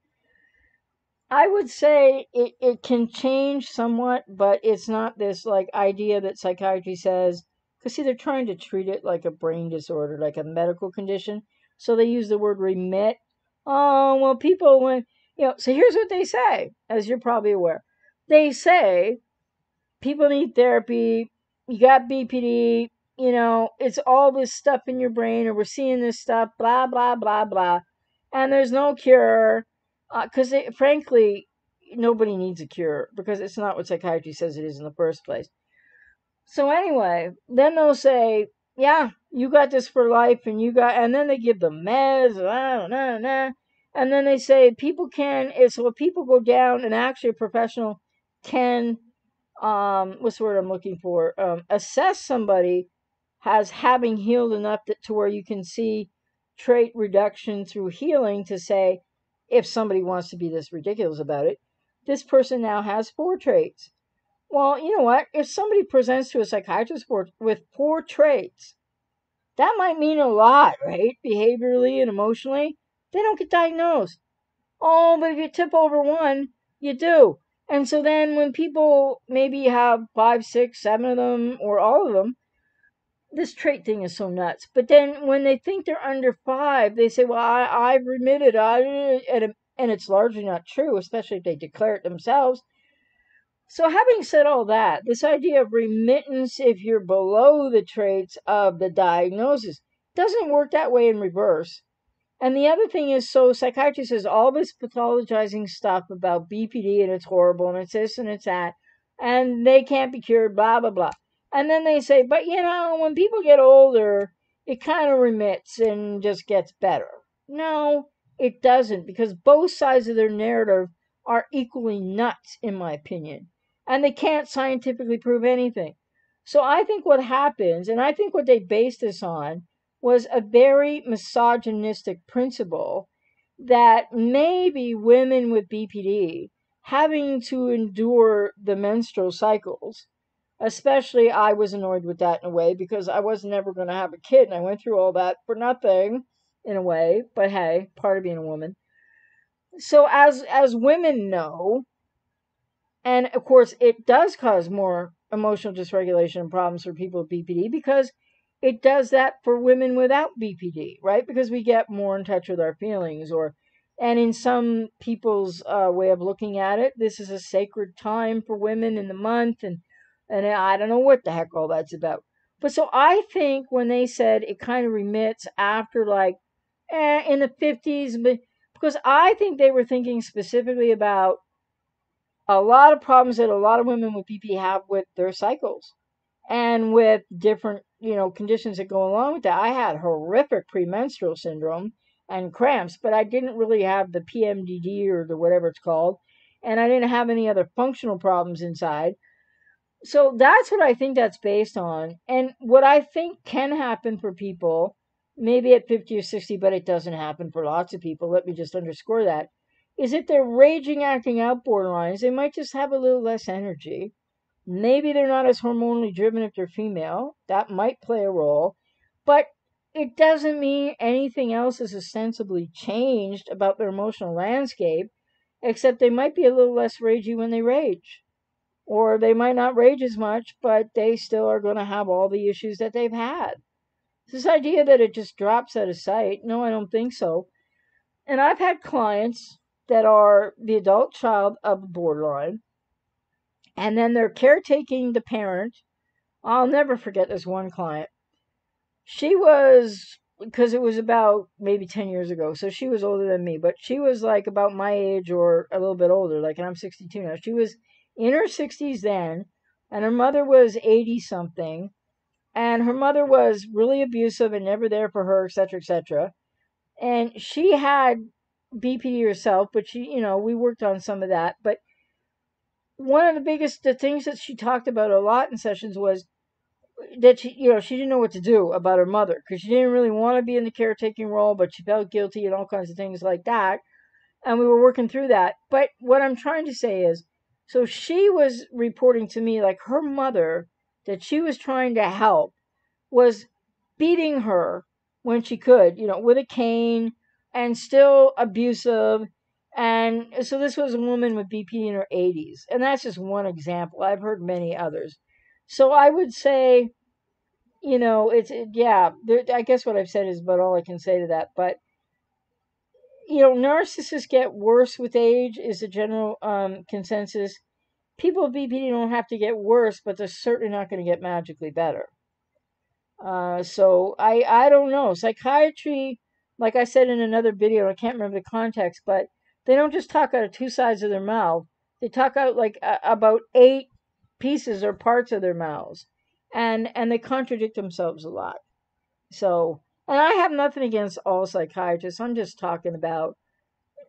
I would say it can change somewhat, but it's not this like idea that psychiatry says. Because, see, they're trying to treat it like a brain disorder, like a medical condition. So they use the word remit. Oh, well, people, when, you know, so here's what they say, as you're probably aware. They say people need therapy. You got BPD. You know, it's all this stuff in your brain, or we're seeing this stuff, blah, blah, blah, blah. And there's no cure. Because, frankly, nobody needs a cure because it's not what psychiatry says it is in the first place. So anyway, then they'll say, yeah, you got this for life, and then they give them meds, blah, blah, blah, and then they say people go down, and actually a professional can, what's the word I'm looking for, assess somebody as having healed enough to where you can see trait reduction through healing to say, if somebody wants to be this ridiculous about it, this person now has 4 traits. Well, you know what? If somebody presents to a psychiatrist with 4 traits, that might mean a lot, right? Behaviorally and emotionally. They don't get diagnosed. Oh, but if you tip over 1, you do. And so then when people maybe have 5, 6, 7 of them, or all of them, this trait thing is so nuts. But then when they think they're under 5, they say, well, I've remitted. And it's largely not true, especially if they declare it themselves. So having said all that, this idea of remittance if you're below the traits of the diagnosis doesn't work that way in reverse. And the other thing is, so psychiatry says all this pathologizing stuff about BPD and it's horrible and it's this and it's that and they can't be cured, blah, blah, blah. And then they say, but you know, when people get older, it kind of remits and just gets better. No, it doesn't, because both sides of their narrative are equally nuts, in my opinion. And they can't scientifically prove anything. So I think what happens, and I think what they based this on, was a very misogynistic principle that maybe women with BPD having to endure the menstrual cycles, especially I was annoyed with that in a way because I was never going to have a kid and I went through all that for nothing in a way, but hey, part of being a woman. So as women know, and of course it does cause more emotional dysregulation and problems for people with BPD because it does that for women without BPD, right? Because we get more in touch with our feelings, and in some people's way of looking at it, this is a sacred time for women in the month, and I don't know what the heck all that's about. But so I think when they said it kind of remits after like in the 50s, but because I think they were thinking specifically about a lot of problems that a lot of women with BPD have with their cycles and with different conditions that go along with that. I had horrific premenstrual syndrome and cramps, but I didn't really have the PMDD or the whatever it's called, and I didn't have any other functional problems inside. So that's what I think that's based on. And what I think can happen for people, maybe at 50 or 60, but it doesn't happen for lots of people, let me just underscore that, is if they're raging, acting out borderlines, they might just have a little less energy. Maybe they're not as hormonally driven if they're female. That might play a role. But it doesn't mean anything else is ostensibly changed about their emotional landscape, except they might be a little less ragey when they rage. Or they might not rage as much, but they still are going to have all the issues that they've had. This idea that it just drops out of sight, no, I don't think so. And I've had clients that are the adult child of borderline, and then they're caretaking the parent. I'll never forget this one client. She was, because it was about maybe 10 years ago, so she was older than me, but she was like about my age or a little bit older, like, and I'm 62 now. She was in her 60s then, and her mother was 80-something, and her mother was really abusive and never there for her, etc., etc. And she had BPD herself, but she, we worked on some of that. But one of the things that she talked about a lot in sessions was that she, she didn't know what to do about her mother, because she didn't really want to be in the caretaking role, but she felt guilty and all kinds of things like that. And we were working through that. But what I'm trying to say is, so she was reporting to me like her mother that she was trying to help was beating her when she could, with a cane and still abusive. And so this was a woman with BPD in her 80s. And that's just one example. I've heard many others. So I would say, I guess what I've said is about all I can say to that. But narcissists get worse with age is the general consensus. People with BPD don't have to get worse, but they're certainly not going to get magically better. So I don't know. Psychiatry, like I said in another video, I can't remember the context, but they don't just talk out of two sides of their mouth. They talk out like about 8 pieces or parts of their mouths, and they contradict themselves a lot. So. And I have nothing against all psychiatrists. I'm just talking about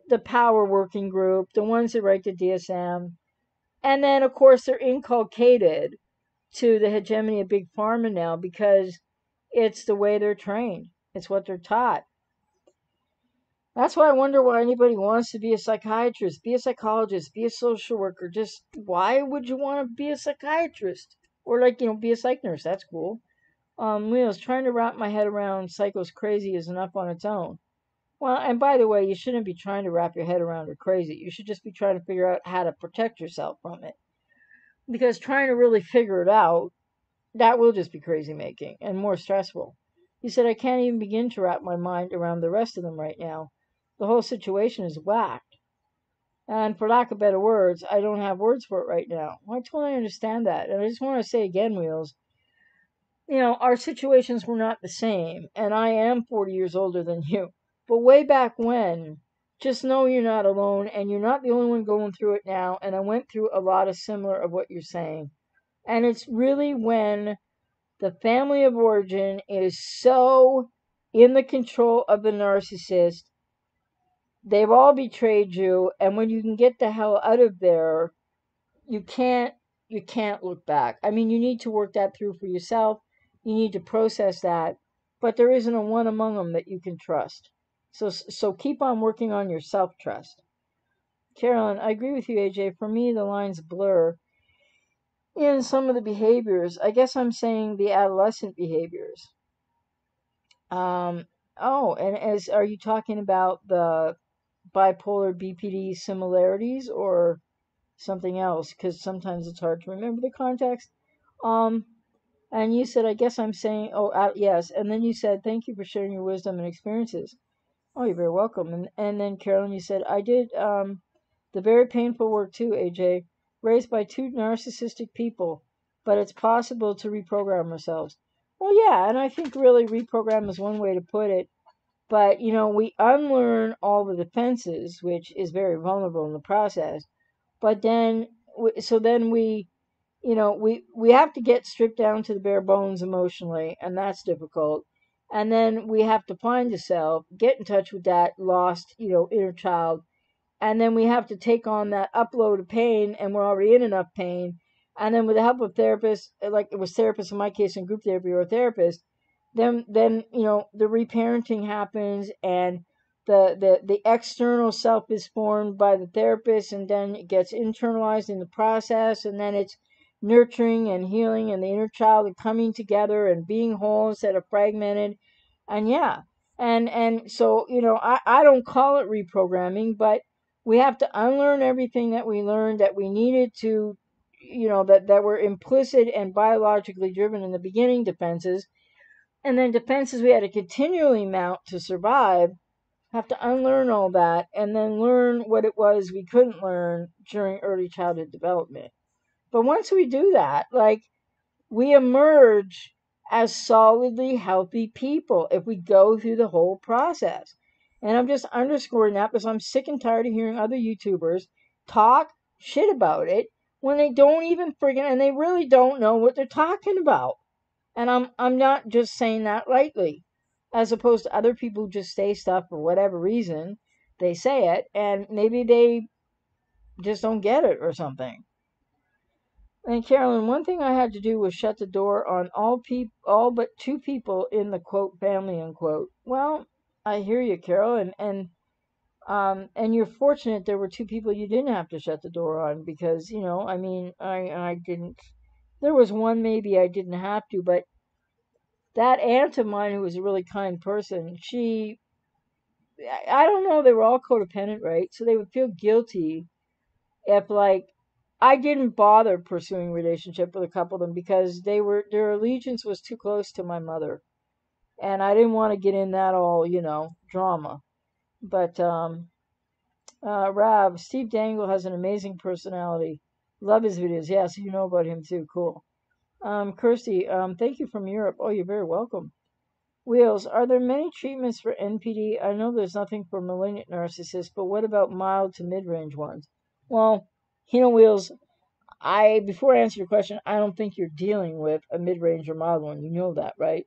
the power working group, the ones that write the DSM. And then, of course, they're inculcated to the hegemony of Big Pharma now because it's the way they're trained. It's what they're taught. That's why I wonder why anybody wants to be a psychiatrist, be a psychologist, be a social worker. Just why would you want to be a psychiatrist? Or be a psych nurse. That's cool. I was trying to wrap my head around psycho's crazy is enough on its own. Well, and by the way, you shouldn't be trying to wrap your head around her crazy. You should just be trying to figure out how to protect yourself from it. Because trying to really figure it out, that will just be crazy making and more stressful. He said, I can't even begin to wrap my mind around the rest of them right now. The whole situation is whacked. And for lack of better words, I don't have words for it right now. Well, I totally understand that. And I just want to say again, Wheels, our situations were not the same, and I am 40 years older than you. But way back when, just know you're not alone, and you're not the only one going through it now, and I went through a lot of similar of what you're saying. And it's really when the family of origin is so in the control of the narcissist, they've all betrayed you, and when you can get the hell out of there, you can't look back. I mean, you need to work that through for yourself. You need to process that, but there isn't a one among them that you can trust. So keep on working on your self-trust. Carolyn, I agree with you, AJ. For me, the lines blur in some of the behaviors. I guess I'm saying the adolescent behaviors. Are you talking about the bipolar BPD similarities or something else? Because sometimes it's hard to remember the context. And you said, I guess I'm saying, yes. And then you said, thank you for sharing your wisdom and experiences. Oh, you're very welcome. And then, Carolyn, you said, I did the very painful work too, AJ, raised by 2 narcissistic people, but it's possible to reprogram ourselves. Well, yeah, and I think really reprogram is one way to put it. But, we unlearn all the defenses, which is very vulnerable in the process. But then, so then we you know, we have to get stripped down to the bare bones emotionally, and that's difficult. And then we have to find the self, get in touch with that lost, you know, inner child. And then we have to take on that upload of pain, and we're already in enough pain. And then with the help of therapists, like it was therapists in my case in group therapy or therapists, then you know, the reparenting happens, and the external self is formed by the therapist, and then it gets internalized in the process, and then it's nurturing and healing and the inner child and coming together and being whole instead of fragmented. And yeah. And so, you know, I don't call it reprogramming, but we have to unlearn everything that we learned that we needed to, you know, that were implicit and biologically driven in the beginning defenses. And then defenses we had to continually mount to survive, have to unlearn all that, and then learn what it was we couldn't learn during early childhood development. But once we do that, like, we emerge as solidly healthy people if we go through the whole process. And I'm just underscoring that because I'm sick and tired of hearing other YouTubers talk shit about it when they don't even friggin', and they really don't know what they're talking about. And I'm not just saying that lightly, as opposed to other people who just say stuff for whatever reason they say it, and maybe they just don't get it or something. And Carolyn, one thing I had to do was shut the door on all but two people in the quote family unquote. Well, I hear you, Carol, and you're fortunate there were two people you didn't have to shut the door on, because, you know, I mean, I didn't. There was one maybe I didn't have to, but that aunt of mine who was a really kind person, I don't know, they were all codependent, right? So they would feel guilty if, like, I didn't bother pursuing a relationship with a couple of them because their allegiance was too close to my mother, and I didn't want to get in that all, you know, drama. But Rav, Steve Dangle has an amazing personality. Love his videos. Yes, you know about him too. Cool. Kirsty, thank you from Europe. Oh, you're very welcome. Wheels, are there many treatments for NPD? I know there's nothing for malignant narcissists, but what about mild to mid-range ones? Well, you know, Wheels, before I answer your question, I don't think you're dealing with a mid-range or mild one. You know that, right?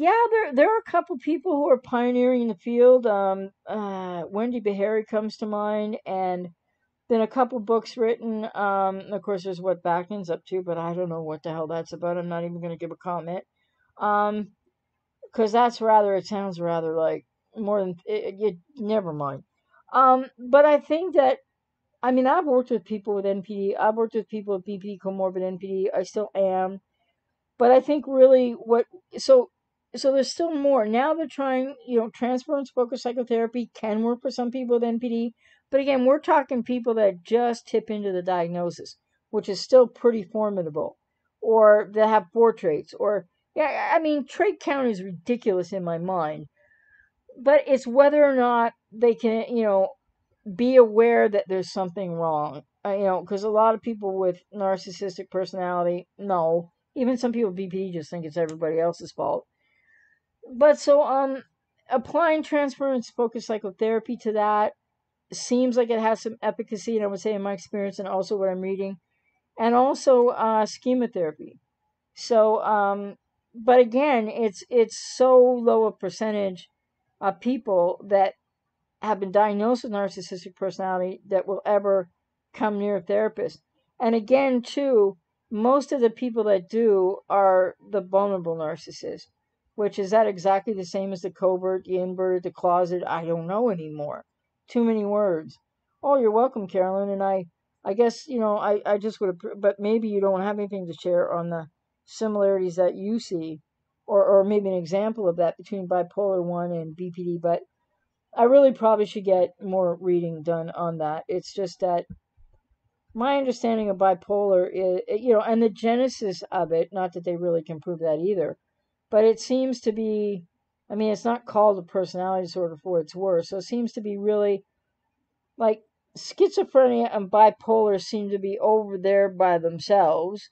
Yeah, there are a couple people who are pioneering in the field. Wendy Behari comes to mind, and then a couple books written. Of course, there's what Backman's up to, but I don't know what the hell that's about. I'm not even going to give a comment, because it sounds rather like more than never mind. But I think that, I mean, I've worked with people with NPD. I've worked with people with BPD, comorbid NPD. I still am. But I think really so there's still more. Now they're trying, you know, transference focused psychotherapy can work for some people with NPD. But again, we're talking people that just tip into the diagnosis, which is still pretty formidable, or that have 4 traits, or, yeah, I mean, trait count is ridiculous in my mind. But it's whether or not they can, you know, be aware that there's something wrong. You know, because a lot of people with narcissistic personality, no. Even some people with BPD just think it's everybody else's fault. But so applying transference-focused psychotherapy to that seems like it has some efficacy, and I would say in my experience and also what I'm reading. And also schema therapy. So, but again, it's so low a percentage of people that have been diagnosed with narcissistic personality that will ever come near a therapist. And again, too, most of the people that do are the vulnerable narcissists, which is that exactly the same as the covert, the inverted, the closet. I don't know anymore. Too many words. Oh, you're welcome, Carolyn. And I guess, you know, I just would have, but maybe you don't have anything to share on the similarities that you see, or maybe an example of that between bipolar 1 and BPD. But I really probably should get more reading done on that. It's just that my understanding of bipolar is, you know, and the genesis of it, not that they really can prove that either, but it seems to be, I mean, it's not called a personality disorder for its worth, so it seems to be really, like, schizophrenia and bipolar seem to be over there by themselves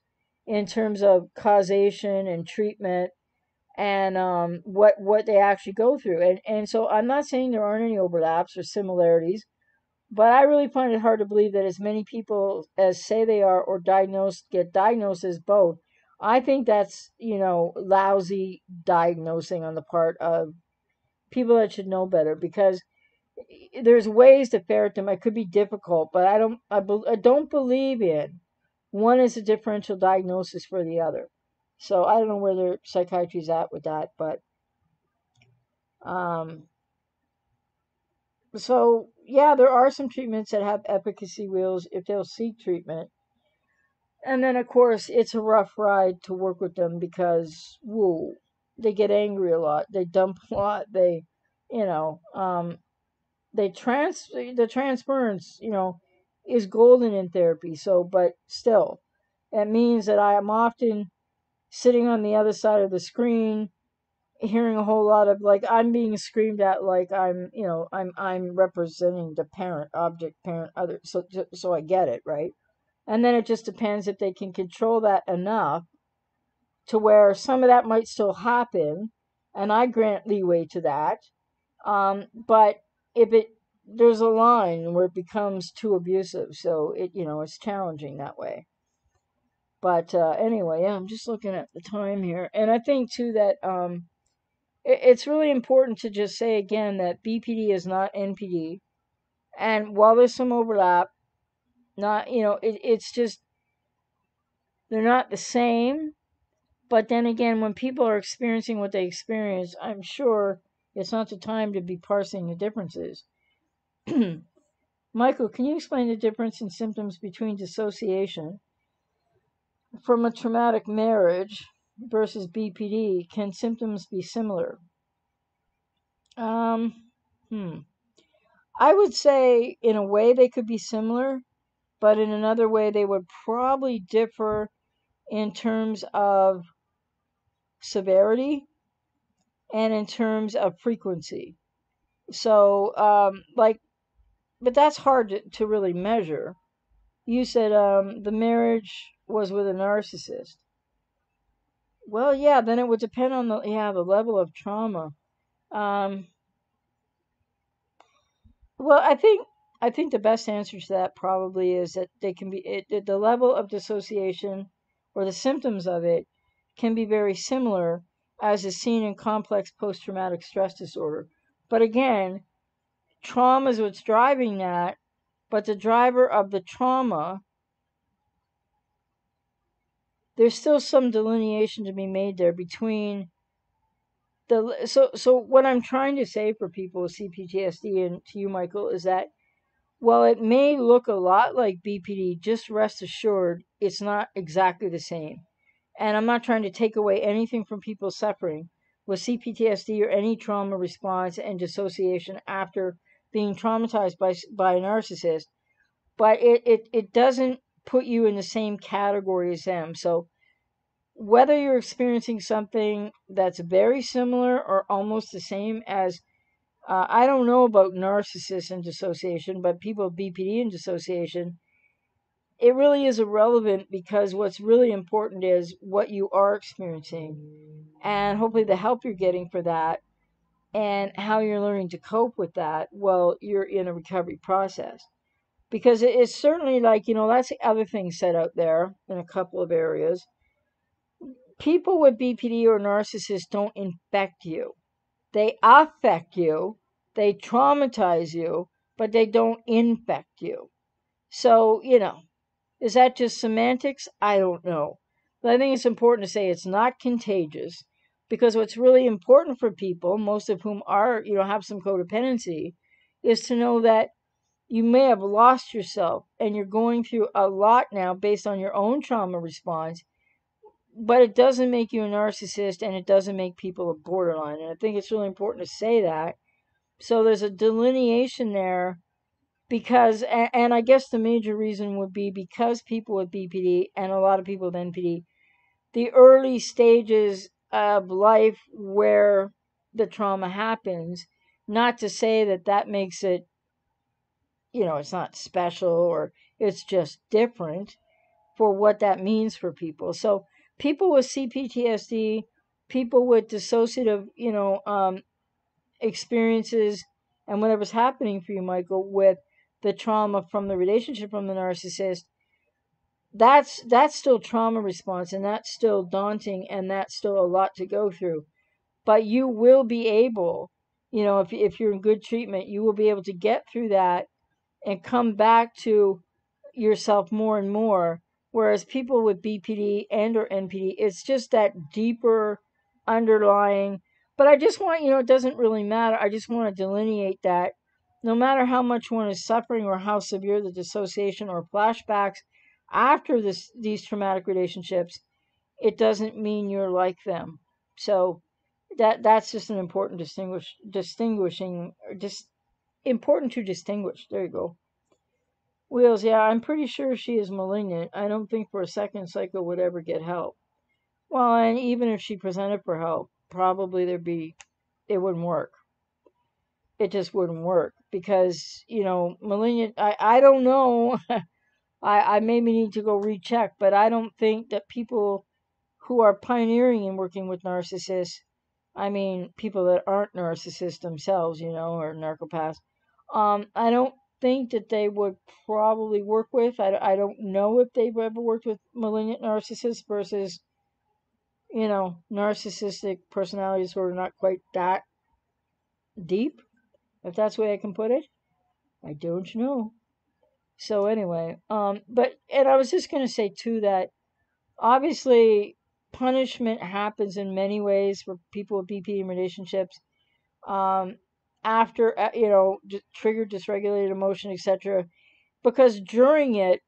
in terms of causation and treatment and what they actually go through. And so I'm not saying there aren't any overlaps or similarities, But I really find it hard to believe that as many people as say they are or diagnosed get diagnosed as both. I think that's, you know, lousy diagnosing on the part of people that should know better, because there's ways to ferret them. It could be difficult, but I don't believe in one is a differential diagnosis for the other. So I don't know where their psychiatry is at with that, but so yeah, there are some treatments that have efficacy wheels if they'll seek treatment. And then, of course, it's a rough ride to work with them because, whoa, they get angry a lot. They dump a lot. They, you know, the transference, you know, is golden in therapy. So, but still, that means that I am often sitting on the other side of the screen, hearing a whole lot of, like, I'm being screamed at, like I'm, you know, I'm representing the parent, object, parent, other. So I get it, right? And then it just depends if they can control that enough to where some of that might still happen, and I grant leeway to that. But if there's a line where it becomes too abusive, so it, you know, it's challenging that way. But anyway, yeah, I'm just looking at the time here, and I think too that it's really important to just say again that BPD is not NPD, and while there's some overlap, not, you know, it's just they're not the same. But then again, when people are experiencing what they experience, I'm sure it's not the time to be parsing the differences. Michael, can you explain the difference in symptoms between dissociation from a traumatic marriage versus BPD? Can symptoms be similar? I would say in a way they could be similar, but in another way they would probably differ in terms of severity and in terms of frequency. So, but that's hard to really measure. You said the marriage was with a narcissist. Well, yeah, then it would depend on the level of trauma. Well, I think the best answer to that probably is that they can be, the level of dissociation or the symptoms of it can be very similar as is seen in complex post-traumatic stress disorder. But again, trauma is what's driving that, but the driver of the trauma, there's still some delineation to be made there between the, so what I'm trying to say for people with CPTSD and to you, Michael, is that while it may look a lot like BPD, just rest assured it's not exactly the same. And I'm not trying to take away anything from people suffering with CPTSD or any trauma response and dissociation after being traumatized by a narcissist, but it doesn't put you in the same category as them. So whether you're experiencing something that's very similar or almost the same as I don't know about narcissists and dissociation, but people with BPD and dissociation, it really is irrelevant, because what's really important is what you are experiencing and hopefully the help you're getting for that and how you're learning to cope with that while you're in a recovery process. Because it's certainly like, you know, that's the other thing said out there in a couple of areas. People with BPD or narcissists don't infect you. They affect you, they traumatize you, but they don't infect you. So, you know, is that just semantics? I don't know. But I think it's important to say it's not contagious, because what's really important for people, most of whom are, you know, have some codependency, is to know that you may have lost yourself and you're going through a lot now based on your own trauma response. But it doesn't make you a narcissist, and it doesn't make people a borderline. And I think it's really important to say that. So there's a delineation there, because, and I guess the major reason would be because people with BPD and a lot of people with NPD, the early stages of life where the trauma happens, not to say that that makes it, you know, it's not special or it's just different for what that means for people. So people with CPTSD, people with dissociative, you know, experiences and whatever's happening for you, Michael, with the trauma from the relationship from the narcissist, that's still trauma response, and that's still daunting, and that's still a lot to go through. But you will be able, you know, if you're in good treatment, you will be able to get through that and come back to yourself more and more. Whereas people with BPD and or NPD, it's just that deeper underlying. But I just want, you know, it doesn't really matter. I just want to delineate that no matter how much one is suffering or how severe the dissociation or flashbacks after these traumatic relationships, it doesn't mean you're like them. So that's just an important distinguish. There you go. Wheels, yeah, I'm pretty sure she is malignant. I don't think for a second Psycho would ever get help. Well, and even if she presented for help, probably it wouldn't work. It just wouldn't work because, you know, malignant, I don't know. I maybe need to go recheck, but I don't think that people who are pioneering in working with narcissists, I mean, people that aren't narcissists themselves, you know, or narcopaths, I don't think that they would probably work with. I don't know if they've ever worked with malignant narcissists versus, you know, narcissistic personalities who are not quite that deep, if that's the way I can put it. I don't know. So anyway, and I was just going to say too that obviously punishment happens in many ways for people with BPD relationships. After, you know, triggered, dysregulated emotion, etc. Because during it,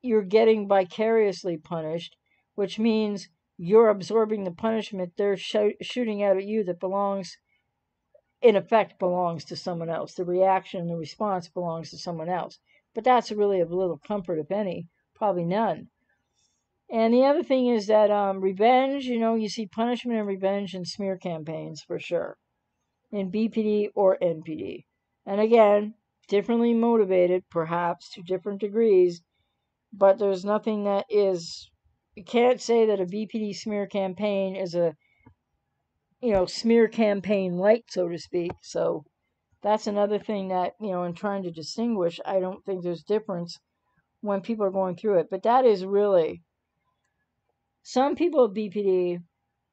you're getting vicariously punished, which means you're absorbing the punishment they're shooting out at you that belongs, in effect, belongs to someone else. The reaction, the response belongs to someone else. But that's really of little comfort, if any, probably none. And the other thing is that revenge, you know, you see punishment and revenge in smear campaigns for sure. In BPD or NPD. And again, differently motivated, perhaps to different degrees, but there's nothing that is, you can't say that a BPD smear campaign is a, you know, smear campaign light, so to speak. So that's another thing that, you know, in trying to distinguish, I don't think there's difference when people are going through it. But that is really, some people with BPD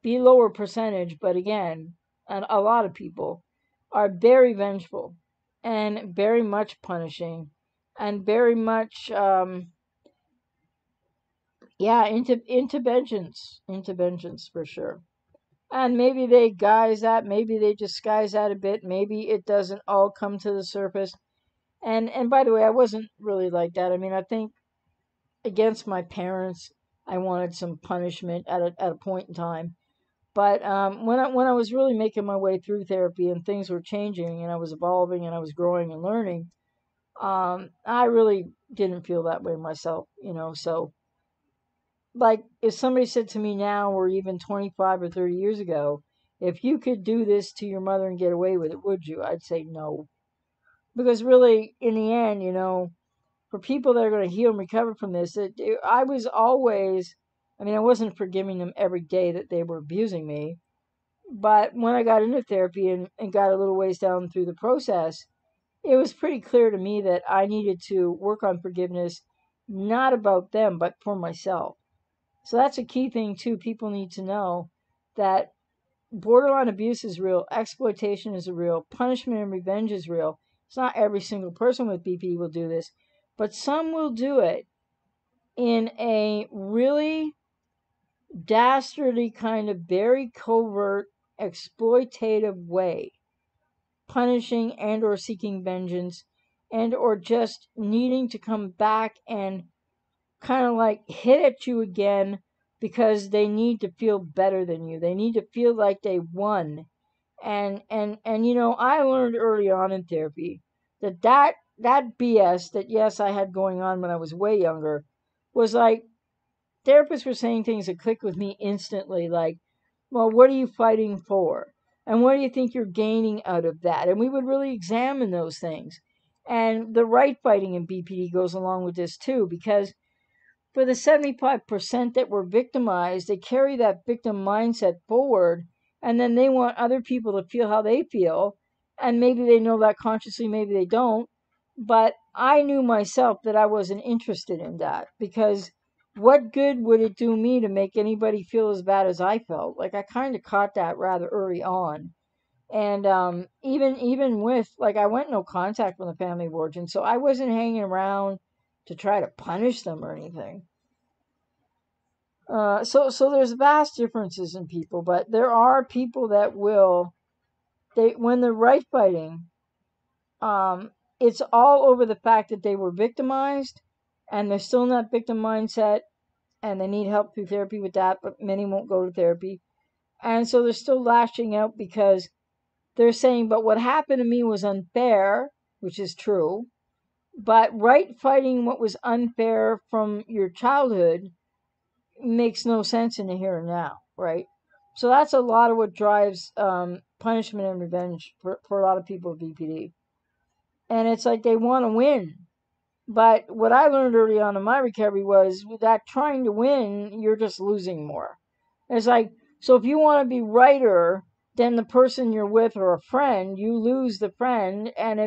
be lower percentage, but again, and a lot of people are very vengeful and very much punishing and very much, interventions for sure. And maybe they guise that, maybe they disguise that a bit, maybe it doesn't all come to the surface. And by the way, I wasn't really like that. I mean, I think against my parents, I wanted some punishment at a point in time. But when I was really making my way through therapy and things were changing and I was evolving and I was growing and learning, I really didn't feel that way myself, you know. So, like, if somebody said to me now or even 25 or 30 years ago, if you could do this to your mother and get away with it, would you? I'd say no. Because really, in the end, you know, for people that are going to heal and recover from this, I was always... I mean, I wasn't forgiving them every day that they were abusing me. But when I got into therapy and got a little ways down through the process, it was pretty clear to me that I needed to work on forgiveness, not about them, but for myself. So that's a key thing, too. People need to know that borderline abuse is real, exploitation is real, punishment and revenge is real. It's not every single person with BPD will do this, but some will do it in a really dastardly kind of very covert, exploitative way, punishing and or seeking vengeance and or just needing to come back and kind of like hit at you again because they need to feel better than you. They need to feel like they won. And you know, I learned early on in therapy that BS that, yes, I had going on when I was way younger was like, therapists were saying things that clicked with me instantly, like, well, what are you fighting for? And what do you think you're gaining out of that? And we would really examine those things. And the right fighting in BPD goes along with this too, because for the 75% that were victimized, they carry that victim mindset forward, and then they want other people to feel how they feel, and maybe they know that consciously, maybe they don't, But I knew myself that I wasn't interested in that, because what good would it do me to make anybody feel as bad as I felt? Like, I kind of caught that rather early on. And even with, like, I went no contact with the family of origin, so I wasn't hanging around to try to punish them or anything. So there's vast differences in people, but there are people that will, when they're right fighting, it's all over the fact that they were victimized and they're still in that victim mindset and they need help through therapy with that, but many won't go to therapy. And so they're still lashing out because they're saying, but what happened to me was unfair, which is true, but right fighting what was unfair from your childhood makes no sense in the here and now, right? So that's a lot of what drives punishment and revenge for a lot of people with BPD. And it's like they want to win. But what I learned early on in my recovery was that trying to win, you're just losing more. It's like, so if you want to be righter than the person you're with or a friend, you lose the friend. And,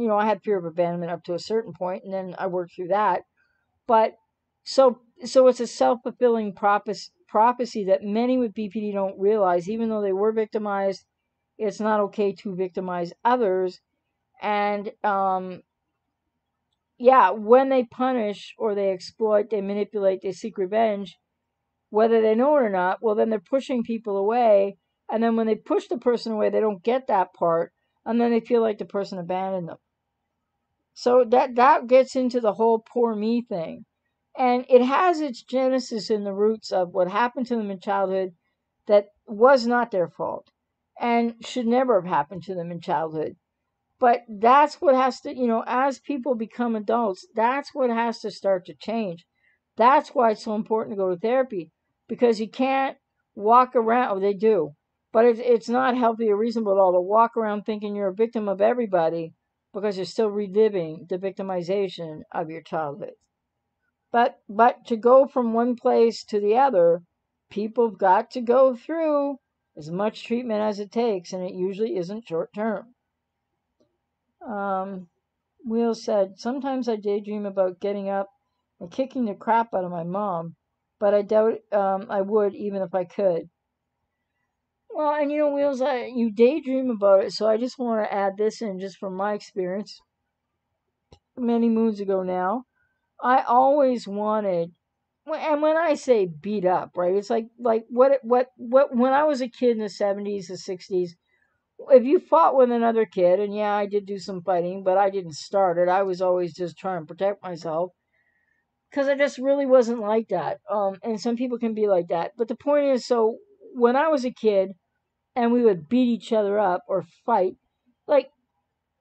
you know, I had fear of abandonment up to a certain point, and then I worked through that. But so it's a self-fulfilling prophecy that many with BPD don't realize, even though they were victimized, it's not okay to victimize others. And, yeah, when they punish or they exploit, they manipulate, they seek revenge, whether they know it or not, well, then they're pushing people away. And then when they push the person away, they don't get that part. And then they feel like the person abandoned them. So that gets into the whole poor me thing. And it has its genesis in the roots of what happened to them in childhood that was not their fault and should never have happened to them in childhood. But that's what has to, you know, as people become adults, that's what has to start to change. That's why it's so important to go to therapy, because you can't walk around, well, they do, but it's not healthy or reasonable at all to walk around thinking you're a victim of everybody, because you're still reliving the victimization of your childhood. But to go from one place to the other, people've got to go through as much treatment as it takes, and it usually isn't short term. Will said, sometimes I daydream about getting up and kicking the crap out of my mom, but I doubt I would even if I could. Well, and you know, Wheels, you daydream about it, so I just want to add this in just from my experience. Many moons ago now, I always wanted, and when I say beat up, right, it's like what when I was a kid in the 70s, the 60s, if you fought with another kid, and yeah, I did do some fighting, but I didn't start it. I was always just trying to protect myself, because I just really wasn't like that. And some people can be like that. But the point is, so when I was a kid, and we would beat each other up or fight, like,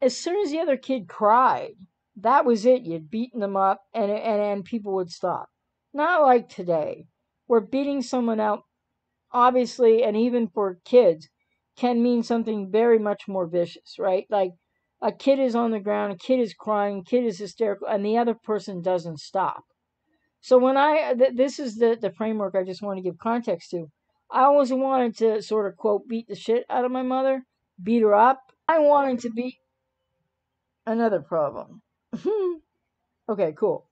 as soon as the other kid cried, that was it. You'd beaten them up, and people would stop. Not like today. We're beating someone out, obviously, and even for kids, can mean something very much more vicious, right? Like, a kid is on the ground, a kid is crying, a kid is hysterical, and the other person doesn't stop. So when this is the framework I just want to give context to. I always wanted to sort of, quote, beat the shit out of my mother, beat her up. I wanted to be another problem. Okay, cool.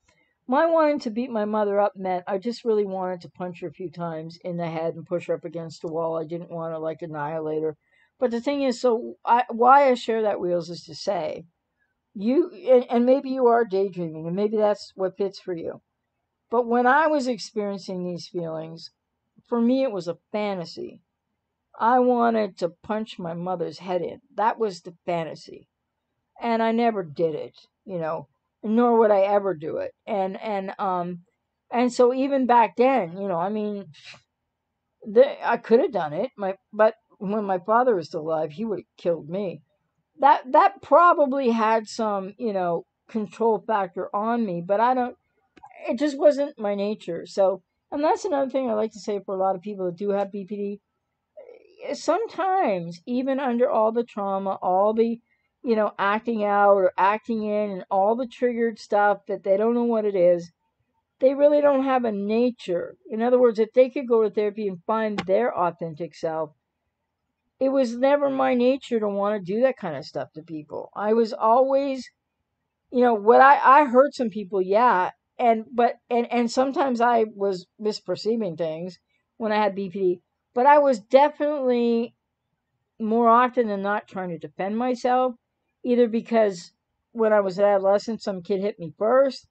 My wanting to beat my mother up meant I just really wanted to punch her a few times in the head and push her up against the wall. I didn't want to, like, annihilate her. But the thing is, why I share that, Wheels, is to say, and maybe you are daydreaming, and maybe that's what fits for you. But when I was experiencing these feelings, for me it was a fantasy. I wanted to punch my mother's head in. That was the fantasy. And I never did it, you know. Nor would I ever do it. And so even back then, you know, I mean, I could have done it. But when my father was still alive, he would have killed me. That probably had some, you know, control factor on me, but it just wasn't my nature. So, and that's another thing I like to say for a lot of people that do have BPD. Sometimes, even under all the trauma, all the, you know, acting out or acting in and all the triggered stuff that they don't know what it is, they really don't have a nature. In other words, if they could go to therapy and find their authentic self, it was never my nature to want to do that kind of stuff to people. I was always you know what, I heard some people, yeah, and sometimes I was misperceiving things when I had BPD, but I was definitely more often than not trying to defend myself, either because when I was an adolescent, some kid hit me first,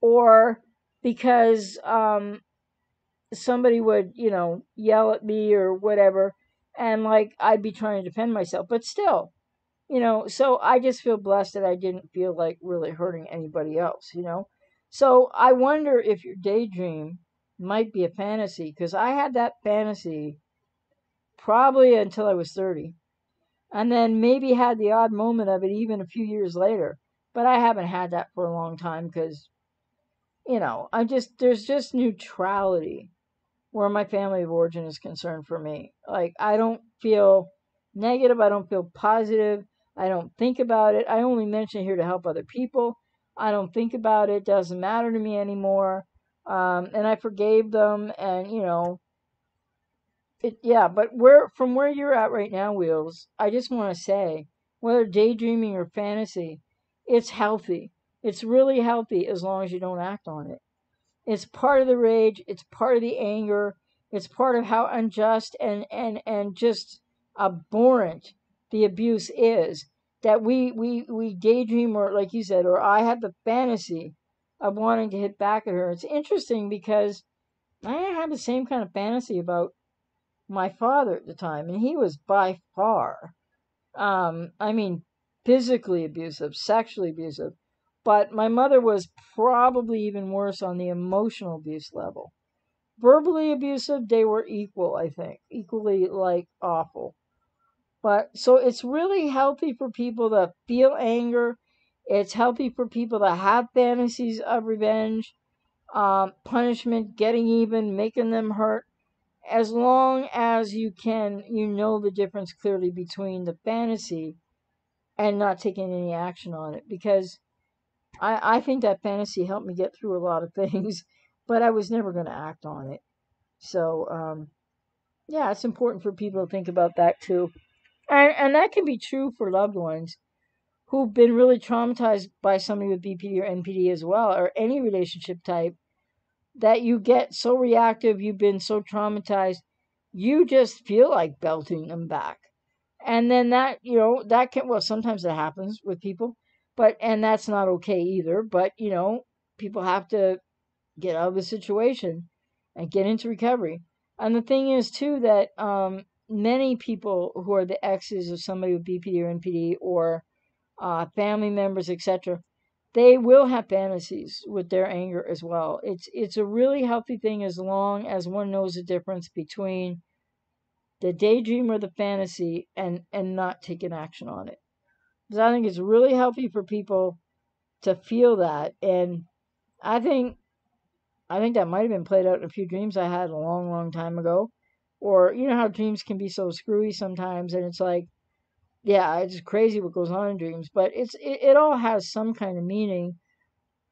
or because somebody would, you know, yell at me or whatever, and like I'd be trying to defend myself, but still, you know, so I just feel blessed that I didn't feel like really hurting anybody else, you know. So I wonder if your daydream might be a fantasy, because I had that fantasy probably until I was 30, and then maybe had the odd moment of it even a few years later, but I haven't had that for a long time, because, you know, there's just neutrality where my family of origin is concerned for me. Like, I don't feel negative, I don't feel positive, I don't think about it, I only mention it here to help other people, I don't think about it, doesn't matter to me anymore, and I forgave them, and, you know, it, yeah, but from where you're at right now, Wheels, I just want to say, whether daydreaming or fantasy, it's healthy. It's really healthy as long as you don't act on it. It's part of the rage. It's part of the anger. It's part of how unjust and just abhorrent the abuse is, that we daydream, or like you said, or I had the fantasy of wanting to hit back at her. It's interesting because I had the same kind of fantasy about my father at the time, and he was by far, I mean, physically abusive, sexually abusive, but my mother was probably even worse on the emotional abuse level. Verbally abusive, they were equal, I think, equally like awful. But so it's really healthy for people to feel anger. It's healthy for people to have fantasies of revenge, punishment, getting even, making them hurt. As long as you can, you know the difference clearly between the fantasy and not taking any action on it. Because I think that fantasy helped me get through a lot of things, but I was never going to act on it. So, yeah, it's important for people to think about that too. And that can be true for loved ones who've been really traumatized by somebody with BPD or NPD as well, or any relationship type, that you get so reactive, you've been so traumatized, you just feel like belting them back. And then that, you know, that can, well, sometimes that happens with people, but, and that's not okay either, but, you know, people have to get out of the situation and get into recovery. And the thing is, too, that many people who are the exes of somebody with BPD or NPD, or family members, etc., they will have fantasies with their anger as well. It's a really healthy thing as long as one knows the difference between the daydream or the fantasy and not taking action on it. Because I think it's really healthy for people to feel that. And I think that might have been played out in a few dreams I had a long, long time ago. Or you know how dreams can be so screwy sometimes, and it's like, yeah, it's crazy what goes on in dreams, but it all has some kind of meaning,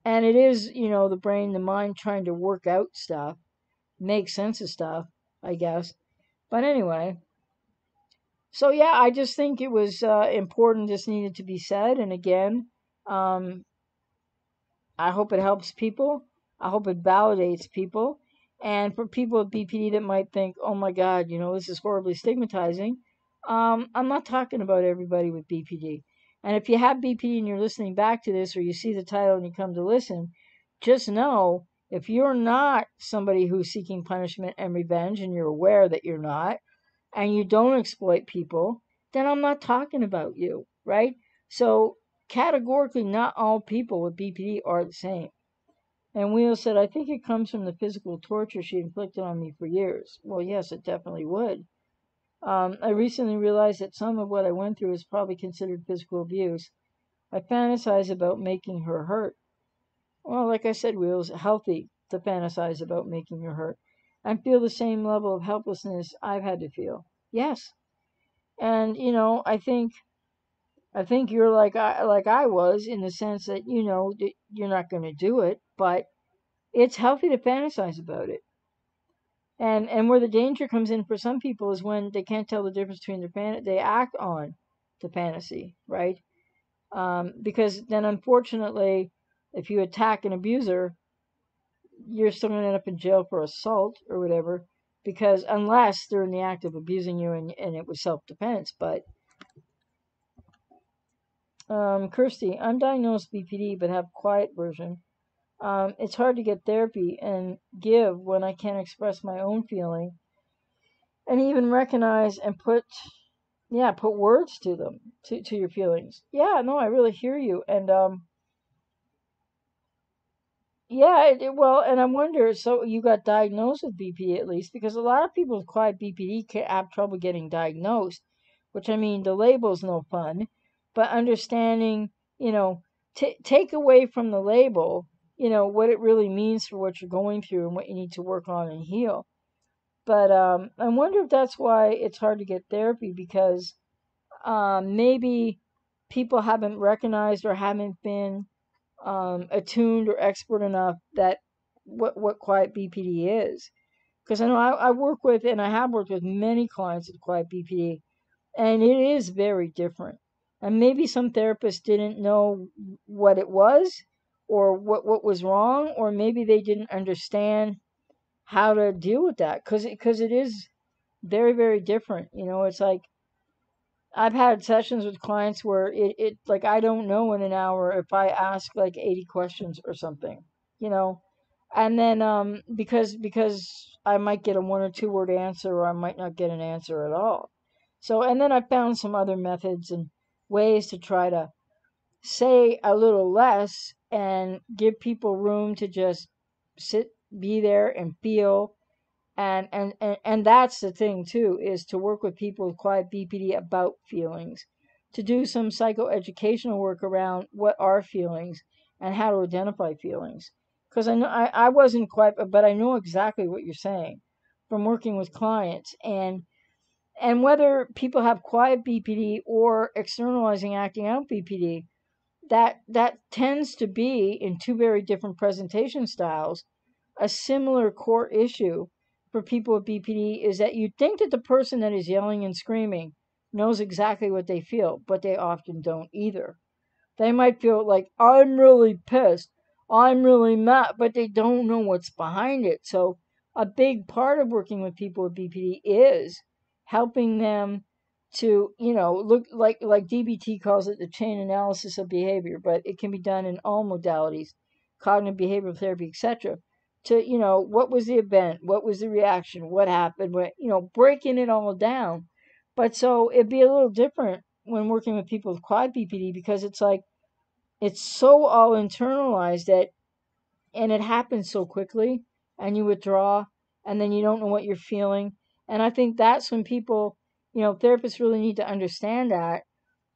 and it is, you know, the brain, the mind trying to work out stuff, make sense of stuff, I guess. But anyway, so yeah, I just think it was important, just needed to be said. And again, I hope it helps people. I hope it validates people. And for people with BPD that might think, oh my God, you know, this is horribly stigmatizing, I'm not talking about everybody with BPD. And if you have BPD and you're listening back to this, or you see the title and you come to listen, just know if you're not somebody who's seeking punishment and revenge, and you're aware that you're not, and you don't exploit people, then I'm not talking about you, right? So categorically, not all people with BPD are the same. And Wheel said, I think it comes from the physical torture she inflicted on me for years. Well, yes, it definitely would. I recently realized that some of what I went through is probably considered physical abuse. I fantasize about making her hurt. Well, like I said, Wheels, healthy to fantasize about making her hurt and feel the same level of helplessness I've had to feel. Yes. And, you know, I think you're like I was, in the sense that, you know, you're not going to do it, but it's healthy to fantasize about it. And where the danger comes in for some people is when they can't tell the difference between they act on the fantasy, right? because then, unfortunately, if you attack an abuser, you're still going to end up in jail for assault or whatever, because unless they're in the act of abusing you and it was self-defense. But Kirsty, undiagnosed BPD but have quiet version. It's hard to get therapy and give when I can't express my own feeling and even recognize and put words to them, to your feelings. Yeah, no, I really hear you. And I wonder, so you got diagnosed with BPD at least, because a lot of people with quiet BPD can have trouble getting diagnosed, which, I mean, the label's no fun, but understanding, you know, take away from the label, you know, what it really means for what you're going through and what you need to work on and heal. But I wonder if that's why it's hard to get therapy, because maybe people haven't recognized or haven't been attuned or expert enough that what quiet BPD is. Because I know I work with, and I have worked with many clients with quiet BPD, and it is very different. And maybe some therapists didn't know what it was or what was wrong, or maybe they didn't understand how to deal with that, because it is very, very different. You know, it's like, I've had sessions with clients where it like, I don't know in an hour if I ask like 80 questions or something, you know, and then because I might get a 1 or 2 word answer, or I might not get an answer at all. So, and then I found some other methods and ways to try to say a little less and give people room to just sit, be there and feel. And that's the thing, too, is to work with people with quiet BPD about feelings, to do some psychoeducational work around what are feelings and how to identify feelings. Because I know I wasn't quite, but I know exactly what you're saying from working with clients. And whether people have quiet BPD or externalizing, acting out BPD, that tends to be, in two very different presentation styles, a similar core issue for people with BPD, is that you think that the person that is yelling and screaming knows exactly what they feel, but they often don't either. They might feel like, I'm really pissed, I'm really mad, but they don't know what's behind it. So a big part of working with people with BPD is helping them to, you know, look like DBT calls it the chain analysis of behavior, but it can be done in all modalities, cognitive behavioral therapy, etc., to, you know, what was the event, what was the reaction, what happened, what, you know, breaking it all down. But so it'd be a little different when working with people with quiet BPD, because it's like, it's so all internalized that, and it happens so quickly, and you withdraw, and then you don't know what you're feeling. And I think that's when people, you know, therapists really need to understand that,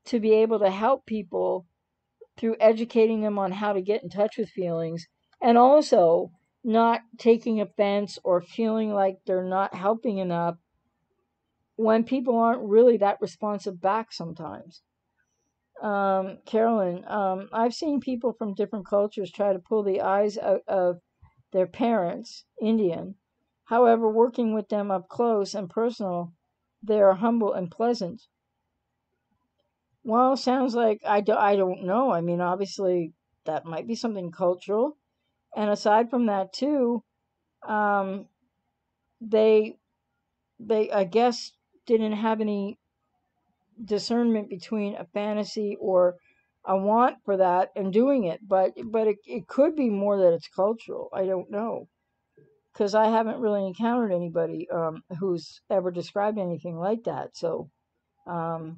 to be able to help people through educating them on how to get in touch with feelings, and also not taking offense or feeling like they're not helping enough when people aren't really that responsive back sometimes. Carolyn, I've seen people from different cultures try to pull the eyes out of their parents, Indian. However, working with them up close and personal, they are humble and pleasant. Well, sounds like, I don't know. I mean, obviously, that might be something cultural. And aside from that, too, they I guess didn't have any discernment between a fantasy or a want for that and doing it. But it could be more that it's cultural. I don't know, because I haven't really encountered anybody who's ever described anything like that. So, yeah,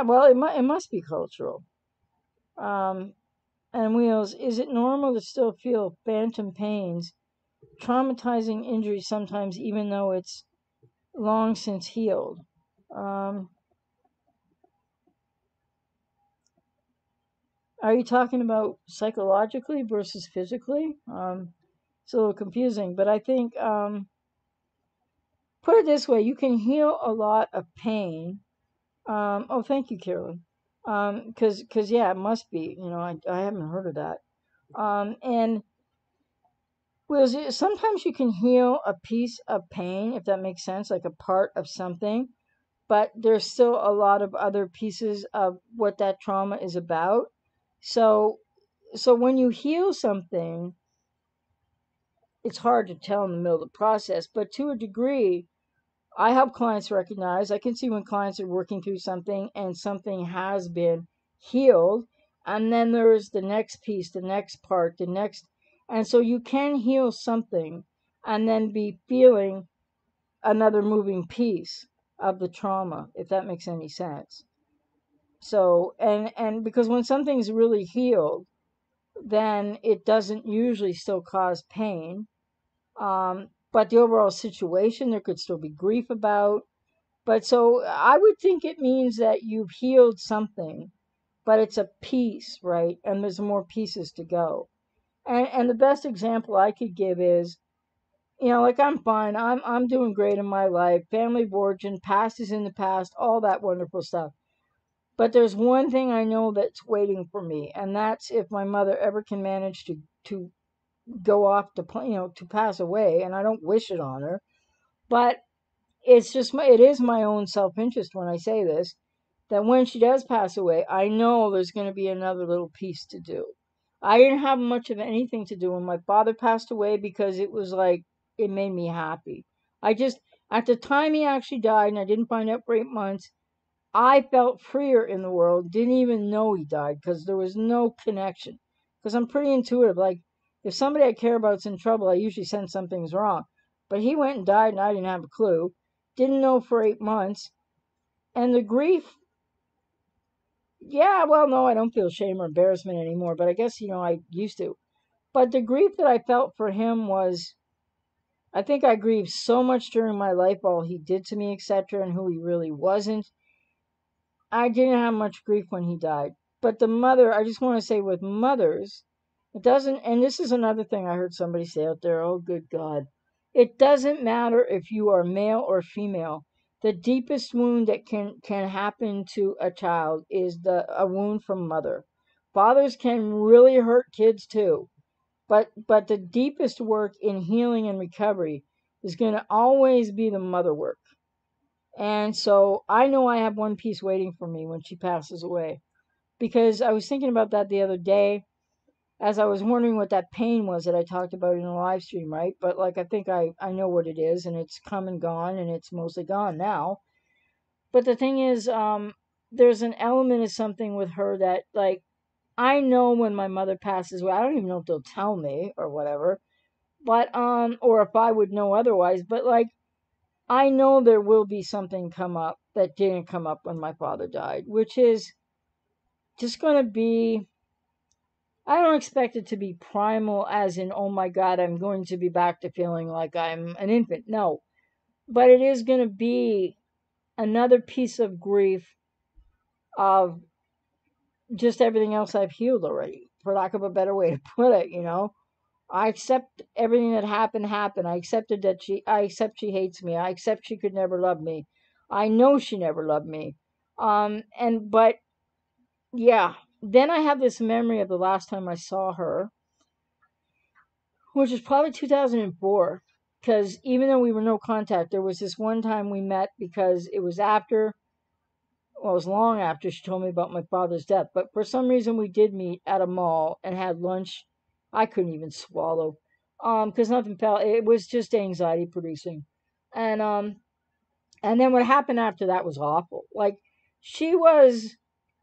well, it must be cultural. And Wheels, is it normal to still feel phantom pains, traumatizing injuries sometimes, even though it's long since healed? Are you talking about psychologically versus physically? It's a little confusing, but I think, put it this way, you can heal a lot of pain. Oh, thank you, Carolyn. Cause yeah, it must be, you know, I haven't heard of that. And well, sometimes you can heal a piece of pain, if that makes sense, like a part of something, but there's still a lot of other pieces of what that trauma is about. So when you heal something, it's hard to tell in the middle of the process, but to a degree, I help clients recognize. I can see when clients are working through something and something has been healed. And then there's the next piece, the next part, the next. And so you can heal something and then be feeling another moving piece of the trauma, if that makes any sense. So, and because when something's really healed, then it doesn't usually still cause pain. But the overall situation, there could still be grief about. But so I would think it means that you've healed something, but it's a piece, right? And there's more pieces to go. And the best example I could give is, you know, like I'm fine. I'm doing great in my life. Family of origin, past is in the past, all that wonderful stuff. But there's one thing I know that's waiting for me, and that's if my mother ever can manage to go off to, you know, to pass away. And I don't wish it on her, but it's just it is my own self-interest when I say this, that when she does pass away, I know there's going to be another little piece to do. I didn't have much of anything to do when my father passed away, because it was like, it made me happy. I just, at the time he actually died, and I didn't find out for 8 months, I felt freer in the world. Didn't even know he died, because there was no connection, because I'm pretty intuitive. Like, if somebody I care about's in trouble, I usually sense something's wrong. But he went and died, and I didn't have a clue. Didn't know for 8 months. And the grief, yeah, well, no, I don't feel shame or embarrassment anymore. But I guess, you know, I used to. But the grief that I felt for him was, I think I grieved so much during my life, all he did to me, etc., and who he really wasn't. I didn't have much grief when he died. But the mother, I just want to say, with mothers, it doesn't, and this is another thing I heard somebody say out there, oh, good God. It doesn't matter if you are male or female. The deepest wound that can happen to a child is a wound from mother. Fathers can really hurt kids too. But the deepest work in healing and recovery is going to always be the mother work. And so I know I have one piece waiting for me when she passes away. Because I was thinking about that the other day, as I was wondering what that pain was that I talked about in the live stream, right? But like, I think I know what it is, and it's come and gone, and it's mostly gone now. But the thing is, there's an element of something with her that, like, I know when my mother passes away, I don't even know if they'll tell me or whatever, but, or if I would know otherwise, but like, I know there will be something come up that didn't come up when my father died, which is just going to be, I don't expect it to be primal as in, oh my God, I'm going to be back to feeling like I'm an infant. No, but it is going to be another piece of grief of just everything else I've healed already, for lack of a better way to put it, you know. I accept everything that happened. I accepted that I accept she hates me. I accept she could never love me. I know she never loved me. But yeah. Then I have this memory of the last time I saw her, which was probably 2004, because even though we were no contact, there was this one time we met, because it was after, well, it was long after she told me about my father's death, but for some reason we did meet at a mall and had lunch. I couldn't even swallow, because nothing felt, it was just anxiety producing. And then what happened after that was awful. Like, she was,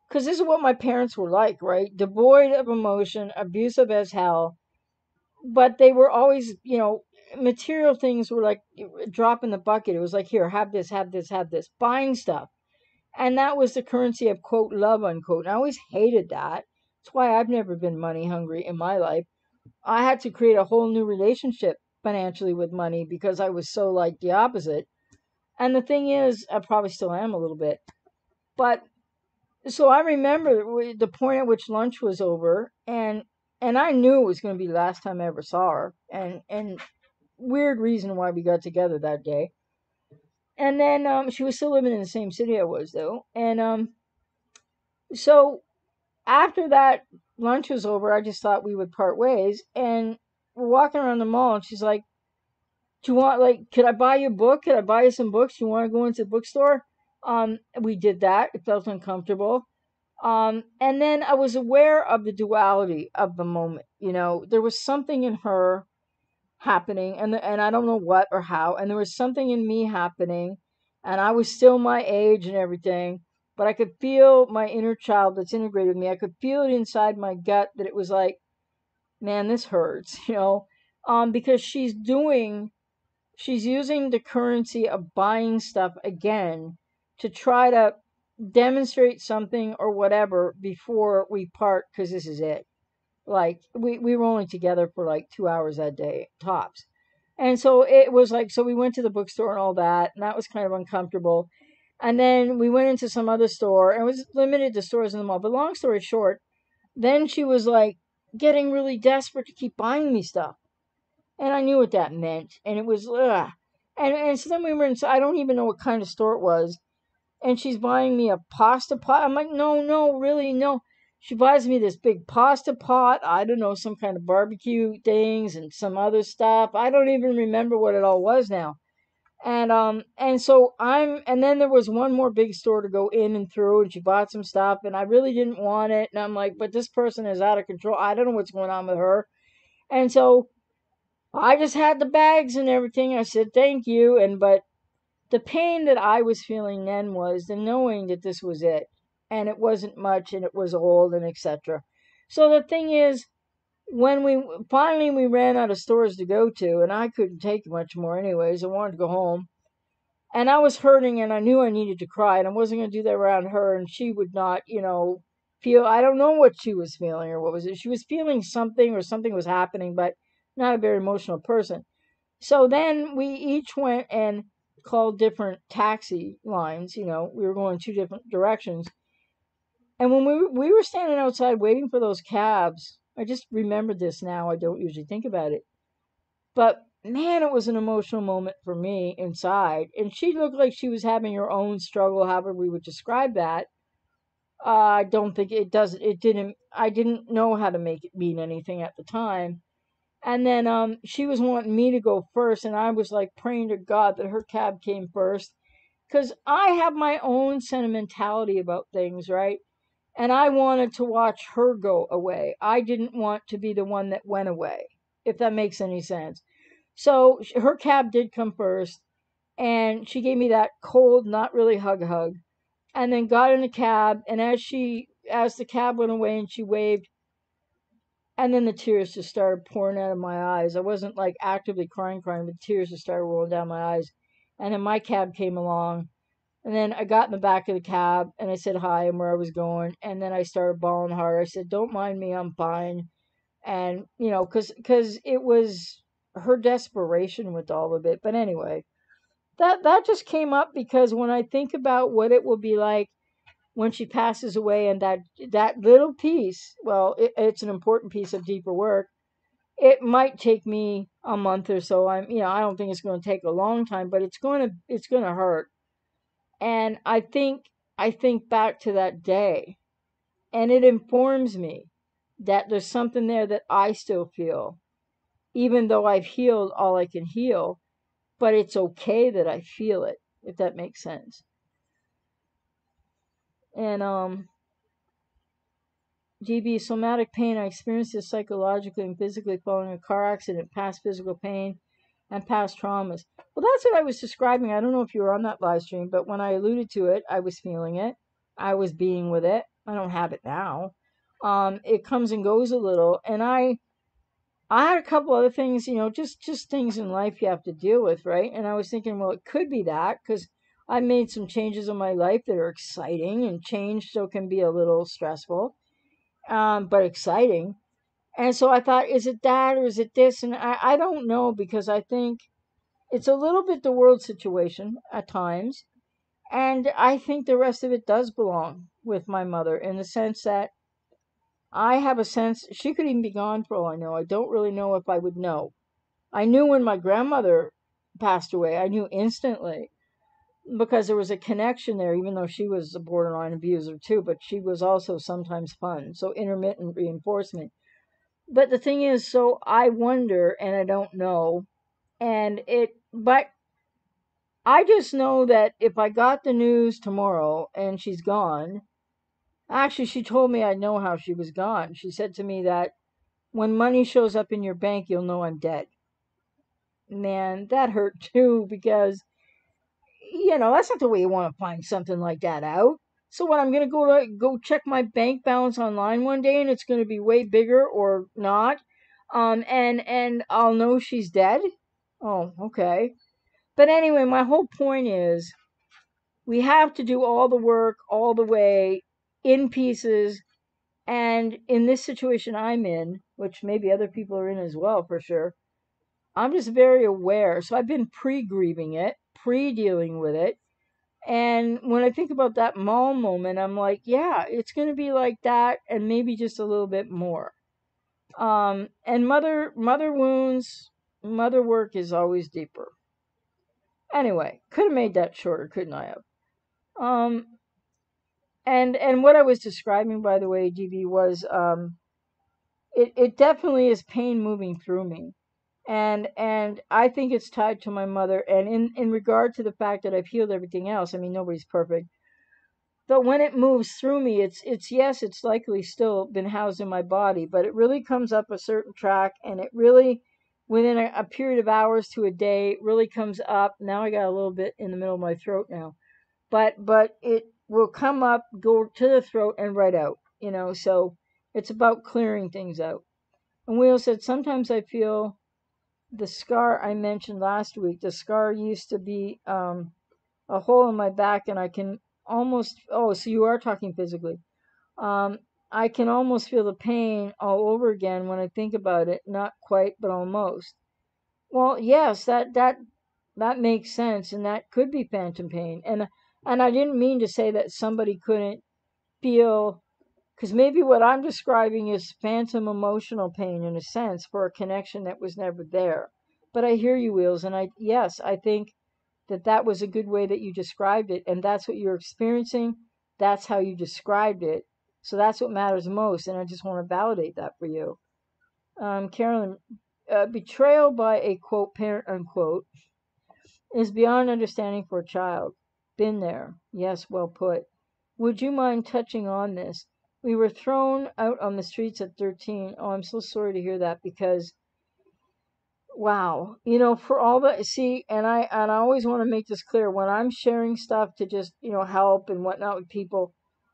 because this is what my parents were like, right? Devoid of emotion, abusive as hell. But they were always, you know, material things were like a drop in the bucket. It was like, here, have this, have this, have this. Buying stuff. And that was the currency of, quote, love, unquote. And I always hated that. That's why I've never been money hungry in my life. I had to create a whole new relationship financially with money, because I was so like the opposite. And the thing is, I probably still am a little bit. But so I remember the point at which lunch was over, and I knew it was going to be the last time I ever saw her, and weird reason why we got together that day. And then she was still living in the same city I was, though. And so after that lunch was over, I just thought we would part ways. And we're walking around the mall, and she's like, do you want, like, could I buy you a book? Could I buy you some books? Do you want to go into the bookstore? We did that. It felt uncomfortable. And then I was aware of the duality of the moment. You know, there was something in her happening, and I don't know what or how, and there was something in me happening, and I was still my age and everything, but I could feel my inner child that's integrated with me. I could feel it inside my gut that it was like, man, this hurts, you know, because she's using the currency of buying stuff again to try to demonstrate something or whatever before we part, because this is it. Like, we were only together for like 2 hours that day, tops. And so it was like, so we went to the bookstore and all that, and that was kind of uncomfortable. And then we went into some other store, and it was limited to stores in the mall. But long story short, then she was like getting really desperate to keep buying me stuff. And I knew what that meant. And it was, ugh. And so then we were in, I don't even know what kind of store it was. And she's buying me a pasta pot. I'm like, no, really, no. She buys me this big pasta pot. I don't know, some kind of barbecue things and some other stuff. I don't even remember what it all was now. And so and then there was one more big store to go in and through, and she bought some stuff, and I really didn't want it. And I'm like, but this person is out of control. I don't know what's going on with her. And so I just had the bags and everything. I said, thank you. But the pain that I was feeling then was the knowing that this was it, and it wasn't much, and it was old, and etc. So the thing is, when we finally ran out of stores to go to, and I couldn't take much more anyways, I wanted to go home, and I was hurting, and I knew I needed to cry, and I wasn't going to do that around her, and she would not, you know, feel, I don't know what she was feeling, or what was it, she was feeling something, or something was happening, but not a very emotional person. So then we each went and called different taxi lines, you know, we were going two different directions. And when we were standing outside waiting for those cabs, I just remembered this now, I don't usually think about it. But man, it was an emotional moment for me inside. And she looked like she was having her own struggle, however we would describe that. I don't think I didn't know how to make it mean anything at the time. And then she was wanting me to go first, and I was like praying to God that her cab came first, because I have my own sentimentality about things, right? And I wanted to watch her go away. I didn't want to be the one that went away, if that makes any sense. So her cab did come first, and she gave me that cold, not really hug, and then got in the cab, and as the cab went away and she waved, and then the tears just started pouring out of my eyes. I wasn't like actively crying, but tears just started rolling down my eyes. And then my cab came along. And then I got in the back of the cab, and I said hi and where I was going. And then I started bawling hard. I said, don't mind me, I'm fine. And, you know, because it was her desperation with all of it. But anyway, that just came up because when I think about what it will be like when she passes away, and that little piece, well, it's an important piece of deeper work. It might take me a month or so. I don't think it's going to take a long time, but it's going to hurt. And I think back to that day, and it informs me that there's something there that I still feel, even though I've healed all I can heal, but it's okay that I feel it, if that makes sense. And, GB, somatic pain, I experienced this psychologically and physically following a car accident, past physical pain, and past traumas. Well, that's what I was describing. I don't know if you were on that live stream, but when I alluded to it, I was feeling it. I was being with it. I don't have it now. It comes and goes a little. And I had a couple other things, you know, just things in life you have to deal with, right? And I was thinking, well, it could be that, because I made some changes in my life that are exciting, and change so can be a little stressful, but exciting. And so I thought, is it that or is it this? And I don't know, because I think it's a little bit the world situation at times. And I think the rest of it does belong with my mother, in the sense that I have a sense she could even be gone for all I know. I don't really know if I would know. I knew when my grandmother passed away, I knew instantly, because there was a connection there, even though she was a borderline abuser too, but she was also sometimes fun. So intermittent reinforcement. But the thing is, so I wonder, and I don't know, but I just know that if I got the news tomorrow and she's gone, actually, she told me I know how she was gone. She said to me that when money shows up in your bank, you'll know I'm dead. Man, that hurt too, because, you know, that's not the way you want to find something like that out. So what, I'm going to go check my bank balance online one day and it's going to be way bigger or not. And I'll know she's dead. Oh, okay. But anyway, my whole point is we have to do all the work all the way in pieces. And in this situation I'm in, which maybe other people are in as well for sure, I'm just very aware. So I've been pre-grieving it, pre-dealing with it. And when I think about that mall moment, I'm like, yeah, it's going to be like that and maybe just a little bit more. And mother wounds, mother work is always deeper. Anyway, could have made that shorter, couldn't I have? And what I was describing, by the way, DB, was it definitely is pain moving through me. And I think it's tied to my mother. And in regard to the fact that I've healed everything else, I mean, nobody's perfect. But when it moves through me, it's likely still been housed in my body, but it really comes up a certain track, and it really, within a period of hours to a day, it really comes up. Now I got a little bit in the middle of my throat now, but it will come up, go to the throat, and right out. You know, so it's about clearing things out. And Will said, sometimes I feel the scar I mentioned last week, the scar used to be a hole in my back, and I can almost, oh, so you are talking physically. I can almost feel the pain all over again when I think about it. Not quite, but almost. Well, yes, that makes sense, and that could be phantom pain. And I didn't mean to say that somebody couldn't feel, because maybe what I'm describing is phantom emotional pain in a sense for a connection that was never there. But I hear you, Wheels, and I think that was a good way that you described it, and that's what you're experiencing. That's how you described it. So that's what matters most, and I just want to validate that for you. Carolyn, betrayal by a, quote, parent, unquote, is beyond understanding for a child. Been there. Yes, well put. Would you mind touching on this? We were thrown out on the streets at 13. Oh, I'm so sorry to hear that, because wow, you know, for all the, see, and I always want to make this clear when I'm sharing stuff to just, you know, help and whatnot with people.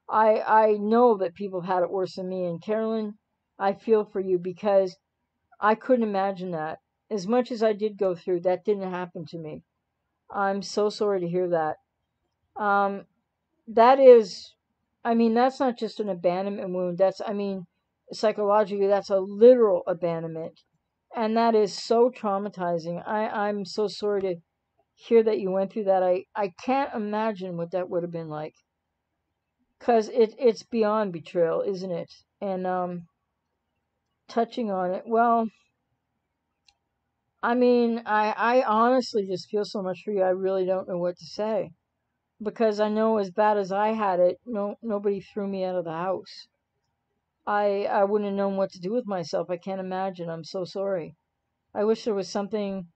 I know that people have had it worse than me, and Carolyn, I feel for you, because I couldn't imagine that. As much as I did go through, that didn't happen to me. I'm so sorry to hear that. That is, I mean, that's not just an abandonment wound. That's, I mean, psychologically, that's a literal abandonment. And that is so traumatizing. I'm so sorry to hear that you went through that. I can't imagine what that would have been like. Because it's beyond betrayal, isn't it? And touching on it, well, I mean, I honestly just feel so much for you. I really don't know what to say. Because I know as bad as I had it, nobody threw me out of the house. I wouldn't have known what to do with myself. I can't imagine. I'm so sorry. I wish there was something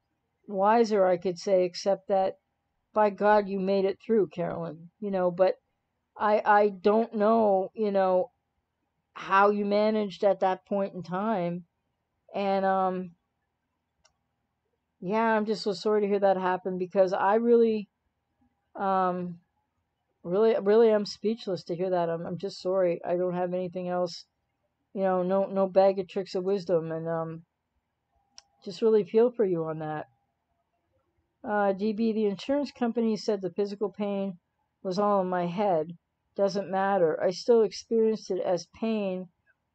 wiser I could say, except that, by God, you made it through, Carolyn. You know, but I don't know, you know, how you managed at that point in time. And, yeah, I'm just so sorry to hear that happen, because I really, really am speechless to hear that. I'm just sorry. I don't have anything else. You know, no bag of tricks of wisdom, and just really feel for you on that. DB, the insurance company said the physical pain was all in my head. Doesn't matter. I still experienced it as pain.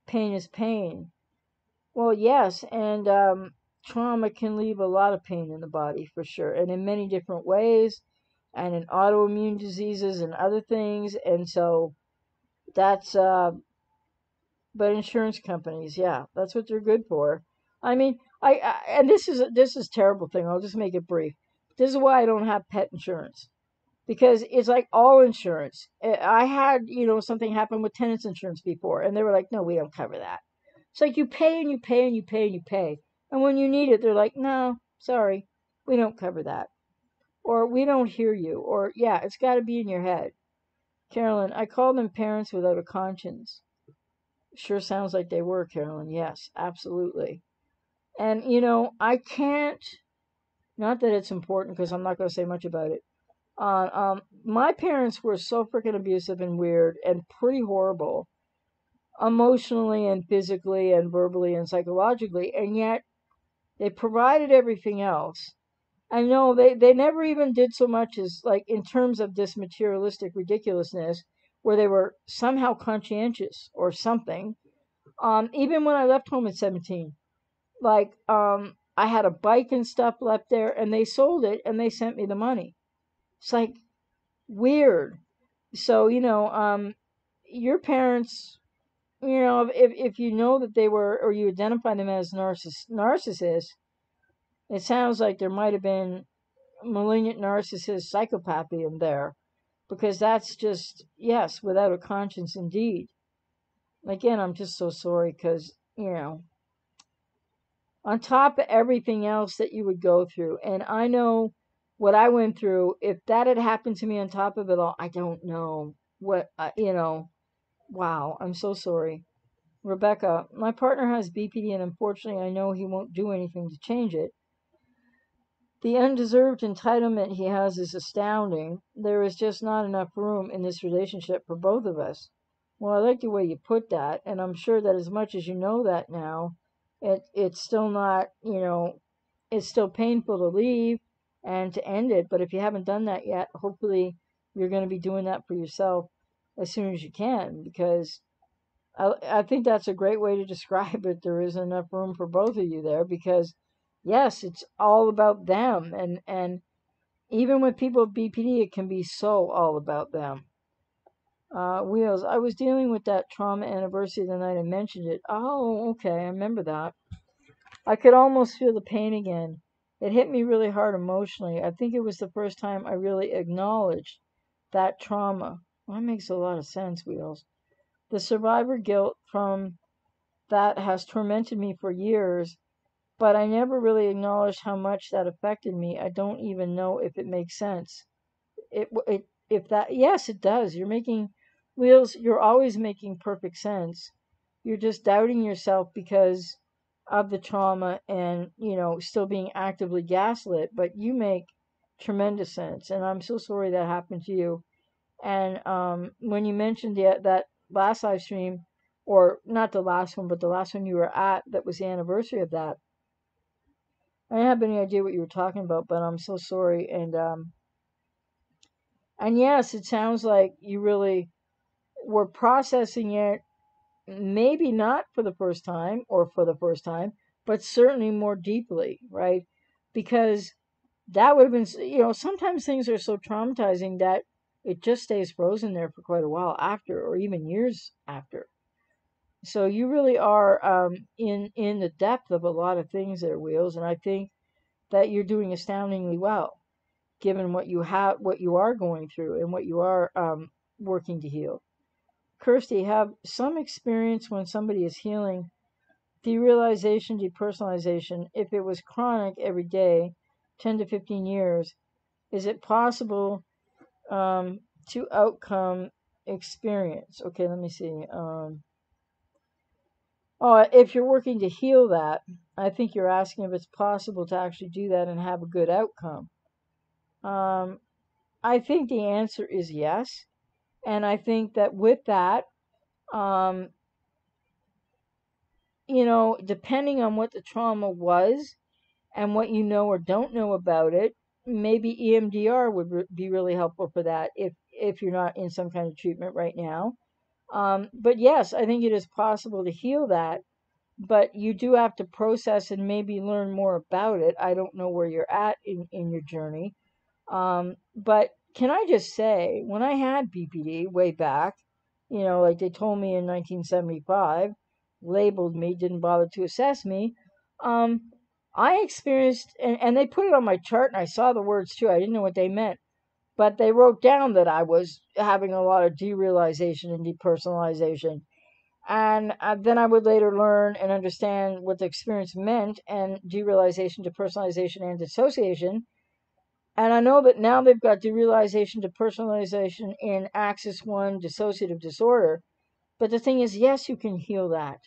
Pain is pain. Well, yes, and trauma can leave a lot of pain in the body for sure, and in many different ways, and in autoimmune diseases and other things, and so that's, but insurance companies, yeah, that's what they're good for. I mean, I and this is a terrible thing. I'll just make it brief. This is why I don't have pet insurance, because it's like all insurance. I had, you know, something happen with tenants insurance before, and they were like, no, we don't cover that. It's like you pay and you pay and you pay and you pay, and when you need it, they're like, no, sorry, we don't cover that. or we don't hear you, or yeah, it's got to be in your head. Carolyn, I call them parents without a conscience. Sure sounds like they were, Carolyn. Yes, absolutely. And, you know, I can't, not that it's important because I'm not going to say much about it. My parents were so freaking abusive and weird and pretty horrible emotionally and physically and verbally and psychologically, and yet they provided everything else. I know they never even did so much as, like, in terms of this materialistic ridiculousness where they were somehow conscientious or something. Even when I left home at 17, like, I had a bike and stuff left there, and they sold it and they sent me the money. It's like weird. So, you know, your parents, you know, if you know that they were, or you identify them as narcissists, it sounds like there might have been malignant narcissist psychopathy in there, because that's just, yes, without a conscience indeed. Again, I'm just so sorry because, you know, on top of everything else that you would go through, and I know what I went through, if that had happened to me on top of it all, I don't know what, you know, wow, I'm so sorry. Rebecca, my partner has BPD, and unfortunately I know he won't do anything to change it. The undeserved entitlement he has is astounding. There is just not enough room in this relationship for both of us. Well, I like the way you put that, and I'm sure that as much as you know that now, it's still not, you know, it's still painful to leave and to end it. But if you haven't done that yet, hopefully you're going to be doing that for yourself as soon as you can, because I think that's a great way to describe it. There isn't enough room for both of you there, because, yes, it's all about them. And even with people with BPD, it can be so all about them. Wheels, I was dealing with that trauma anniversary the night I mentioned it. Oh, okay, I remember that. I could almost feel the pain again. It hit me really hard emotionally. I think it was the first time I really acknowledged that trauma. Well, that makes a lot of sense, Wheels. The survivor guilt from that has tormented me for years, but I never really acknowledged how much that affected me. I don't even know if it makes sense. Yes, it does. You're making, Wheels, you're always making perfect sense. You're just doubting yourself because of the trauma and, you know, still being actively gaslit, but you make tremendous sense. And I'm so sorry that happened to you. And when you mentioned that last live stream, or not the last one, but the last one you were at, that was the anniversary of that, I didn't have any idea what you were talking about, but I'm so sorry. And yes, it sounds like you really were processing it, maybe not for the first time or for the first time, but certainly more deeply, right? Because that would have been, you know, sometimes things are so traumatizing that it just stays frozen there for quite a while after, or even years after. So you really are in the depth of a lot of things there, Wheels, and I think that you're doing astoundingly well, given what you have, what you are going through, and what you are working to heal. Kirsty, have some experience when somebody is healing derealization, depersonalization. If it was chronic every day, 10 to 15 years, is it possible to outcome experience? Okay, let me see. If you're working to heal that, I think you're asking if it's possible to actually do that and have a good outcome. I think the answer is yes. And I think that with that, you know, depending on what the trauma was and what you know or don't know about it, maybe EMDR would be really helpful for that if you're not in some kind of treatment right now. But yes, I think it is possible to heal that, but you do have to process and maybe learn more about it. I don't know where you're at in your journey. But can I just say, when I had BPD way back, you know, like they told me in 1975, labeled me, didn't bother to assess me, I experienced, and they put it on my chart, and I saw the words too. I didn't know what they meant. But they wrote down that I was having a lot of derealization and depersonalization. And then I would later learn and understand what the experience meant, and derealization, depersonalization, and dissociation. And I know that now they've got derealization, depersonalization in Axis 1 dissociative disorder. But the thing is, yes, you can heal that.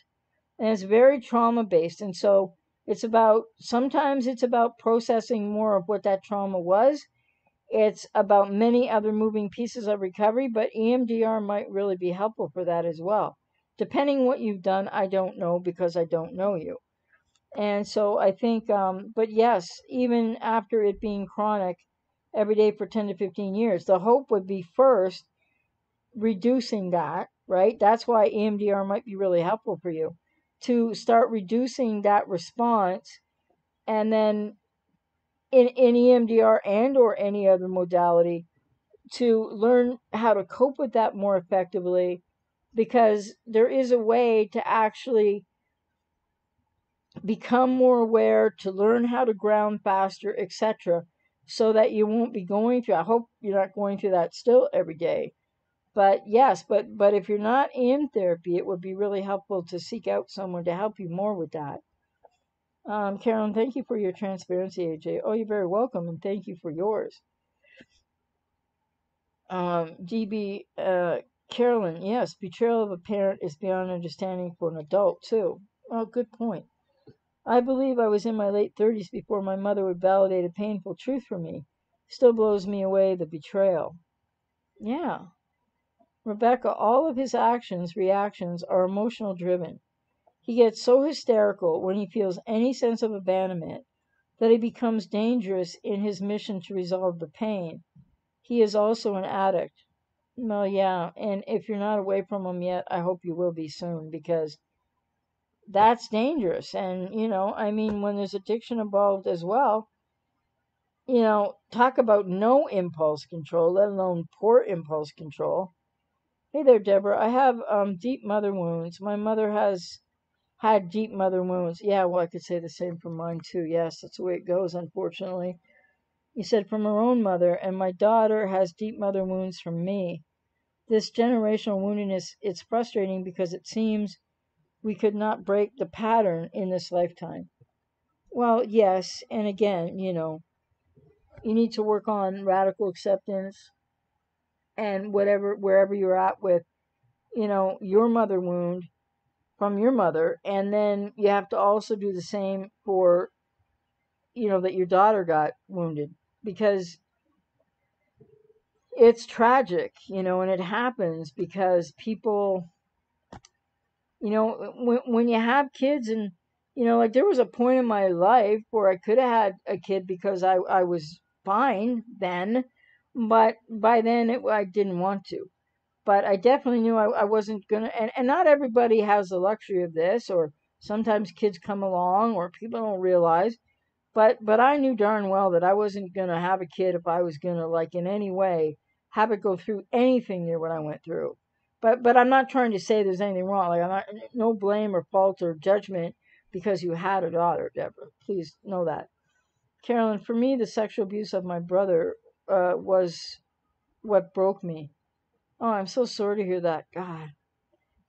And it's very trauma-based. And so it's about, sometimes it's about processing more of what that trauma was. It's about many other moving pieces of recovery, but EMDR might really be helpful for that as well. Depending what you've done, I don't know because I don't know you. And so I think, but yes, even after it being chronic every day for 10 to 15 years, the hope would be first reducing that, right? That's why EMDR might be really helpful for you, to start reducing that response. And then in EMDR and or any other modality, to learn how to cope with that more effectively, because there is a way to actually become more aware, to learn how to ground faster, etc., so that you won't be going through. I hope you're not going through that still every day. But yes, but if you're not in therapy, it would be really helpful to seek out someone to help you more with that. Carolyn, thank you for your transparency, AJ. Oh, you're very welcome, and thank you for yours. DB, Carolyn, yes, betrayal of a parent is beyond understanding for an adult, too. Oh, good point. I believe I was in my late 30s before my mother would validate a painful truth for me. Still blows me away, the betrayal. Yeah. Rebecca, all of his actions, reactions are emotional driven. He gets so hysterical when he feels any sense of abandonment that he becomes dangerous in his mission to resolve the pain. He is also an addict. Well, yeah, and if you're not away from him yet, I hope you will be soon, because that's dangerous. And, you know, I mean, when there's addiction involved as well, you know, talk about no impulse control, let alone poor impulse control. Hey there, Deborah. I have deep mother wounds. My mother has had deep mother wounds. Yeah, well, I could say the same for mine, too. Yes, that's the way it goes, unfortunately. You said from her own mother, and my daughter has deep mother wounds from me. This generational woundedness, it's frustrating because it seems we could not break the pattern in this lifetime. Well, yes, and again, you know, you need to work on radical acceptance and whatever, wherever you're at with, you know, your mother wound, from your mother, and then you have to also do the same for, you know, that your daughter got wounded, because it's tragic, you know, and it happens because people, you know, when you have kids, and, you know, like there was a point in my life where I could have had a kid because I was fine then, but by then I didn't want to. But I definitely knew I wasn't going to, and not everybody has the luxury of this, or sometimes kids come along or people don't realize, but I knew darn well that I wasn't going to have a kid if I was going to, like, in any way have it go through anything near what I went through. But I'm not trying to say there's anything wrong. Like, I'm not, no blame or fault or judgment because you had a daughter, Deborah. Please know that. Carolyn, for me, the sexual abuse of my brother was what broke me. Oh, I'm so sorry to hear that. God.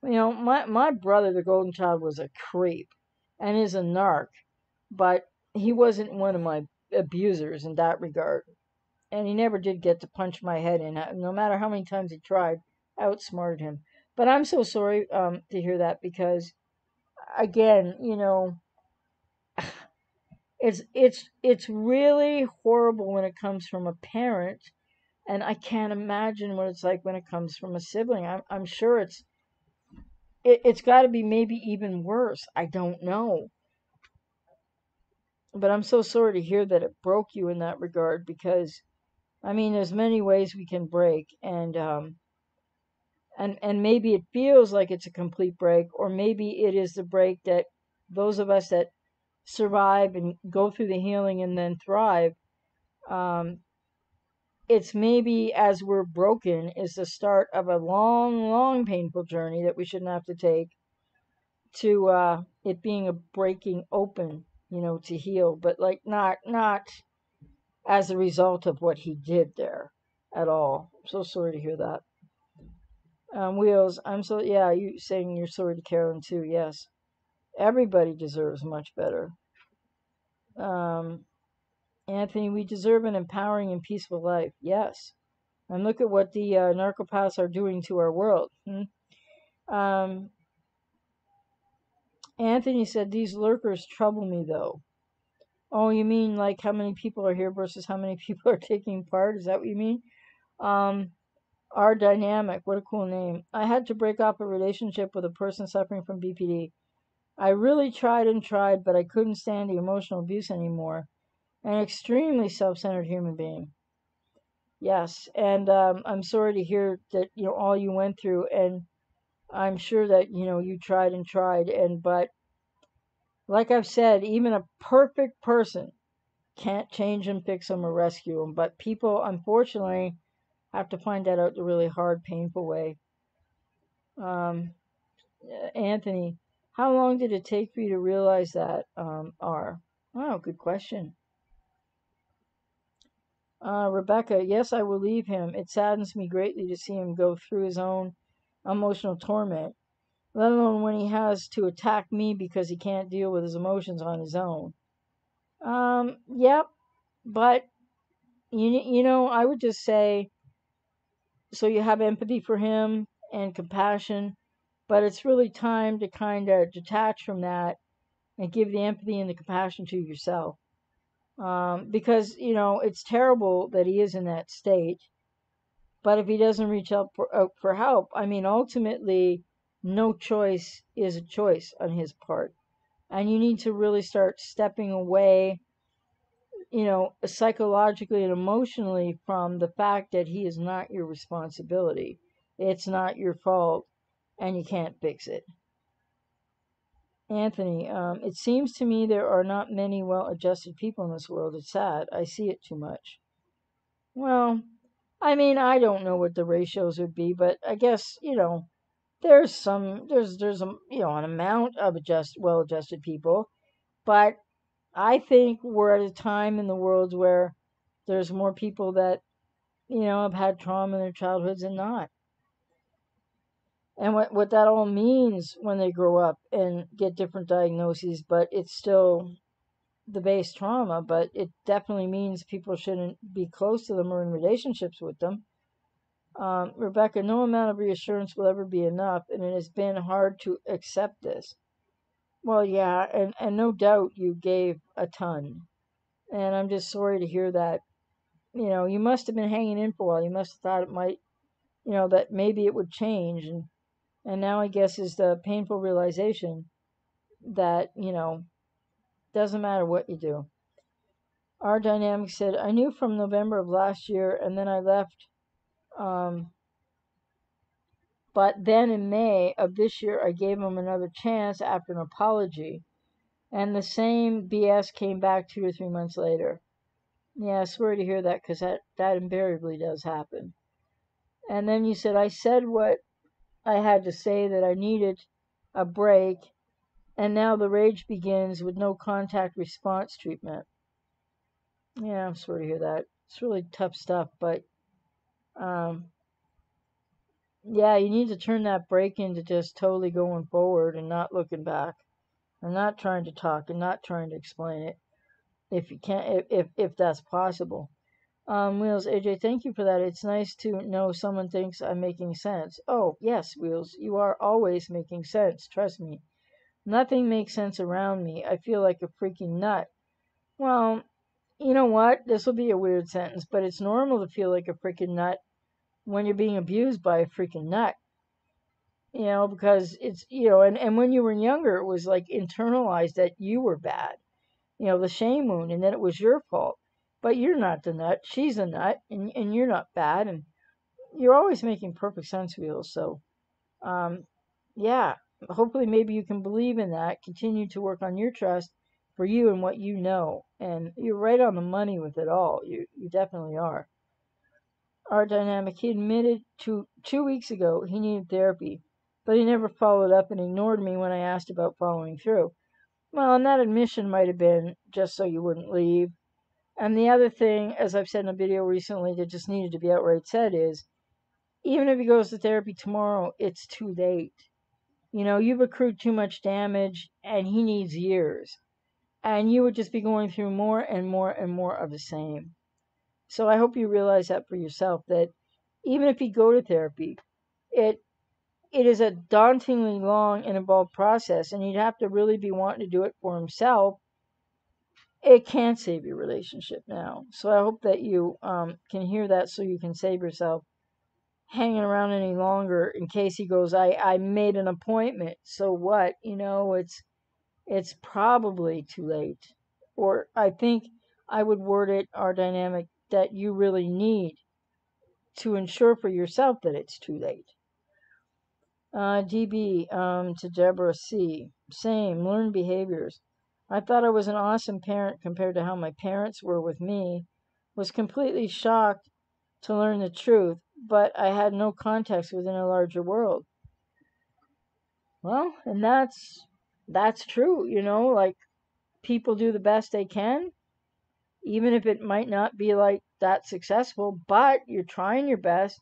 You know, my brother, the golden child, was a creep and is a narc, but he wasn't one of my abusers in that regard. And he never did get to punch my head in. No matter how many times he tried, I outsmarted him. But I'm so sorry to hear that, because, again, you know, it's really horrible when it comes from a parent. And I can't imagine what it's like when it comes from a sibling. I'm sure it's got to be maybe even worse. I don't know. But I'm so sorry to hear that it broke you in that regard, because, I mean, there's many ways we can break. And maybe it feels like it's a complete break, or maybe it is the break that those of us that survive and go through the healing and then thrive, it's maybe as we're broken is the start of a long, long painful journey that we shouldn't have to take, to it being a breaking open, you know, to heal, but like not as a result of what he did there at all. I'm so sorry to hear that. Wheels, I'm so, yeah, you saying you're sorry to Karen too, yes. Everybody deserves much better. Anthony, we deserve an empowering and peaceful life. Yes. And look at what the narcopaths are doing to our world. Anthony said, these lurkers trouble me, though. Oh, you mean like how many people are here versus how many people are taking part? Is that what you mean? Our Dynamic. What a cool name. I had to break up a relationship with a person suffering from BPD. I really tried and tried, but I couldn't stand the emotional abuse anymore. An extremely self-centered human being. Yes, and I'm sorry to hear that, you know, all you went through, and I'm sure that, you know, you tried and tried, and but like I've said, even a perfect person can't change them, fix them, or rescue them, but people, unfortunately, have to find that out the really hard, painful way. Anthony, how long did it take for you to realize that, R? Oh, good question. Rebecca, yes, I will leave him. It saddens me greatly to see him go through his own emotional torment, let alone when he has to attack me because he can't deal with his emotions on his own. Yep, but, you know, I would just say, so you have empathy for him and compassion, but it's really time to kind of detach from that and give the empathy and the compassion to yourself. Because, you know, it's terrible that he is in that state, but if he doesn't reach out for help, I mean, ultimately, no choice is a choice on his part. And you need to really start stepping away, you know, psychologically and emotionally from the fact that he is not your responsibility. It's not your fault, and you can't fix it. Anthony, it seems to me there are not many well-adjusted people in this world. It's sad. I see it too much. Well, I mean, I don't know what the ratios would be, but I guess, you know, there's you know, an amount of well-adjusted people, but I think we're at a time in the world where there's more people that, you know, have had trauma in their childhoods than not. And what that all means when they grow up and get different diagnoses, but it's still the base trauma, but it definitely means people shouldn't be close to them or in relationships with them. Rebecca, no amount of reassurance will ever be enough, and it has been hard to accept this. Well, yeah, and no doubt you gave a ton. And I'm just sorry to hear that. You know, you must have been hanging in for a while. You must have thought it might, you know, that maybe it would change, and now I guess is the painful realization that, you know, doesn't matter what you do. Our Dynamic said, I knew from November of last year, and then I left. But then in May of this year, I gave him another chance after an apology, and the same BS came back 2 or 3 months later. Yeah, sorry to hear that, because that invariably does happen. And then you said, I said what I had to say, that I needed a break, and now the rage begins with no contact response treatment. Yeah, I'm sorry to hear that. It's really tough stuff, but yeah, you need to turn that break into just totally going forward and not looking back and not trying to talk and not trying to explain it if you can't, if that's possible. Wheels, AJ, thank you for that. It's nice to know someone thinks I'm making sense. Oh, yes, Wheels, you are always making sense. Trust me. Nothing makes sense around me. I feel like a freaking nut. Well, you know what? This will be a weird sentence, but it's normal to feel like a freaking nut when you're being abused by a freaking nut. You know, because it's, you know, and when you were younger, it was like internalized that you were bad. You know, the shame wound, and then it was your fault. But you're not the nut. She's a nut, and you're not bad. And you're always making perfect sense, Wheels. So, yeah, hopefully maybe you can believe in that. Continue to work on your trust for you and what you know. And you're right on the money with it all. You definitely are. Our Dynamic, he admitted 2 weeks ago he needed therapy, but he never followed up and ignored me when I asked about following through. Well, and that admission might have been just so you wouldn't leave. And the other thing, as I've said in a video recently that just needed to be outright said, is even if he goes to therapy tomorrow, it's too late. You know, you've accrued too much damage, and he needs years. and you would just be going through more and more and more of the same. So I hope you realize that for yourself, that even if you go to therapy, it is a dauntingly long and involved process, and you'd have to really be wanting to do it for himself. It can save your relationship now. So I hope that you can hear that, so you can save yourself hanging around any longer in case he goes, I made an appointment. So what? You know, it's probably too late. Or I think I would word it, our dynamic, that you really need to ensure for yourself that it's too late. DB to Deborah C. Same, learned behaviors. I thought I was an awesome parent compared to how my parents were with me. Was completely shocked to learn the truth, but I had no context within a larger world. Well, and that's true, you know, like people do the best they can, even if it might not be like that successful, but you're trying your best.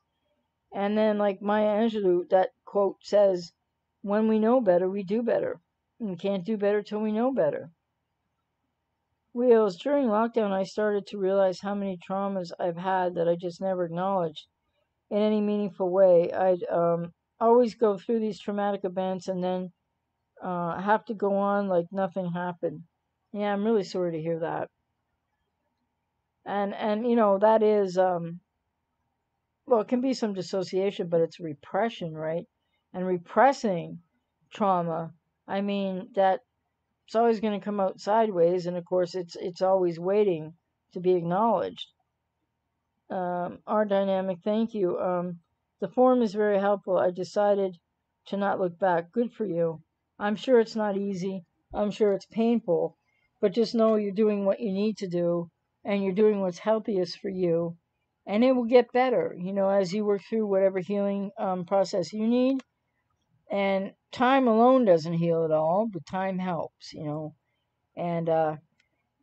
And then like Maya Angelou, that quote says, when we know better, we do better. And can't do better till we know better. Wheels, during lockdown, I started to realize how many traumas I've had that I just never acknowledged in any meaningful way. I'd always go through these traumatic events and then have to go on like nothing happened. Yeah, I'm really sorry to hear that. And you know, that is, well, it can be some dissociation, but it's repression, right? And repressing trauma, I mean, that it's always going to come out sideways, and of course, it's always waiting to be acknowledged. Our dynamic, thank you. The form is very helpful. I decided to not look back. Good for you. I'm sure it's not easy. I'm sure it's painful, but just know you're doing what you need to do, and you're doing what's healthiest for you, and it will get better, you know, as you work through whatever healing process you need. And time alone doesn't heal it all, but time helps, you know. And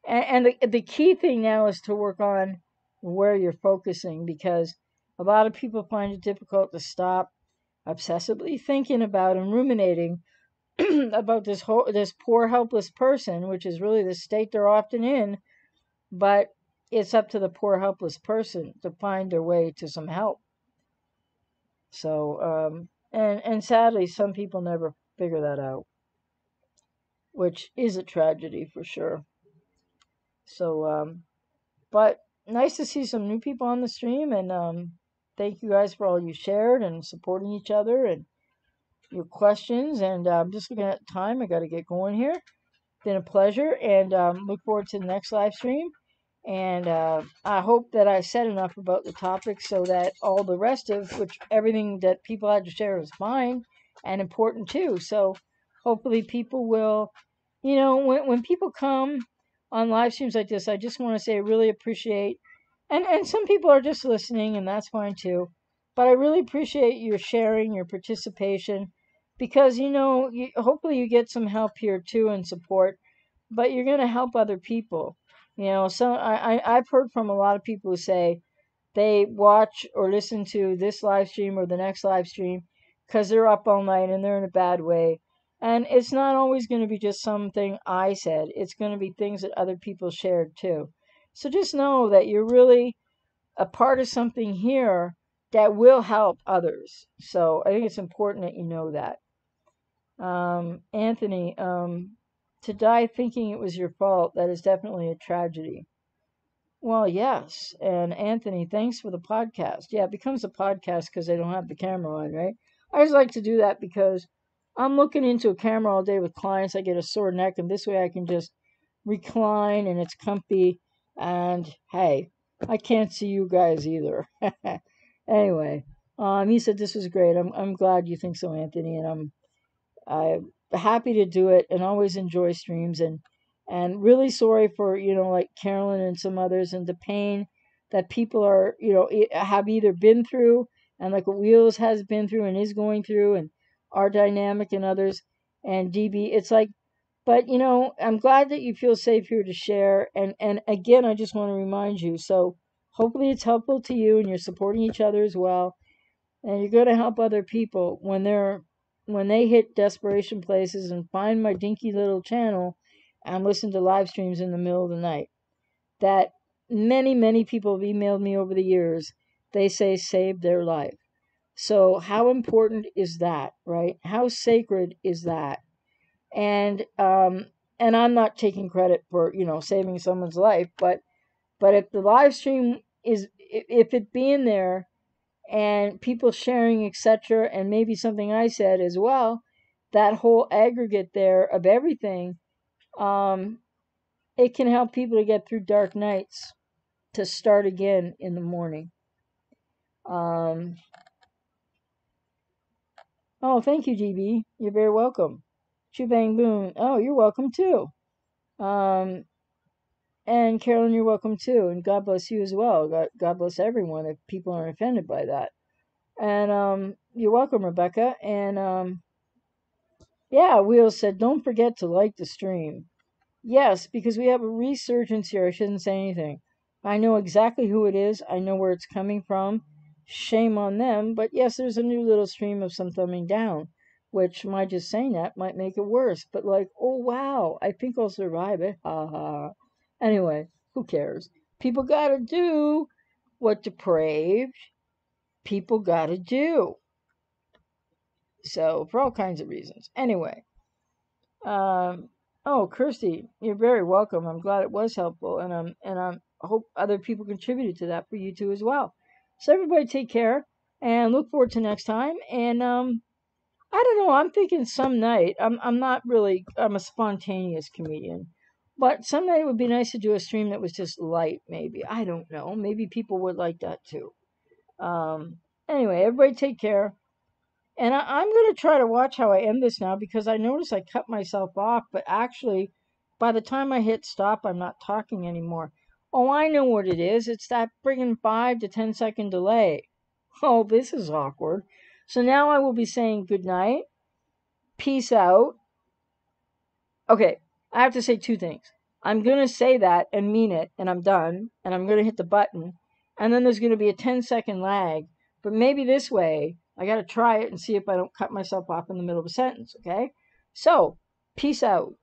the key thing now is to work on where you're focusing, because a lot of people find it difficult to stop obsessively thinking about and ruminating about this poor helpless person, which is really the state they're often in. But it's up to the poor helpless person to find their way to some help. So, And sadly, some people never figure that out, which is a tragedy for sure. So, but nice to see some new people on the stream, and thank you guys for all you shared and supporting each other and your questions. And I'm just looking at time. I got to get going here. It's been a pleasure, and look forward to the next live stream. And I hope that I said enough about the topic so that all the rest of which everything that people had to share was fine and important too. So hopefully people will, you know, when people come on live streams like this, I just want to say I really appreciate, and some people are just listening, and that's fine too. But I really appreciate your sharing, your participation, because, you know, hopefully you get some help here too and support, but you're going to help other people. You know, so I've heard from a lot of people who say they watch or listen to this live stream or the next live stream because they're up all night and they're in a bad way. And it's not always going to be just something I said. It's going to be things that other people shared too. So just know that you're really a part of something here that will help others. So I think it's important that you know that. Anthony, to die thinking it was your fault, that is definitely a tragedy. Well, yes. And Anthony, thanks for the podcast. Yeah, it becomes a podcast because they don't have the camera on, right? I always like to do that because I'm looking into a camera all day with clients. I get a sore neck, and this way I can just recline, and it's comfy. And, hey, I can't see you guys either. Anyway, he said this was great. I'm glad you think so, Anthony, and I happy to do it, and always enjoy streams, and really sorry for, you know, like Carolyn and some others, and the pain that people are, you know, have either been through, and like what Wheels has been through and is going through, and our dynamic and others, and DB. It's like, but you know, I'm glad that you feel safe here to share, and again, I just want to remind you, so hopefully it's helpful to you, and you're supporting each other as well, and you're going to help other people when they hit desperation places and find my dinky little channel and listen to live streams in the middle of the night. That many, many people have emailed me over the years. They say saved their life. So how important is that, right? How sacred is that? And I'm not taking credit for, you know, saving someone's life, but if the live stream is, if it being there and people sharing, etc., and maybe something I said as well, that whole aggregate there of everything, it can help people to get through dark nights, to start again in the morning. Oh, thank you, GB. You're very welcome. Chubang Boon. Oh, you're welcome too. And Carolyn, you're welcome too. And God bless you as well. God bless everyone if people aren't offended by that. And you're welcome, Rebecca. And yeah, Will said, don't forget to like the stream. Yes, because we have a resurgence here. I shouldn't say anything. I know exactly who it is. I know where it's coming from. Shame on them. But yes, there's a new little stream of some thumbing down, which my just saying that might make it worse. But like, oh, wow, I think I'll survive it. Ha ha. Anyway, who cares? People got to do what depraved people got to do. So, for all kinds of reasons. Anyway. Oh, Kirsty, you're very welcome. I'm glad it was helpful. And I hope other people contributed to that for you too as well. So everybody take care and look forward to next time. And I don't know, I'm thinking some night. I'm not really, I'm a spontaneous comedian. But some night it would be nice to do a stream that was just light, maybe. I don't know. Maybe people would like that too. Anyway, everybody take care. And I'm going to try to watch how I end this now, because I noticed I cut myself off, but actually, by the time I hit stop, I'm not talking anymore. Oh, I know what it is. It's that friggin' 5- to 10-second delay. Oh, this is awkward. So now I will be saying goodnight, peace out. Okay, I have to say two things. I'm going to say that and mean it, and I'm done, and I'm going to hit the button, and then there's going to be a 10-second lag, but maybe this way, I got to try it and see if I don't cut myself off in the middle of a sentence, okay? So, peace out.